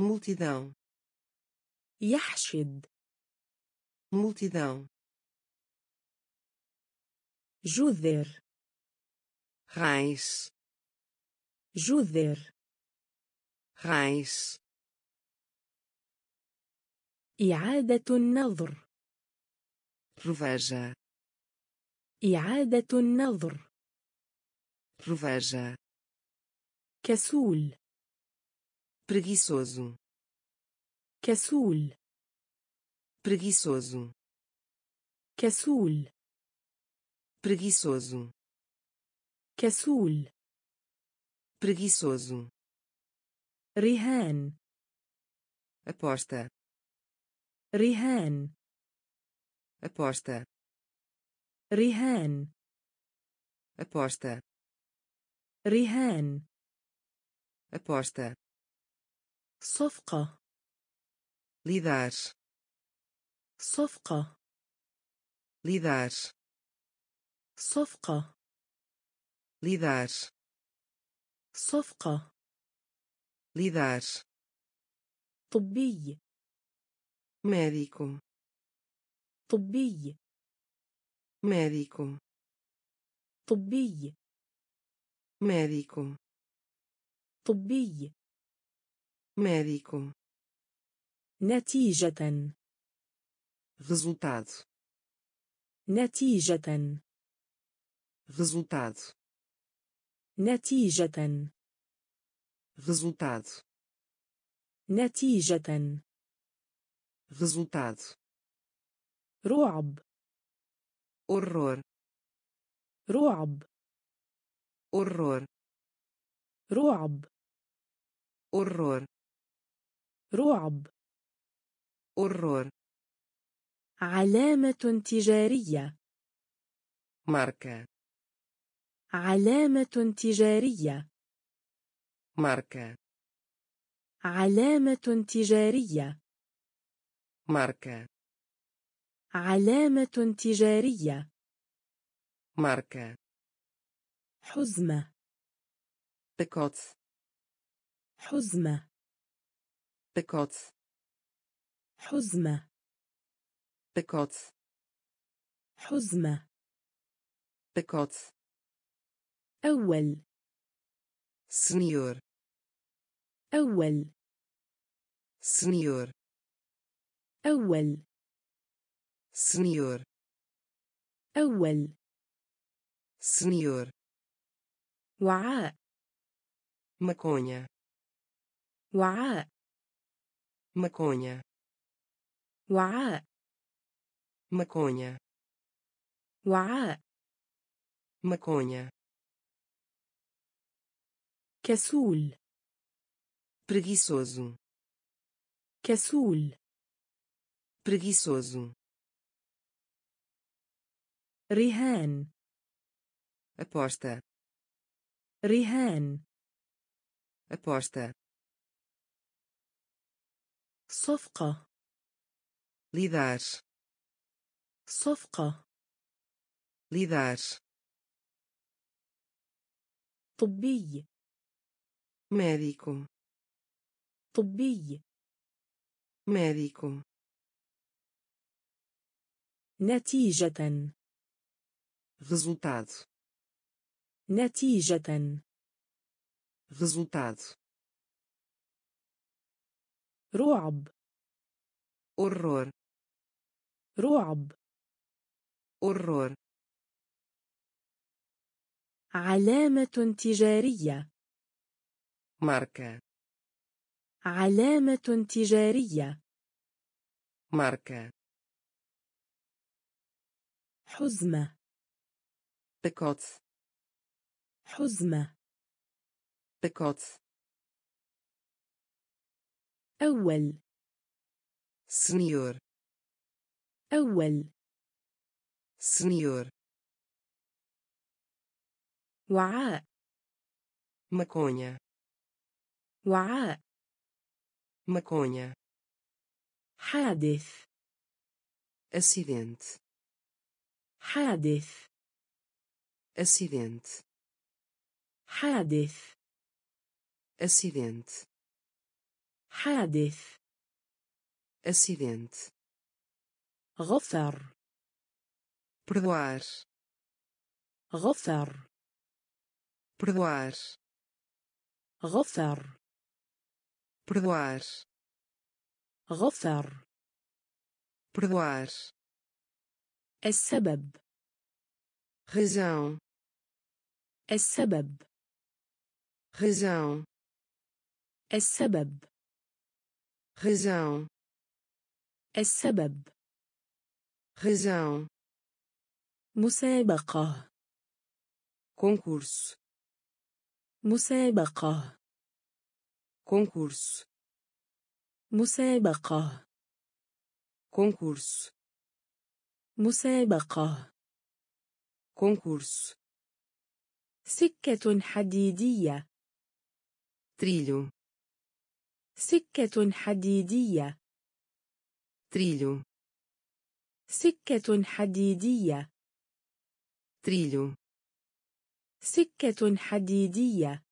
Multidão. يحشد. Multidão. Júder. Raiz. Júder. Raiz. إعادة النظر. Reveja. إعادة النظر. Reveja. كسول. Preguiçoso. كسول. Preguiçoso. كسول. Preguiçoso. كسول. Preguiçoso. رهان. Aposta. رهان. Aposta. رهان. Aposta. رهان. Aposta. صفقة. Lidar. صفقة. Lidar. صفقة. Lidar. صفقة. Lidar. طبي. Médico. طبي. Médico. طبي. Médico. طبي. Médico. نتيجة. Resultado. نتيجة. Resultado. نتيجة. Resultado. نتيجة. resultado. رعب. horror. رعب. horror. رعب. horror. رعب. horror. علامة تجارية. ماركة. علامة تجارية. ماركة. علامة تجارية. ماركة. علامة تجارية. ماركة. حزمة. بكوت. حزمة. بكوت. حزمة. بكوت. حزمة. بكوت. أول. سنيور. أول. سنيور. أول. سنيور. أول. سنيور. وعاء. مكونة. وعاء. مكونة. وعاء. مكونة. وعاء. مكونة. كسول. preguiçoso. كسول. preguiçoso. رهان. aposta. رهان. aposta. صفقة. lidar. صفقة. lidar. طبي. médico. طبي. médico. نتيجة. resultado. نتيجة. resultado. رعب. horror. رعب. horror. علامة تجارية. ماركة. علامة تجارية. ماركة. حزمة. بكوت. حزمة. بكوت. أول. سنيور. أول. سنيور. وعاء. مكونة. وعاء. مكونة. حادث. acidente. حادث. acidente. حادث. acidente. حادث. acidente. غفر. perdoar. غفر. perdoar. غفر. perdoar. غفر. perdoar. السبب. razão. السبب. razão. السبب. razão. السبب. razão. مسابقة. concurso. مسابقة. concurso. مسابقة. concurso. مسابقة. concurso. سكة حديدية. trilho. سكة حديدية. trilho. سكة حديدية. trilho. سكة حديدية.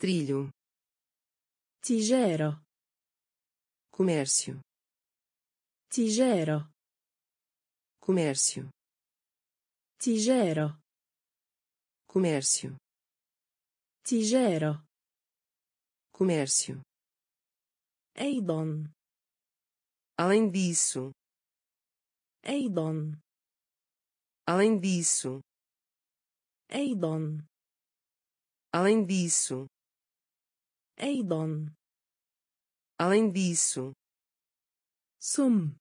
trilho. تجارة. comércio. تجارة. comércio. تجارة. comércio. تجارة. comércio. أيضاً. além disso. أيضاً. além disso. أيضاً. além disso. أيضاً. além disso. sum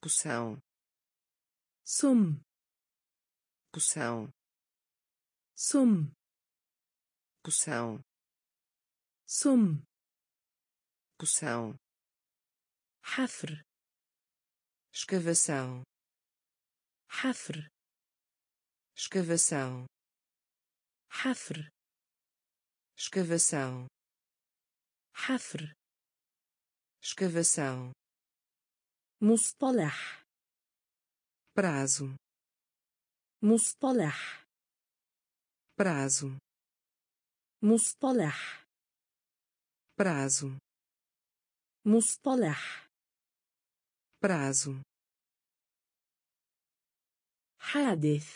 coção sum coção sum coção حفر escavação حفر escavação حفر escavação مصطلح prazo مصطلح prazo مصطلح prazo مصطلح prazo حادث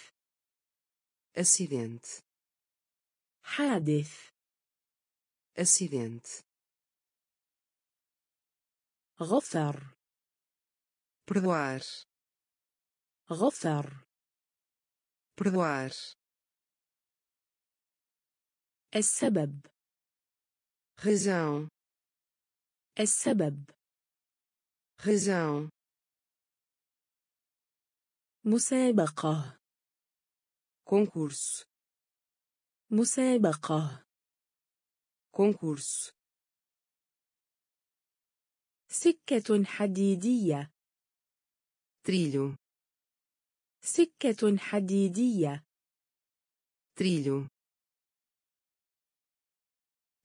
acidente حادث acidente غفر perdoar السبب razão مسابقة concurso سكة حديدية trilho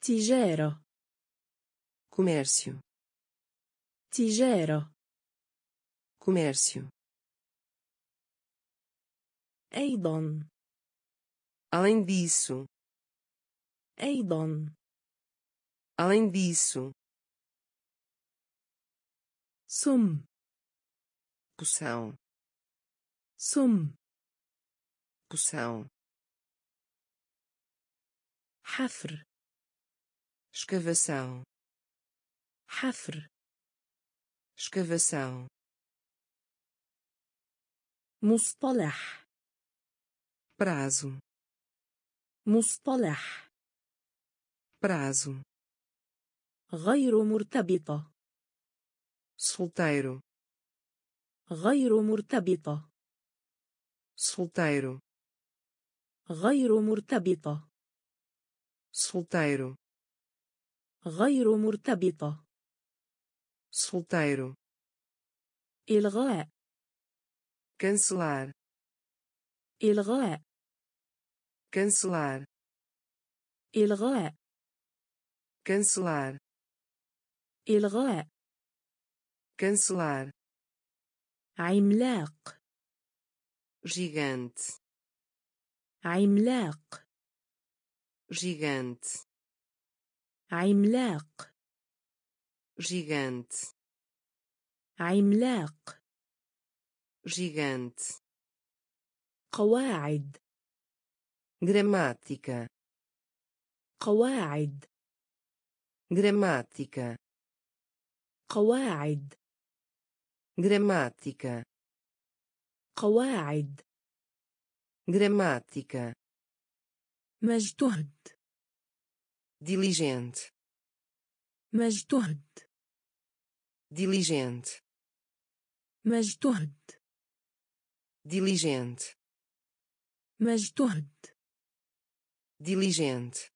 تجارة comércio أيضاً além disso sum coção حفر escavação مصطلح prazo غير مرتبطة solteiro غير مرتبطة solteiro غير مرتبطة solteiro إلغاء cancelar إلغاء cancelar إلغاء cancelar عملاق gigante عملاق gigante عملاق gigante قواعد gramática قواعد gramática قواعد gramática مجتهد diligente مجتهد diligente مجتهد diligente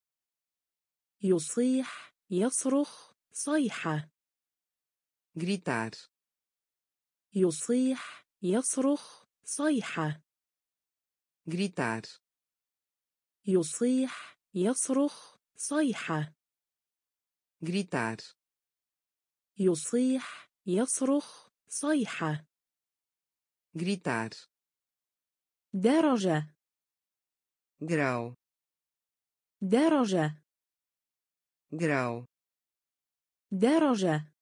يصيح يصرخ صيحة gritar يصيح يصرخ صيحة gritar يصيح يصرخ صيحة gritar يصيح يصرخ صيحة gritar درجة grau درجة grau درجة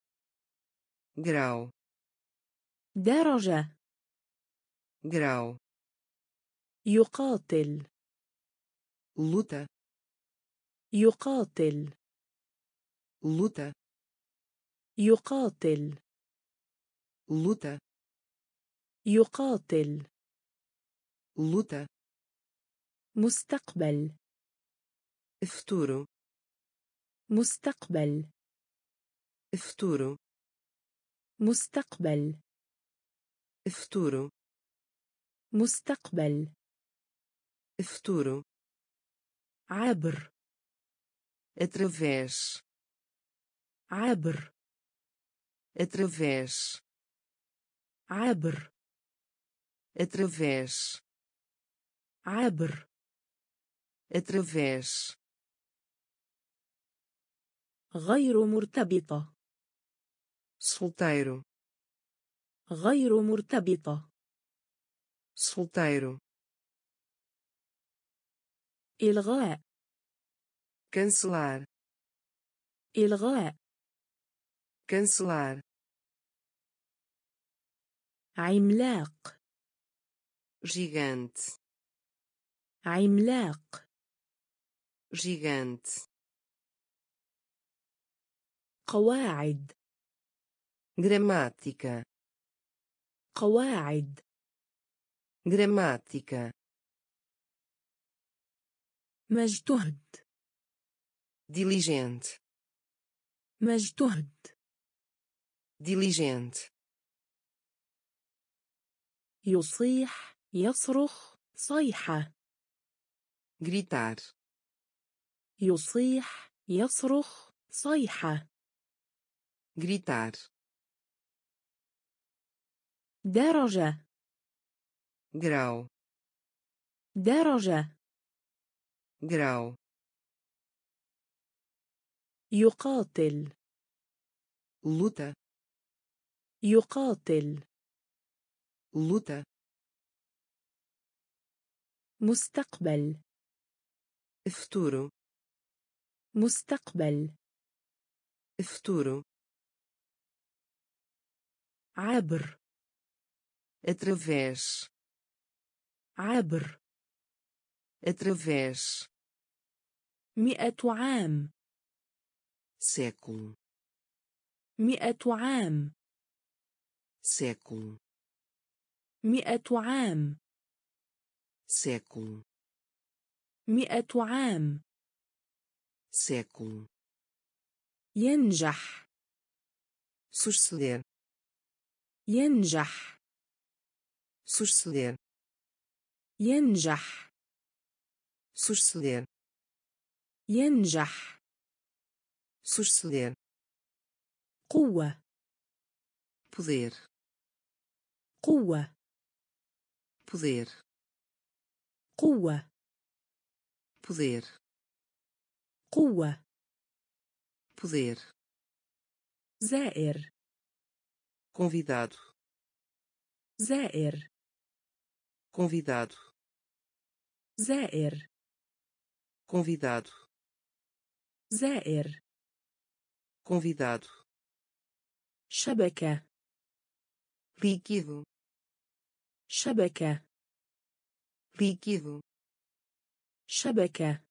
grau يقاتل luta يقاتل luta يقاتل luta مستقبل مستقبل. Futuro. مستقبل. Futuro. عبر. Através. عبر. Através. عبر. Através. عبر. Através. غير مرتبطة. Solteiro. غير مرتبطة. Solteiro. إلغاء. Cancelar. إلغاء. Cancelar. عملاق. Gigante. عملاق. Gigante. قواعد. Gramática. قواعد. Gramática. مجتهد. Diligente. مجتهد. Diligente. يصيح. يصرخ. صيحة. Gritar. يصيح. يصرخ. صيحة. Gritar. درجة. Grau. درجة. Grau. يقاتل. Luta. يقاتل. Luta. مستقبل. Futuro. مستقبل. Futuro. عبر. Através. عبر. Através. مئة عام. Século. مئة عام. Século. مئة عام. Século. مئة عام. Século. ينجح. Suceder. ينجح. Suceder. ينجح. Suceder. ينجح. Suceder. قوة. Poder. قوة. Poder. قوة. Poder. قوة. Poder. Zair. Convidado. Zair. Convidado. Zair. Convidado. Zair. Convidado. Chabeca. Líquido. Chabeca. Líquido. Chabeca.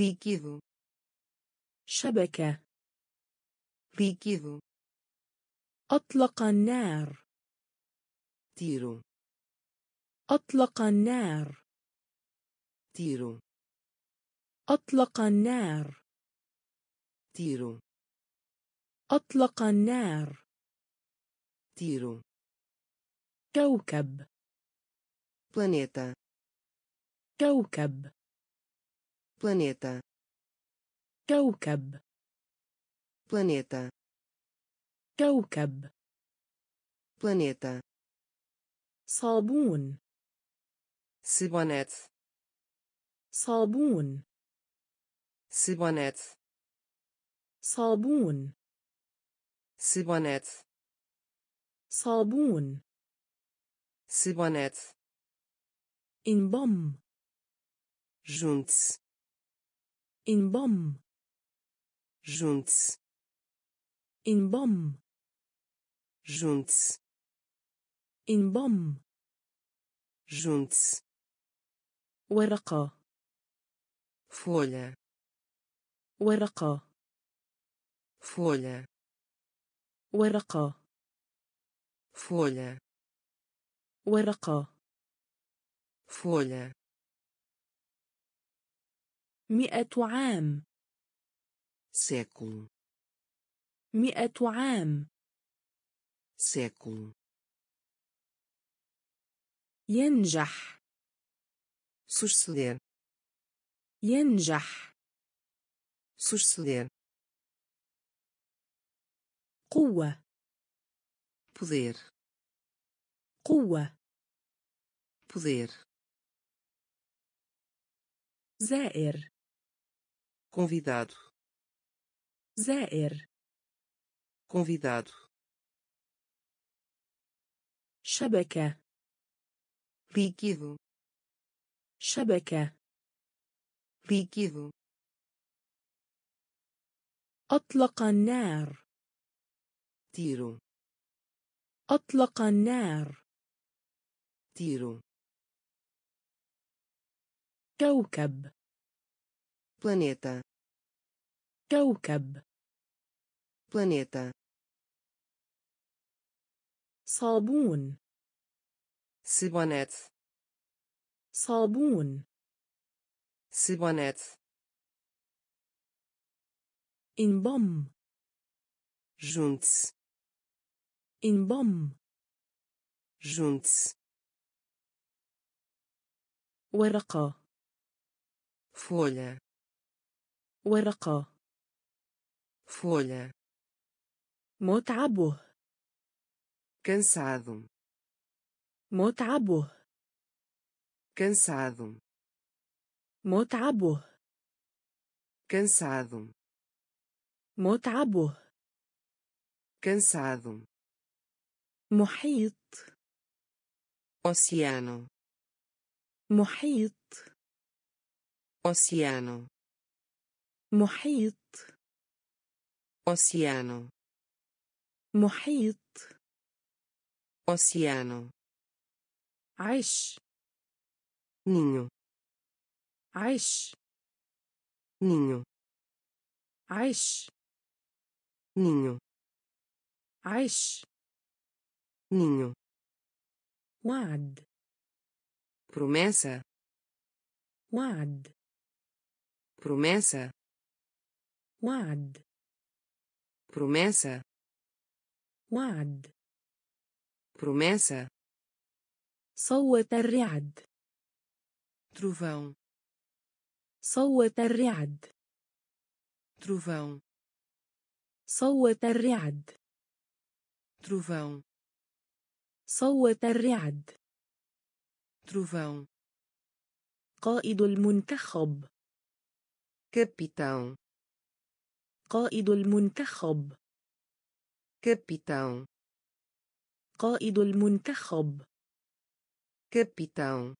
Líquido. شبكة. Líquido. أطلق النار. Tiro. أطلق النار. Tiro. أطلق النار. Tiro. أطلق النار. Tiro. كوكب. Planeta. كوكب. Planeta. كوكب. Planeta. كوكب. Planeta. صابون. Sabonete. صابون. Sabonete. صابون. Sabonete. صابون. Sabonete. انضم. Junte-se. انضم. Junte-se. Enbom. Junte-se. Enbom. Junte-se. ورقة. Folha. ورقة. Folha. ورقة. Folha. ورقة. Folha. مئة عام. Século. مئة عام. século, ينجح, suceder, ينجح, suceder, قوة, poder, قوة, poder, زائر, convidado, زائر, convidado, شبكة, líquido, شبكة, líquido, أطلق النار, tiro, أطلق النار, tiro, كوكب, planeta, كوكب, planeta, صابون, sabonete, صابون, sabonete, انضم, junte-se, انضم, junte-se, ورقة, folha, ورقة, folha, متعبه, cansado, متعبه, cansado, متعبه, cansado, متعبه, cansado, محيط, oceano, محيط, oceano, محيط, oceano, محيط, oceano, عيش, ninho, عيش, ninho, عيش, ninho, عيش, ninho, وعد, promessa, وعد, promessa, وعد, promessa, وعد, promessa, صوت الرعد, trovão, صوت الرعد, trovão, صوت الرعد, trovão, صوت الرعد, trovão, قائد المنتخب, capitão, قائد المنتخب, capitão, قائد المنتخب, capitão,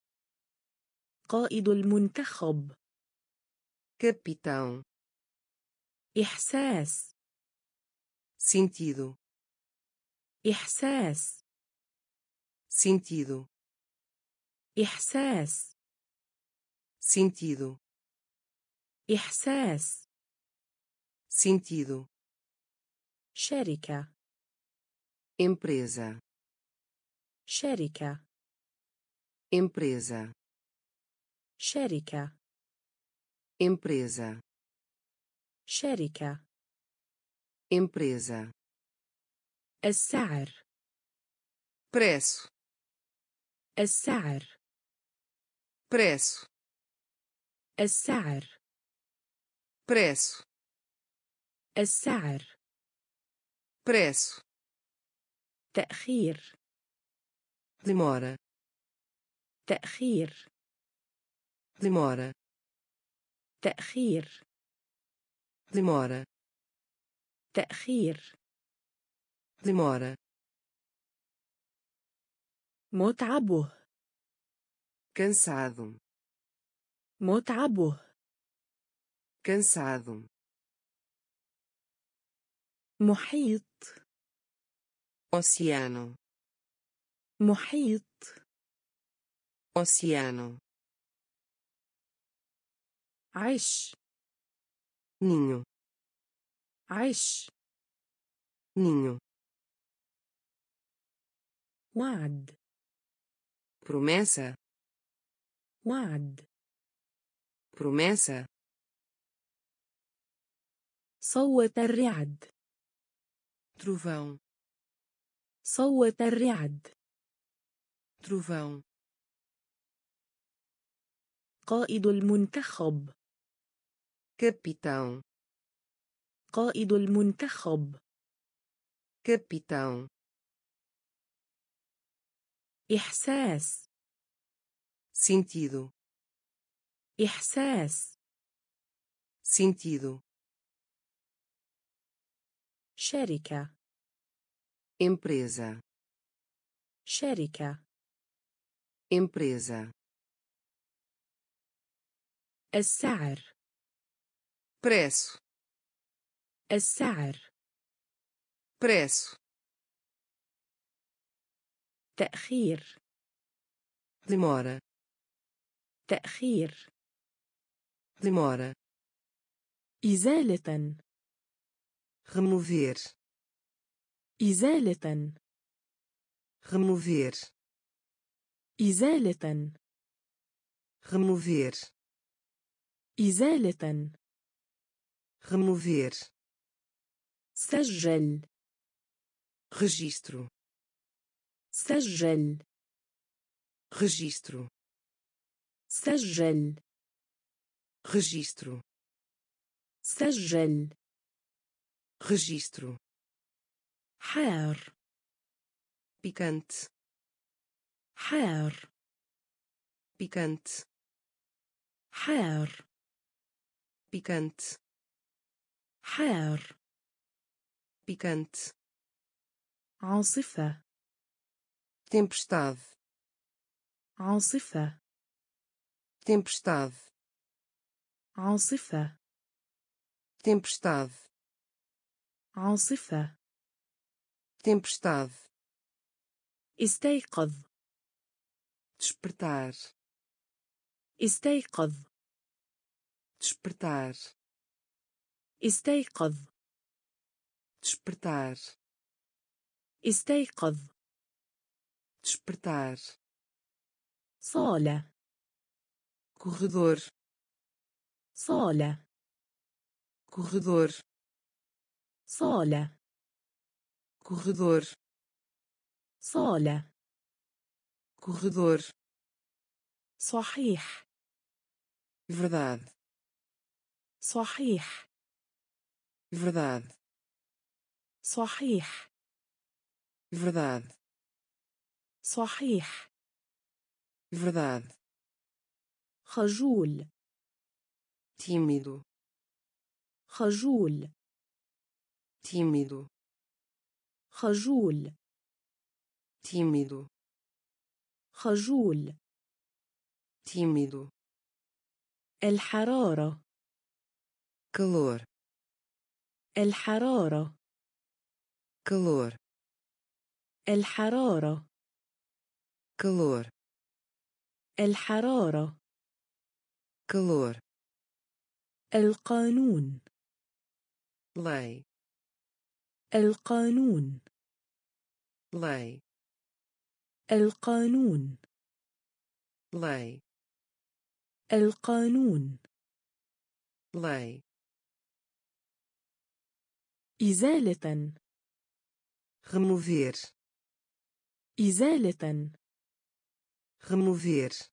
قائد المنتخب, capitão, إحساس, sentido, إحساس, sentido, إحساس, sentido, إحساس, sentido, شركة, empresa, شركة, empresa, شركة, empresa, شركة, empresa, السعر, preço, السعر, preço, السعر, preço, السعر, preço, تأخير, demora, تأخير, demora, تأخير, demora, تأخير, demora, متعبه, cansado, متعبه, cansado, محيط, oceano, محيط, oceano, عيش, ninho, عيش, ninho, وعد, promessa, وعد, promessa, صوت الرعد, trovão, صوت الرعد. تrovão. قائد المنتخب. Capitão. قائد المنتخب. Capitão. إحساس. Sentido. إحساس. Sentido. شركة. Empresa. شركة. Empresa. السعر. Preço. السعر. Preço. تأخير. Demora. تأخير. Demora. إزالة. Remover. إزالة. Remover. إزالة. Remover. إزالة. Remover. سجل. Registro. سجل. Registro. سجل. Registro. سجل. Registro. حار. Picante. حار. Picante. حار. Picante. حار. Picante. عاصفة. Tempestade. عاصفة. Tempestade. عاصفة. Tempestade. عاصفة. Tempestade. استيقظ. Despertar. استيقظ. Despertar. استيقظ. Despertar. استيقظ. Despertar. Sala. Corredor. Sala. Corredor. Sala. Corredor. Sala. Corredor. صحيح. Verdade. صحيح. Verdade. صحيح. Verdade. صحيح. Verdade. خجول. Tímido. خجول. Tímido. خجول. Tímido. خجول. Tímido. الحرارة. Calor. الحرارة. Calor. الحرارة. Calor. الحرارة. Calor. القانون. Lei. القانون. Lei. القانون. Lei. القانون. Lei. إزالة. Remover. إزالة. Remover.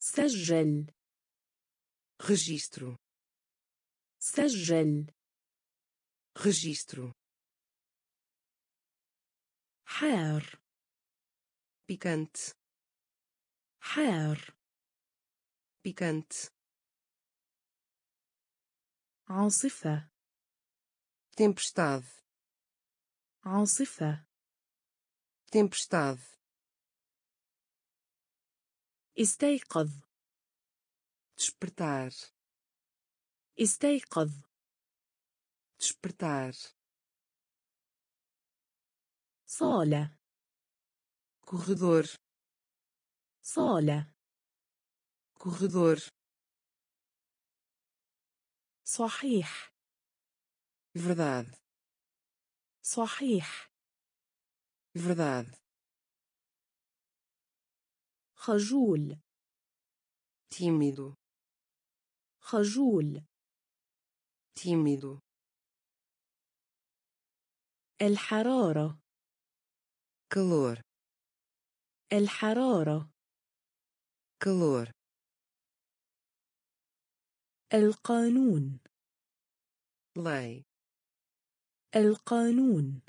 سجل. Registro. سجل. Registro. حار. Picante. حار. Picante. عاصفة. Tempestade. عاصفة. Tempestade. استيقظ. Despertar. استيقظ. Despertar. Sala. Corredor. Sala. Corredor. صحيح. Verdade. صحيح. Verdade. خجول. Tímido. خجول. Tímido. الحرارة. كالور. الحرارة. كالور. القانون. لاي. القانون.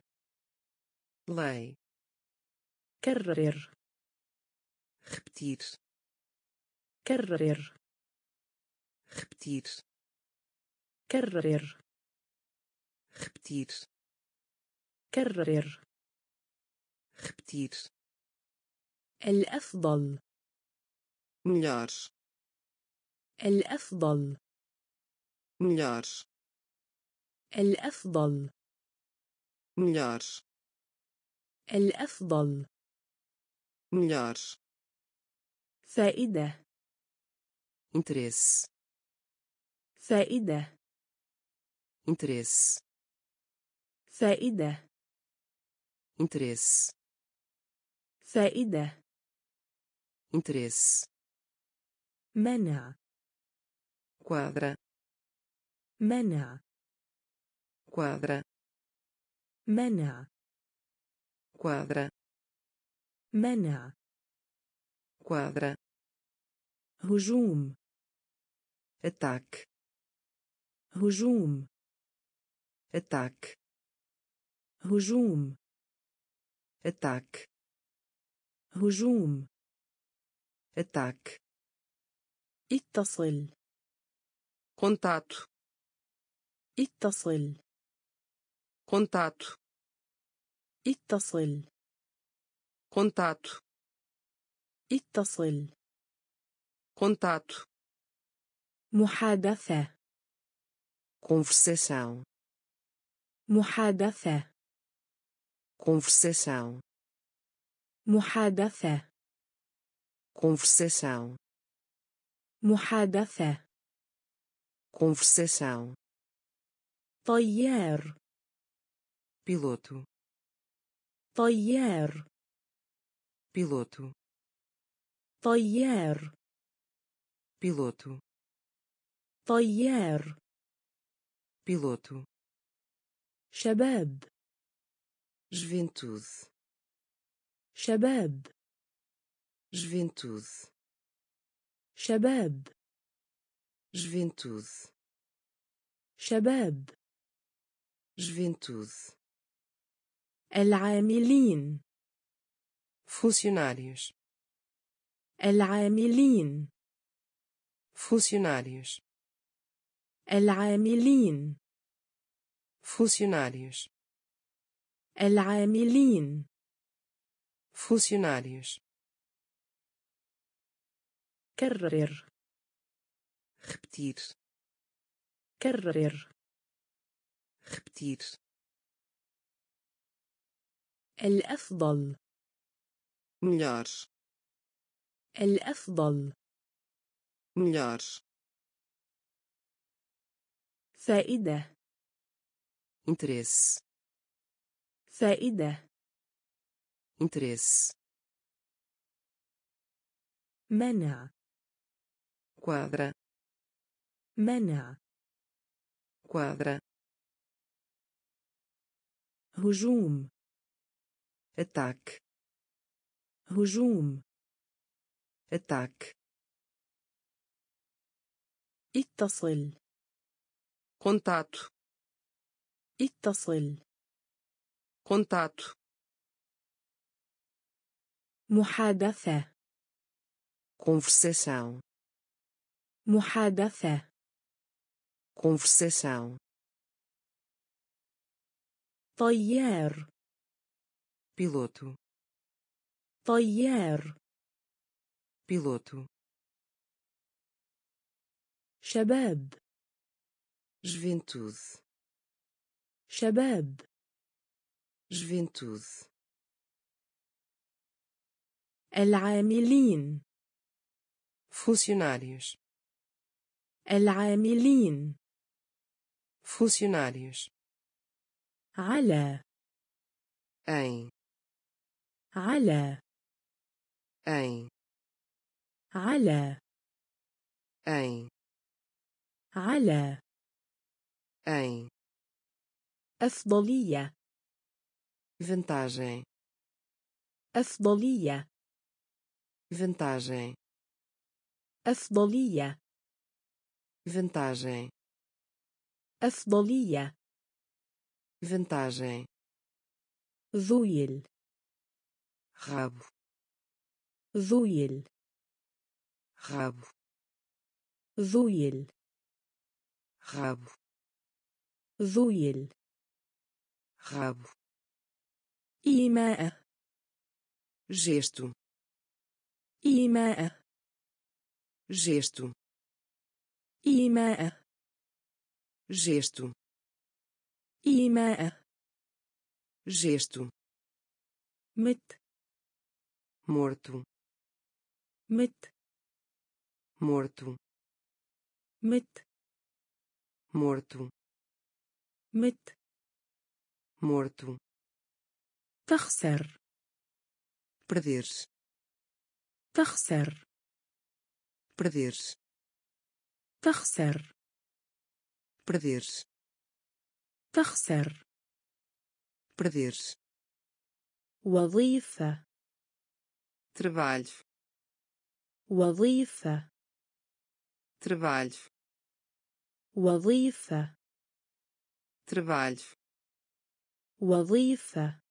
لاي. كرر. repetir. كرر. repetir. كرر. repetir. كرر. repetir. الأفضل. melhor. الأفضل. melhor. الأفضل. melhor. الأفضل. melhor. فائدة. interesse. فائدة. interesse. فائدة. interesse. فائدة. interesse. منع. quadra. منع. quadra. منع. quadra. منع. quadra. هجوم. ataque. هجوم. ataque. هجوم. ataque. هجوم. ataque. اتصل. contato. اتصل. contato. اتصل. contato. اتصل. contato. محادثة. conversação. محادثة. conversação. محادثة. conversação. محادثة. conversação. طيار. piloto. طيار. piloto. طيار. piloto. طيار. piloto. شباب. juventude. شباب. juventude. شباب. juventude. شباب. juventude. العاملين. funcionários. العاملين. funcionários. العاملين. funcionários. العاملين. funcionários. كرر. repetir. كرر. repetir. الأفضل. melhor. الأفضل. melhor. فائدة. interesse. فائدة. interesse. منع. quadra. منع. quadra. هجوم. ataque. هجوم. ataque. اتصل. contato. اتصل. contato. محادثة. conversação. محادثة. conversação. طيار. piloto. طيار. piloto. شباب. juventude. شباب. juventude. العاملين. funcionários. العاملين. funcionários. على. em. على. em. على. em. على. em. أفضلية. vantagem, أفضلية, vantagem, أفضلية, vantagem, أفضلية, vantagem, ذويل, rabo, ذويل, rabo, ذويل, rabo, ذويل, rabo, إيماء, gesto, إيماء, gesto, إيماء, gesto, إيماء, gesto, مت, morto, مت, morto, مت, morto, مت, morto, تخسر, perder-se, تخسر, perder-se, تخسر, perder-se, تخسر, perder-se, وظيفة, trabalho, وظيفة, trabalho, وظيفة, trabalho, وظيفة,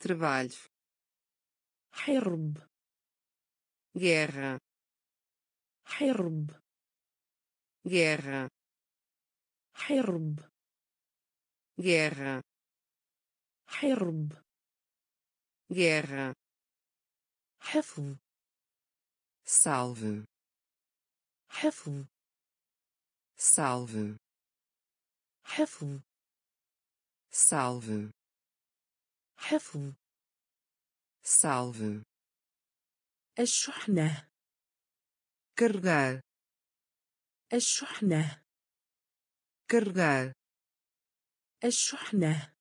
trabalho, حرب, guerra, حرب, guerra, حرب, guerra, حرب, guerra, حفظ, salve, حفظ, salve, حفظ, salve, حفظ, salve, الشحنة, carregar, الشحنة, carregar, الشحنة,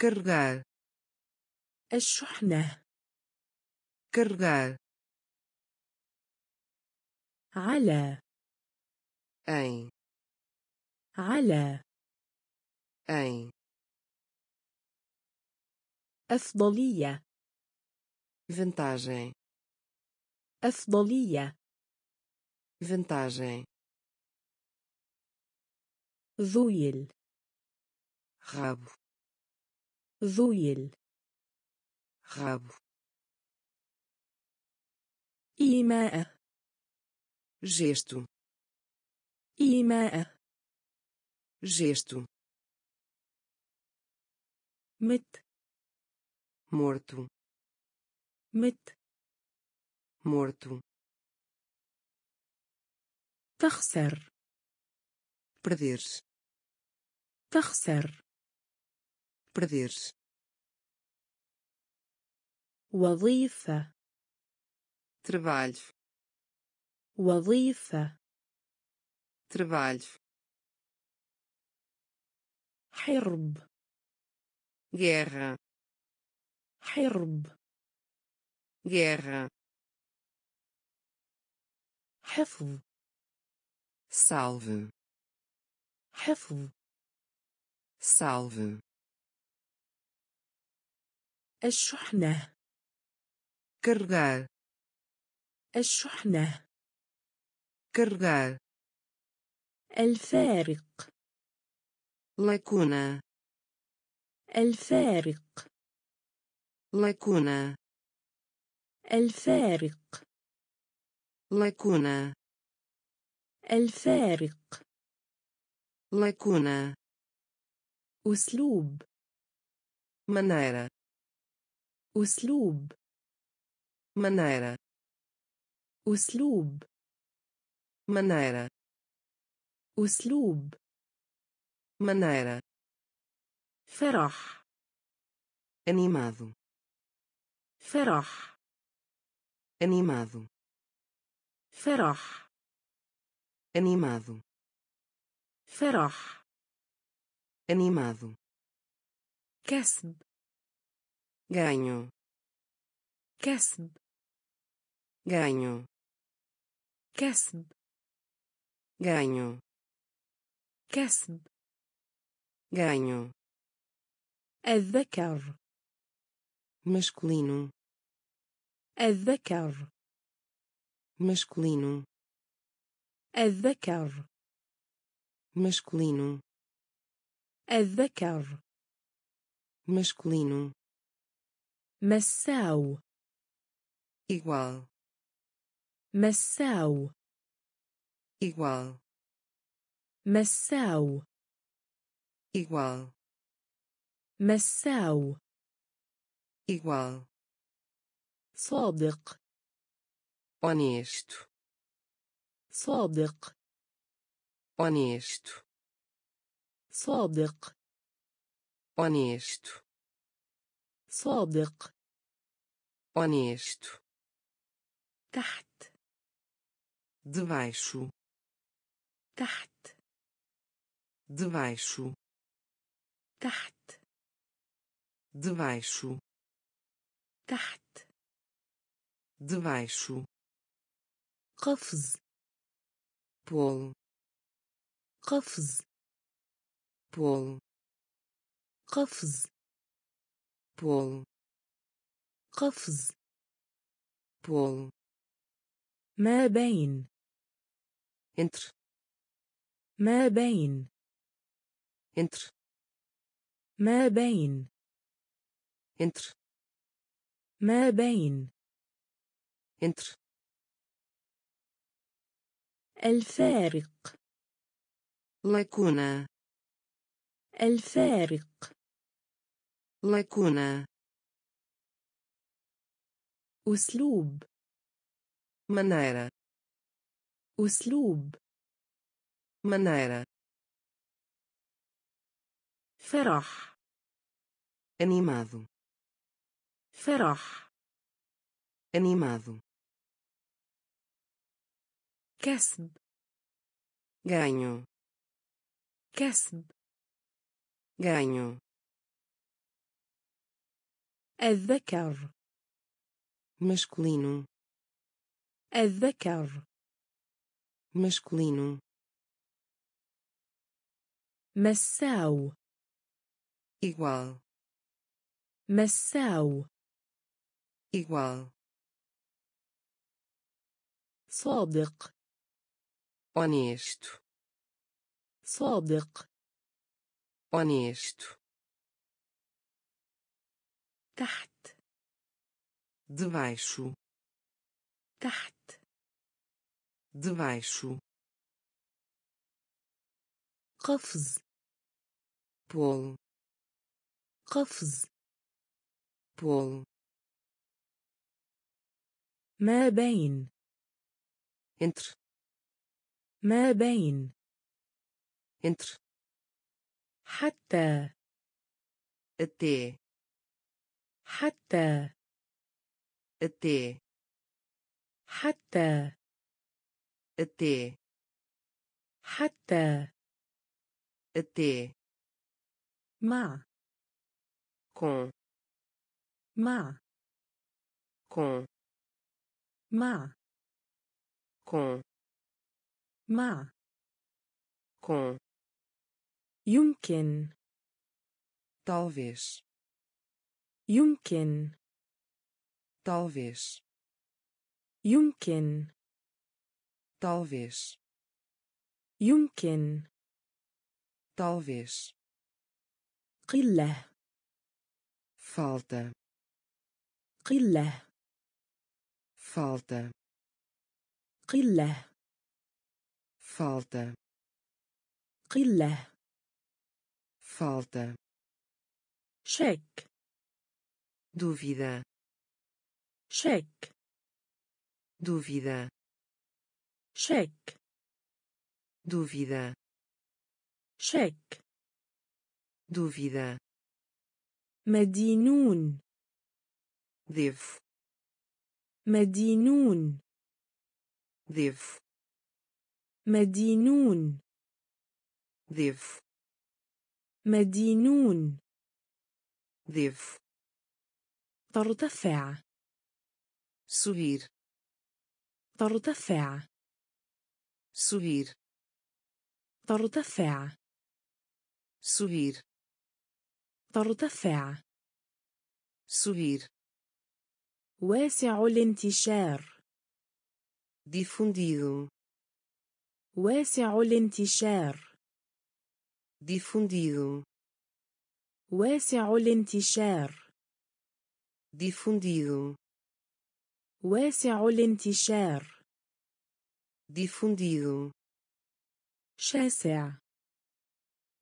carregar, الشحنة, carregar, على, em, على, em, أفضلية, vantagem, أفضلية, vantagem, ذويل, rabo, ذويل, rabo, إيماء, gesto, إيماء, gesto, مت, morto, مت, morto, تخسر, perder-se, تخسر, perder-se, وظيفة, trabalho, وظيفة, trabalho, حرب, guerra, حرب, guerra, حفظ, salve, حفظ, salve, الشحنة, carregar, الشحنة, carregar, الفارق, lacuna, الفارق, lacuna, الفارق, lacuna, الفارق, lacuna, أسلوب, maneira, أسلوب, maneira, أسلوب, maneira, أسلوب, maneira, فرح, animado, فرح, animado, فرح, animado, فرح, animado, كسب, ganho, كسب, ganho, كسب, ganho, كسب, ganho, الذكر masculino الذكر masculino الذكر masculino الذكر masculino مساو igual مساو igual مساو igual مساو igual صادق honesto صادق honesto صادق honesto صادق honesto تحت debaixo تحت debaixo تحت debaixo تحت debaixo قفز polo قفز polo قفز polo قفز polo ما بين entre ما بين entre ما بين entre ما بين entre الفارق lacuna الفارق lacuna أسلوب maneira أسلوب maneira فرح animado فرح animado كسب ganho الذكر masculino الذكر masculino مساو igual مساو igual صادق honesto صادق honesto تحت debaixo قفز polo ما بين entre حتى até حتى até حتى até com يمكن talvez يمكن talvez يمكن talvez قلة falta قلة falta قلة falta cheque dúvida cheque dúvida cheque dúvida مدينون ضيف مدينون ضيف مدينون ضيف ترتفع سهير ترتفع. Subir. واسع الانتشار. Difundido. واسع الانتشار. Difundido. واسع الانتشار. Difundido. واسع الانتشار. Difundido. شاسع.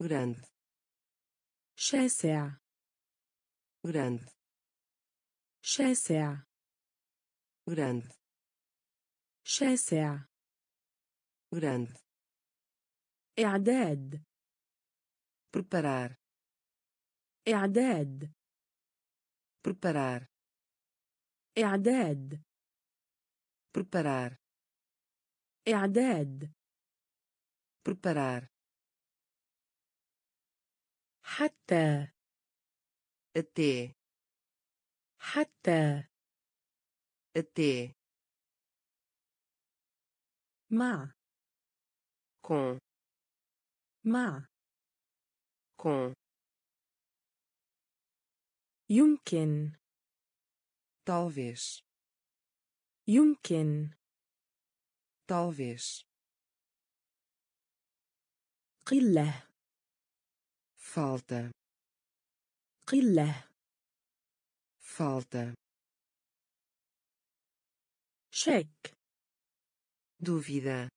Grande. شاسع. Grande. شاسع. Grande. شاسع. Grande. إعداد. Preparar. إعداد. Preparar. إعداد. Preparar. إعداد. Preparar. حتى. Até. حتى. Até. مع. Com. مع. Com. يمكن. Talvez. يمكن. Talvez. قلة. Falta. قلة. Falta. Cheque. Dúvida.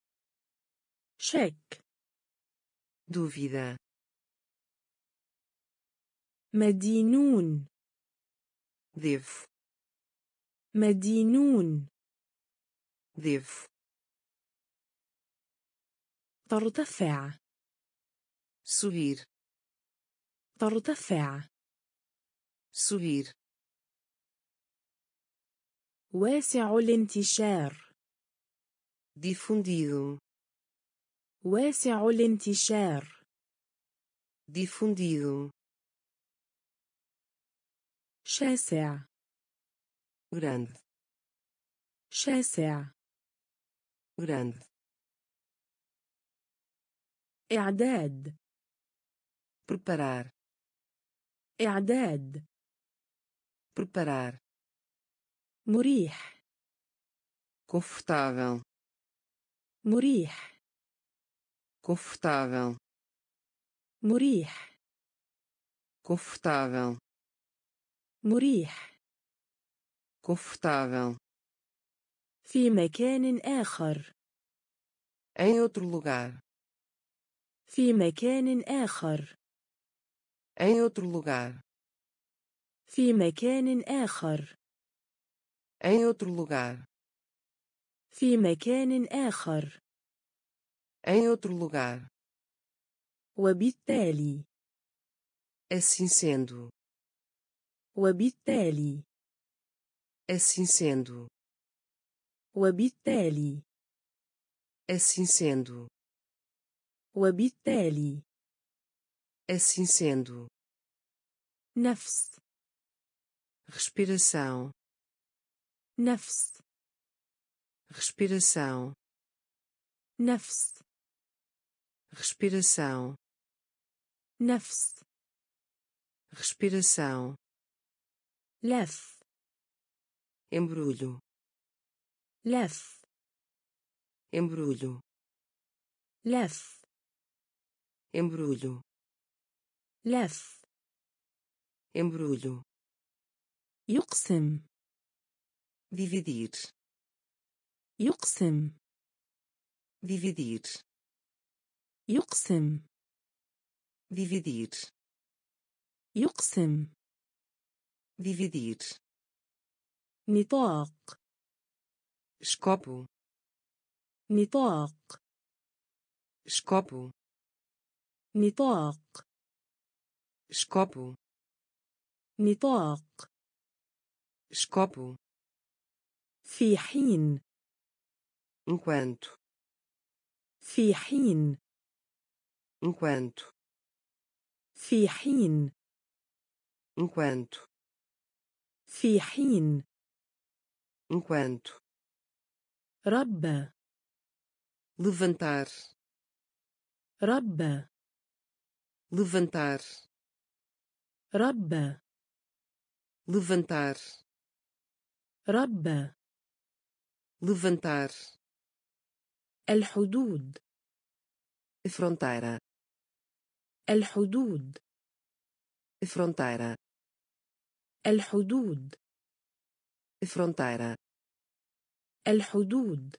Cheque. Dúvida. مدينون. Devo. مدينون. Devo. ترتفع. Subir. ترتفع. Subir. واسع الانتشار. Difundido. واسع الانتشار. Difundido. شاسع. Grande. شاسع. Grande. إعداد. Preparar. إعداد. Preparar. مريح. Confortável. مريح. Confortável. مريح. Confortável. مريح. Confortável. في مكان آخر. Em outro lugar. في مكان آخر. Em outro lugar. في مكان آخر. Em outro lugar. في مكان آخر. Em outro lugar. وبالتالي. Assim sendo. وبالتالي. Assim sendo. وبالتالي. Assim sendo. وبالتالي. Assim sendo. Nafs. Respiração. Nafs. Respiração. Nafs. Respiração. Nafs. Respiração. Lef. Embrulho. Lef. Embrulho. Lef. Embrulho. Lef. Embrulho. يقسم. Dividir. يقسم. Dividir. يقسم. Dividir. يقسم. Dividir. نطاق. Escopo. نطاق. Escopo. نطاق. Escopo. نطاق. Escopo. في حين. Enquanto. في حين. Enquanto. في حين. Enquanto. في حين. Enquanto. رب. Levantar. رب. Levantar. ربّ levantar, ربّ levantar, الحدود fronteira, الحدود fronteira, الحدود fronteira, الحدود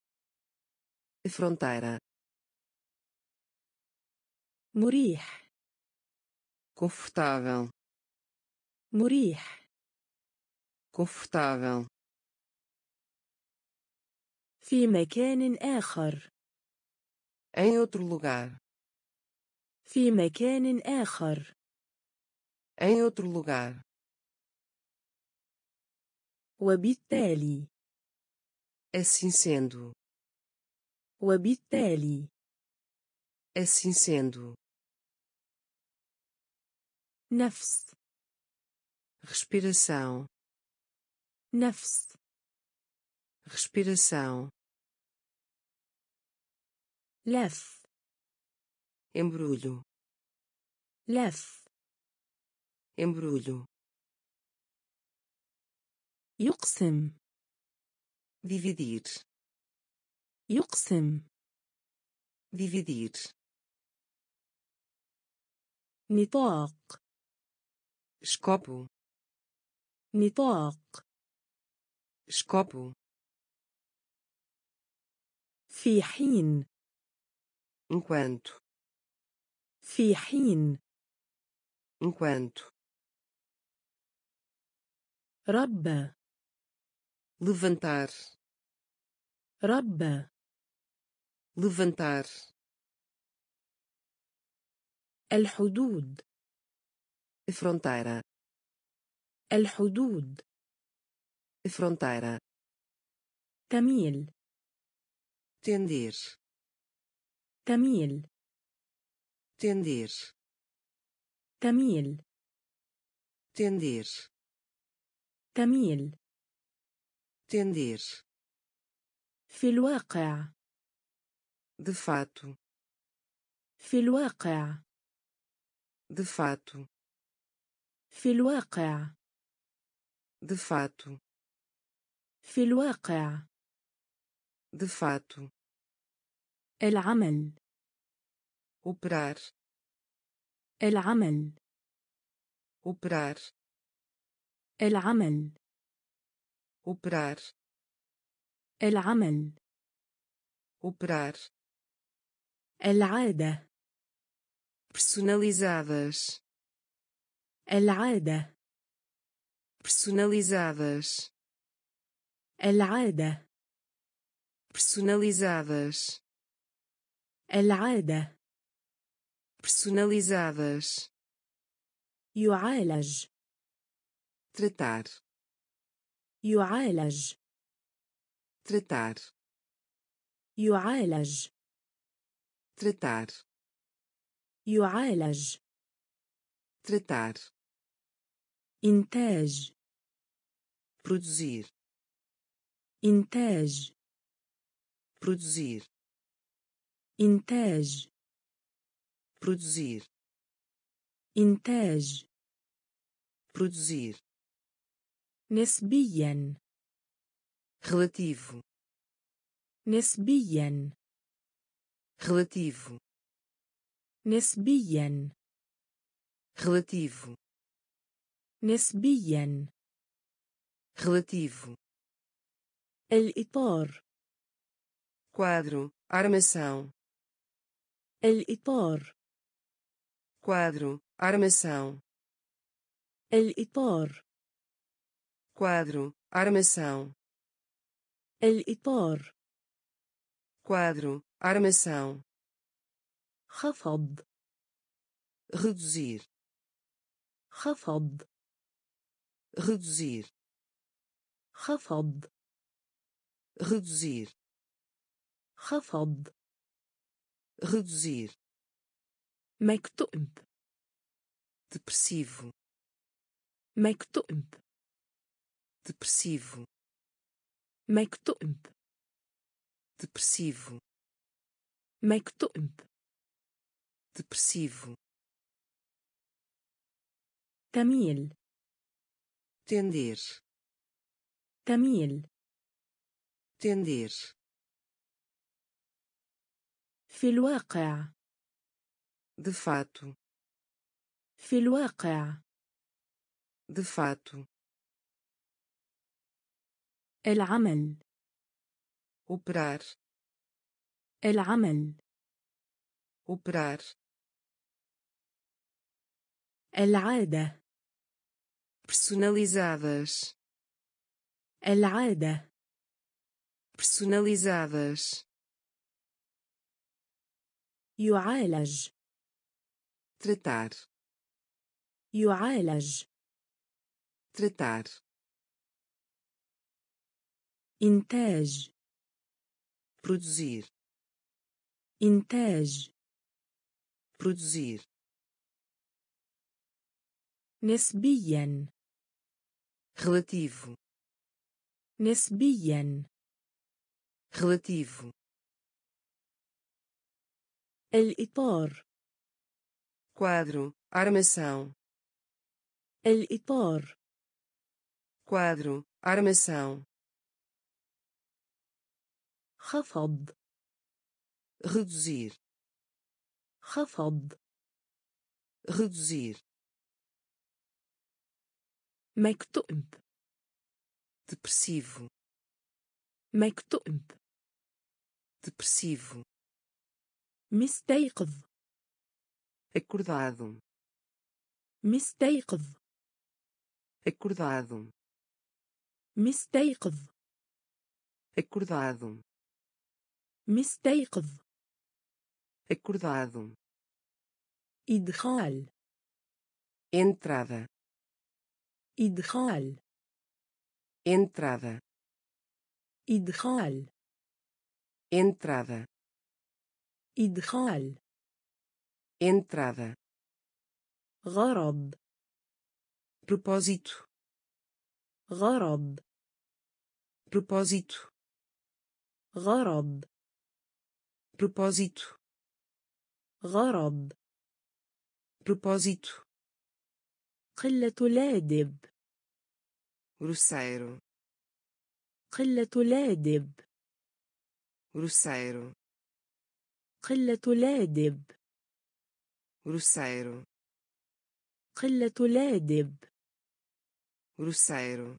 fronteira, مريح confortável, مريح confortável, في مكان آخر, em outro lugar, في مكان آخر, em outro lugar, وبالتالي, assim sendo, وبالتالي, assim sendo, نفس, respiração, نفس, respiração, لف, embrulho, لف, embrulho, يقسم, dividir, يقسم, dividir, نطاق, escopo, نطاق, escopo, في حين, enquanto, في حين, enquanto, ربّ levantar, الحدود fronteira, تميل tender, تميل tender, تميل tender, تميل tender, في الواقع de fato, في الواقع de fato, في الواقع de fato, في الواقع de fato, العمل operar, العمل operar, العمل operar, العمل operar, العادة personalizadas, العادة personalizadas, العادة personalizadas, العادة personalizadas, يعالج tratar, يعالج tratar, يعالج tratar, يعالج tratar, إنتاج produzir, إنتاج produzir, إنتاج produzir, إنتاج produzir, نسبيا relativo, نسبيا relativo, نسبيا relativo, نسبيا relativo, الإطار quadro, armação, الإطار quadro, armação, الإطار quadro, armação, الإطار quadro, armação, خفض reduzir, خفض reduzir, خفض reduzir, خفض reduzir, مكتئب depressivo, مكتئب depressivo, مكتئب depressivo, مكتئب depressivo, تميل tender تميل tender في الواقع de fato في الواقع de fato العمل operar العمل operar العادة personalizadas العادة personalizadas يعالج tratar يعالج tratar إنتاج produzir إنتاج produzir نسبيا relativo نسبيا relativo الإطار quadro armação الإطار quadro armação خفض reduzir خفض reduzir مكتئب depressivo مكتئب depressivo مستيقظ acordado مستيقظ acordado مستيقظ acordado مستيقظ acordado إدخال entrada إدخال entrada إدخال entrada إدخال entrada غرض propósito غرض propósito غرض propósito غرض propósito قلة لادب grosseiro قلة لادب grosseiro قلة لادب grosseiro قلة لادب grosseiro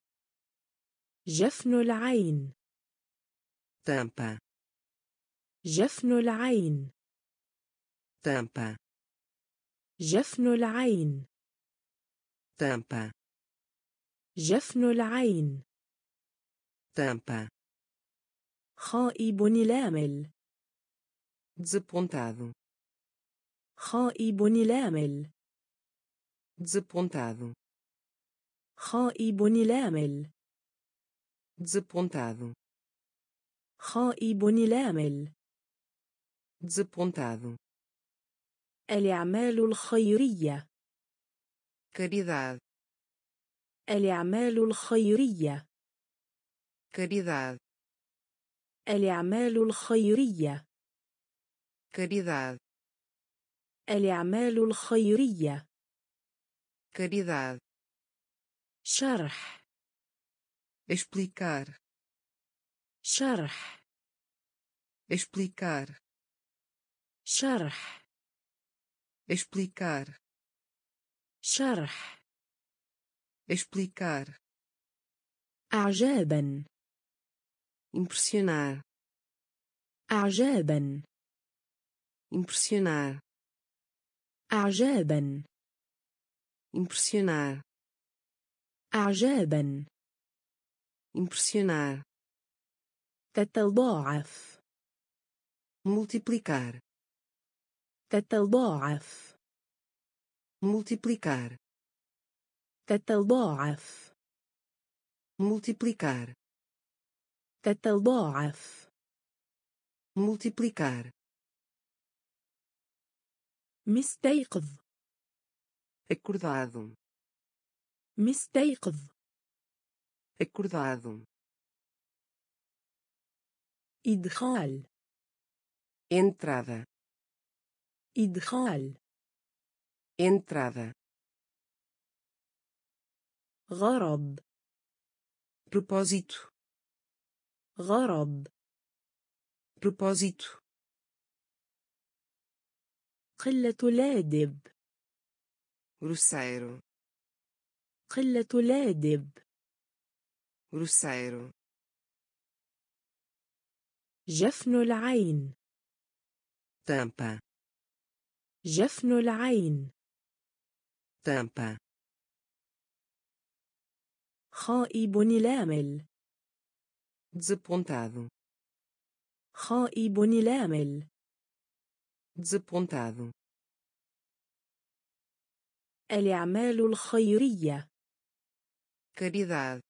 جفن العين tampa جفن العين tampa جفن العين tampa جفن العين tampa خائب الامل desapontado خائب الامل desapontado خائب الامل desapontado خائب الامل desapontado الأعمال الخيرية caridade الأعمال الخيرية caridade الأعمال الخيرية caridade الأعمال الخيرية caridade شرح explicar شرح explicar شرح explicar شرح explicar أعجابا impressionar أعجابا impressionar أعجابا impressionar أعجابا impressionar تتضاعف multiplicar تتضاعف multiplicar تتضاعف multiplicar تتضاعف multiplicar مستيقظ acordado مستيقظ acordado إدخال entrada إدخال entrada غرض. propósito. غرض. propósito. قلة لادب. grosseiro. قلة لادب. grosseiro. جفن العين. tampa. جفن العين. tampa. خائب العامل. desapontado. خائب العامل. desapontado. الأعمال الخيرية. caridade.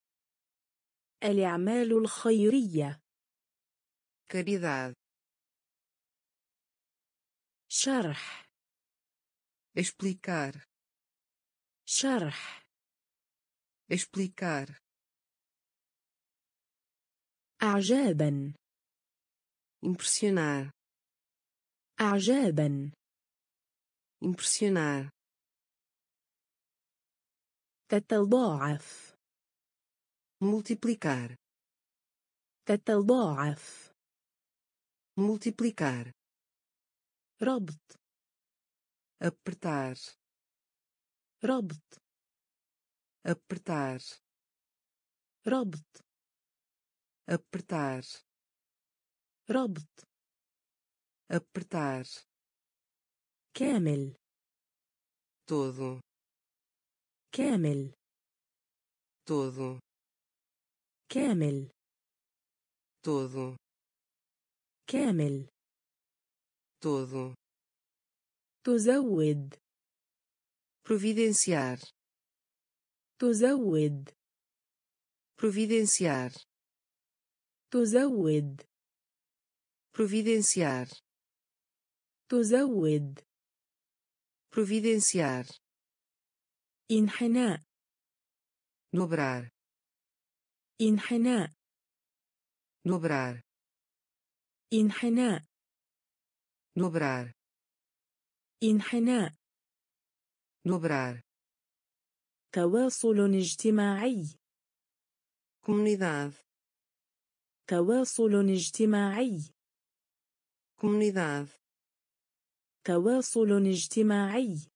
الأعمال الخيرية. caridade. شرح. explicar. شرح. explicar. أعجابا. impressionar. أعجابا. impressionar. تتضاعف. multiplicar. تتضاعف. multiplicar. ربط. apertar. ربط. apertar. ربط. apertar. ربط. apertar. كامل. todo. كامل. todo. كامل. todo. كامل. todo. تزود. providenciar. تزود. providenciar. تزود. providenciar. تزود. providenciar. انحناء. dobrar. انحناء. dobrar. انحناء. dobrar. انحناء. dobrar. تواصل اجتماعي. comunidade. تواصل اجتماعي. comunidade. تواصل اجتماعي.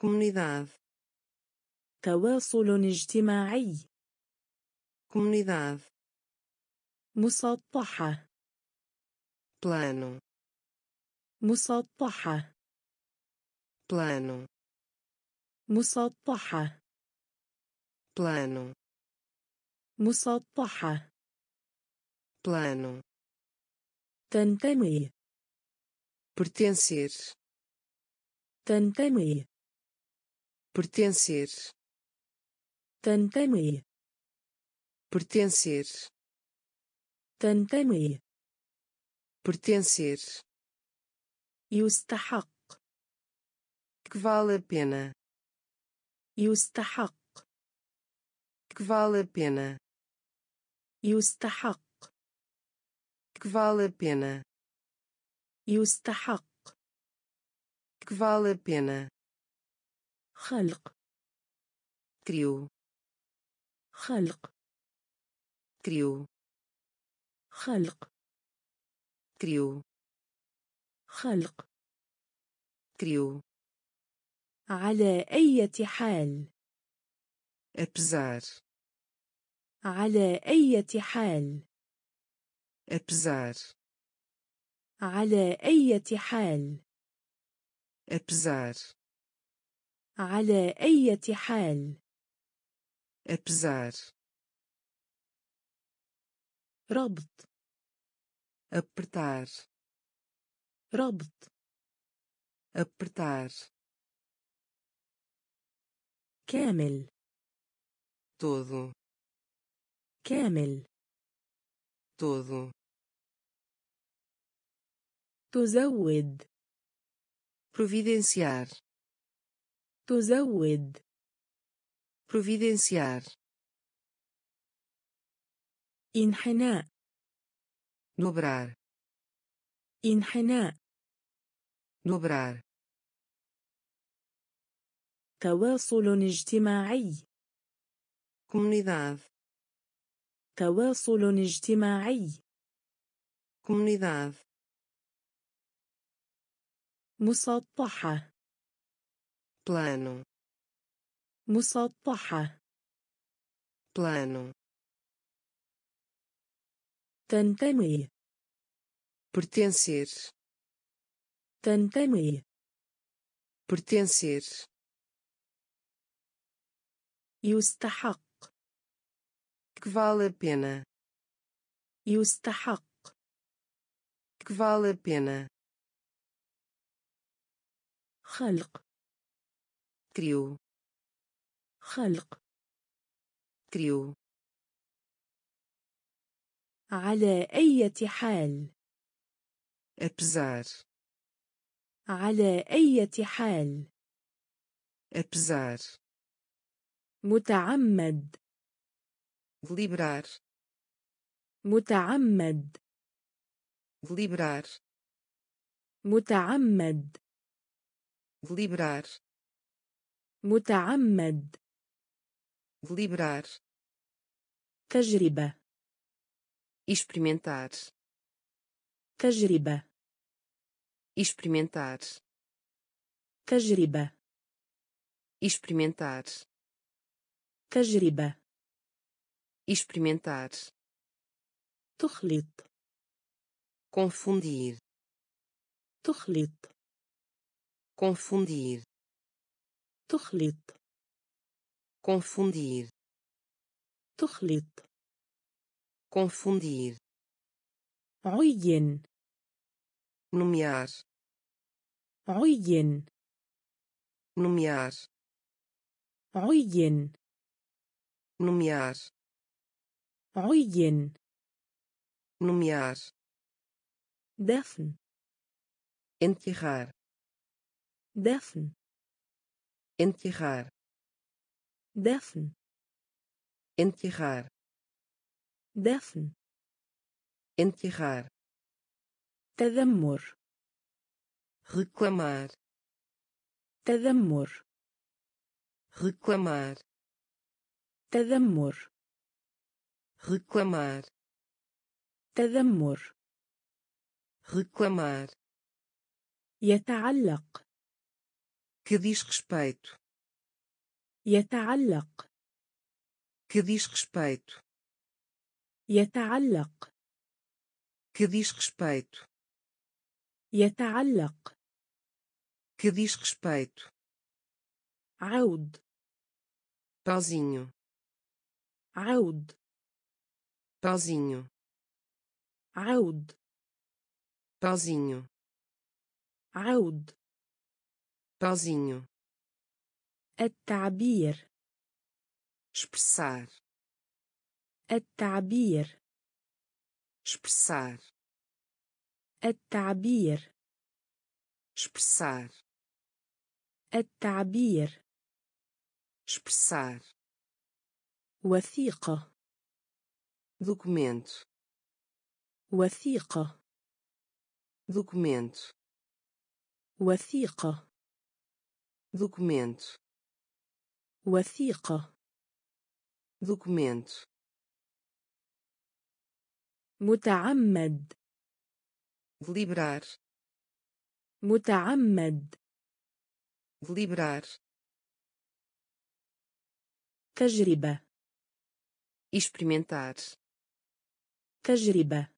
comunidade. تواصل اجتماعي. comunidade. مسطحة. plano. مسطحة. plano. مسطحة. plano. مسطحة. plano. تنتمي. pertencer. تنتمي. pertencer. تنتمي. pertencer. تنتمي. pertencer. يستحق. que vale a pena. يستحق. que vale a pena. يستحق. que vale a pena. يستحق. que vale a pena. خلق. criou. خلق. criou. خلق. criou. خلق. criou. على أي حال. apesar. على أي حال. apesar. على أي حال. apesar. على أي حال. apesar. ربط. apertar. ربط. apertar. كامل. todo. كامل. todo. تزود. providenciar. تزود. providenciar. انحناء. dobrar. انحناء. dobrar. تواصل اجتماعي. comunidade, تواصل اجتماعي, comunidade, مسطحة, plano, مسطحة, plano, تنتمي, pertencer, تنتمي, pertencer, يستحق, que vale a pena, يستحق, que vale a pena, خلق, criou, خلق, criou, على أي حال, apesar, على أي حال, apesar, متعمد, deliberar, متعمد, deliberar, متعمد, deliberar, متعمد, deliberar, تجربة, experimentar, تجربة, experimentar, تجربة, experimentar, تجربة, experimentar, تخلط, confundir, تخلط, confundir, تخلط, confundir, تخلط, confundir, عين, nomear, عين, nomear, عين, nomear, عين, nomear, دفن, enterrar, دفن, enterrar, دفن, enterrar, دفن, enterrar, تذمر, reclamar, تذمر, reclamar, تذمر, reclamar, تذمر, reclamar, يتعلق, que diz respeito, يتعلق, que diz respeito, يتعلق, que diz respeito, يتعلق, que diz respeito, عود, pauzinho, عود, pauzinho, عود, pauzinho, عود, pauzinho, التعبير, expressar, التعبير, expressar, التعبير, expressar, التعبير, expressar, وثيقة, documento, وثيقة, documento, وثيقة, documento, وثيقة, documento, متعمد, deliberar, متعمد, deliberar, تجربة, experimentar, تجربة,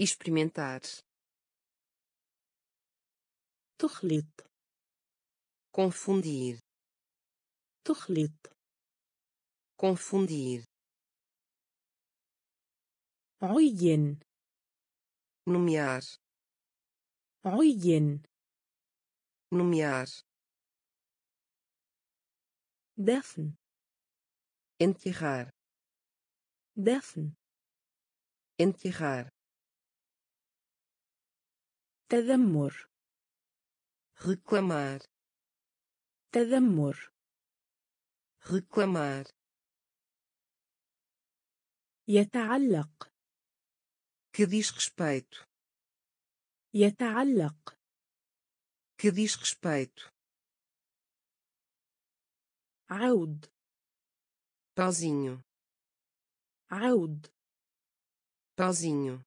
experimentar, تخلط, confundir, تخلط, confundir, عين, nomear, عين, nomear, دفن, enterrar, دفن, enterrar, تذمر, reclamar, تذمر, reclamar, يتعلق, que diz respeito, يتعلق, que diz respeito, عود, Pauzinho. عود. Pauzinho.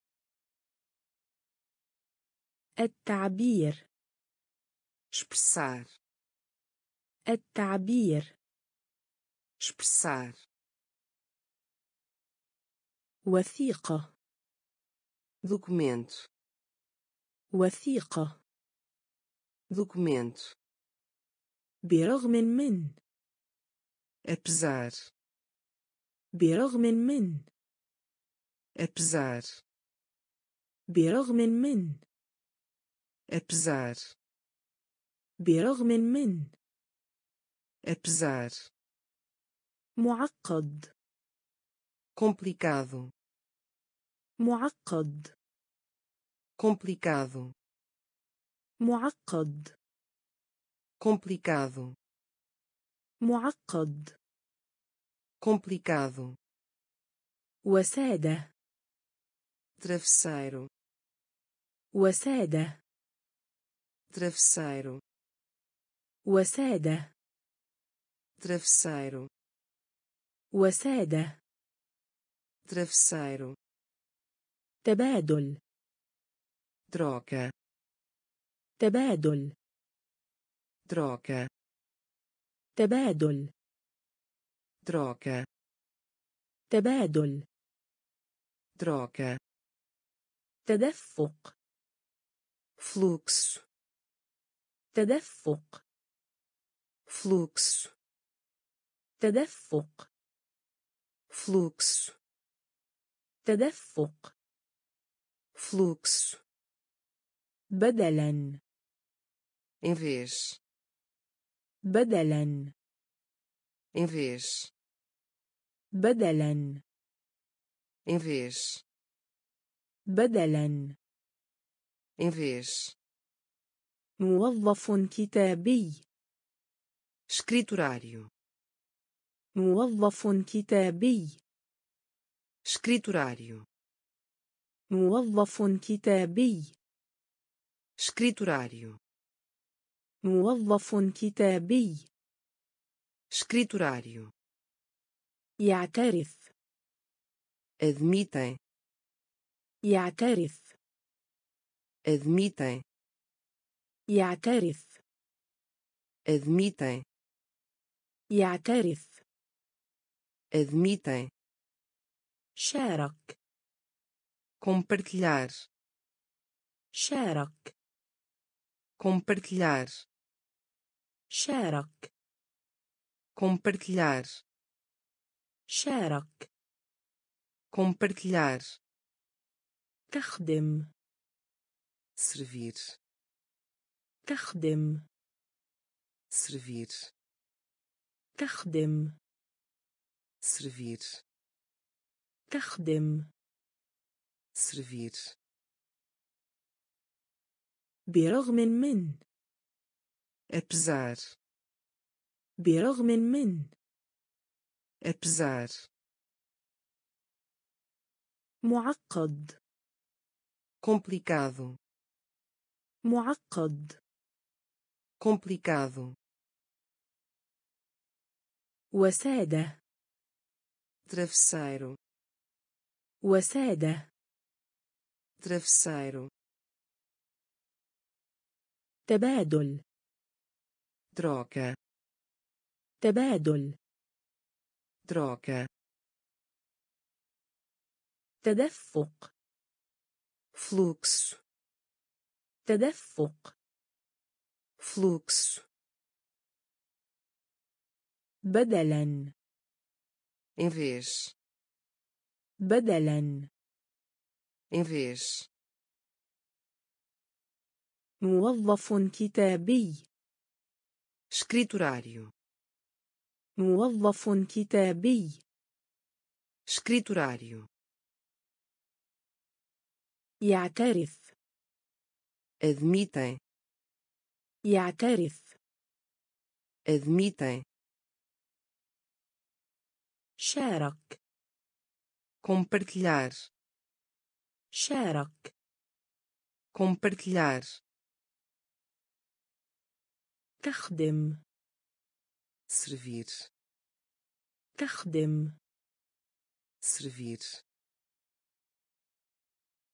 التعبير. Expressar. التعبير. Expressar. وثيقة. Documento. وثيقة. Documento. برغم من. Apesar. برغم من. Apesar. برغم من. Apesar. برغم من. Apesar. معقد. Complicado. معقد. Complicado. معقد. Complicado. معقد. Complicado. وسادة. Travesseiro. وسادة. Travesseiro. وسادة. Travesseiro. وسادة. Travesseiro. تبادل. Troca. تبادل. Troca. تبادل. Troca. تبادل. Troca. تدفق. Fluxo. تدفق. Fluxo. تدفق. Fluxo. تدفق. Fluxo. بدلا. Em vez. بدلا. Em vez. بدلا. Em vez. بدلا. Em vez. موظف كتابي. Escriturário. موظف كتابي. Escriturário. موظف كتابي. Escriturário. موظف كتابي. Escriturário. يعترف. Admitem. يعترف. Admitem. يعترف. Admitem. يعترف. Admitem. شارك. Compartilhar. شارك. Compartilhar. شارك. Compartilhar. شارك. Compartilhar. تخدم. Servir. تخدم. Servir. تخدم. Servir. تخدم. Servir. برغم من. Apesar. برغم من. Apesar. معقد. Complicado. معقد. Complicado. وسادة. Travesseiro. وسادة. Travesseiro. تبادل. Troca. تبادل. Troca. تدفق. Fluxo. تدفق. Fluxo. بدلا. Em vez. بدلا. Em vez. موظف كتابي. Escriturário. موظف كتابي. Escriturário. يعترف. Admitem. يعترف. Admitem. شارك. Compartilhar. شارك. Compartilhar. تخدم. Servir. تخدم. Servir.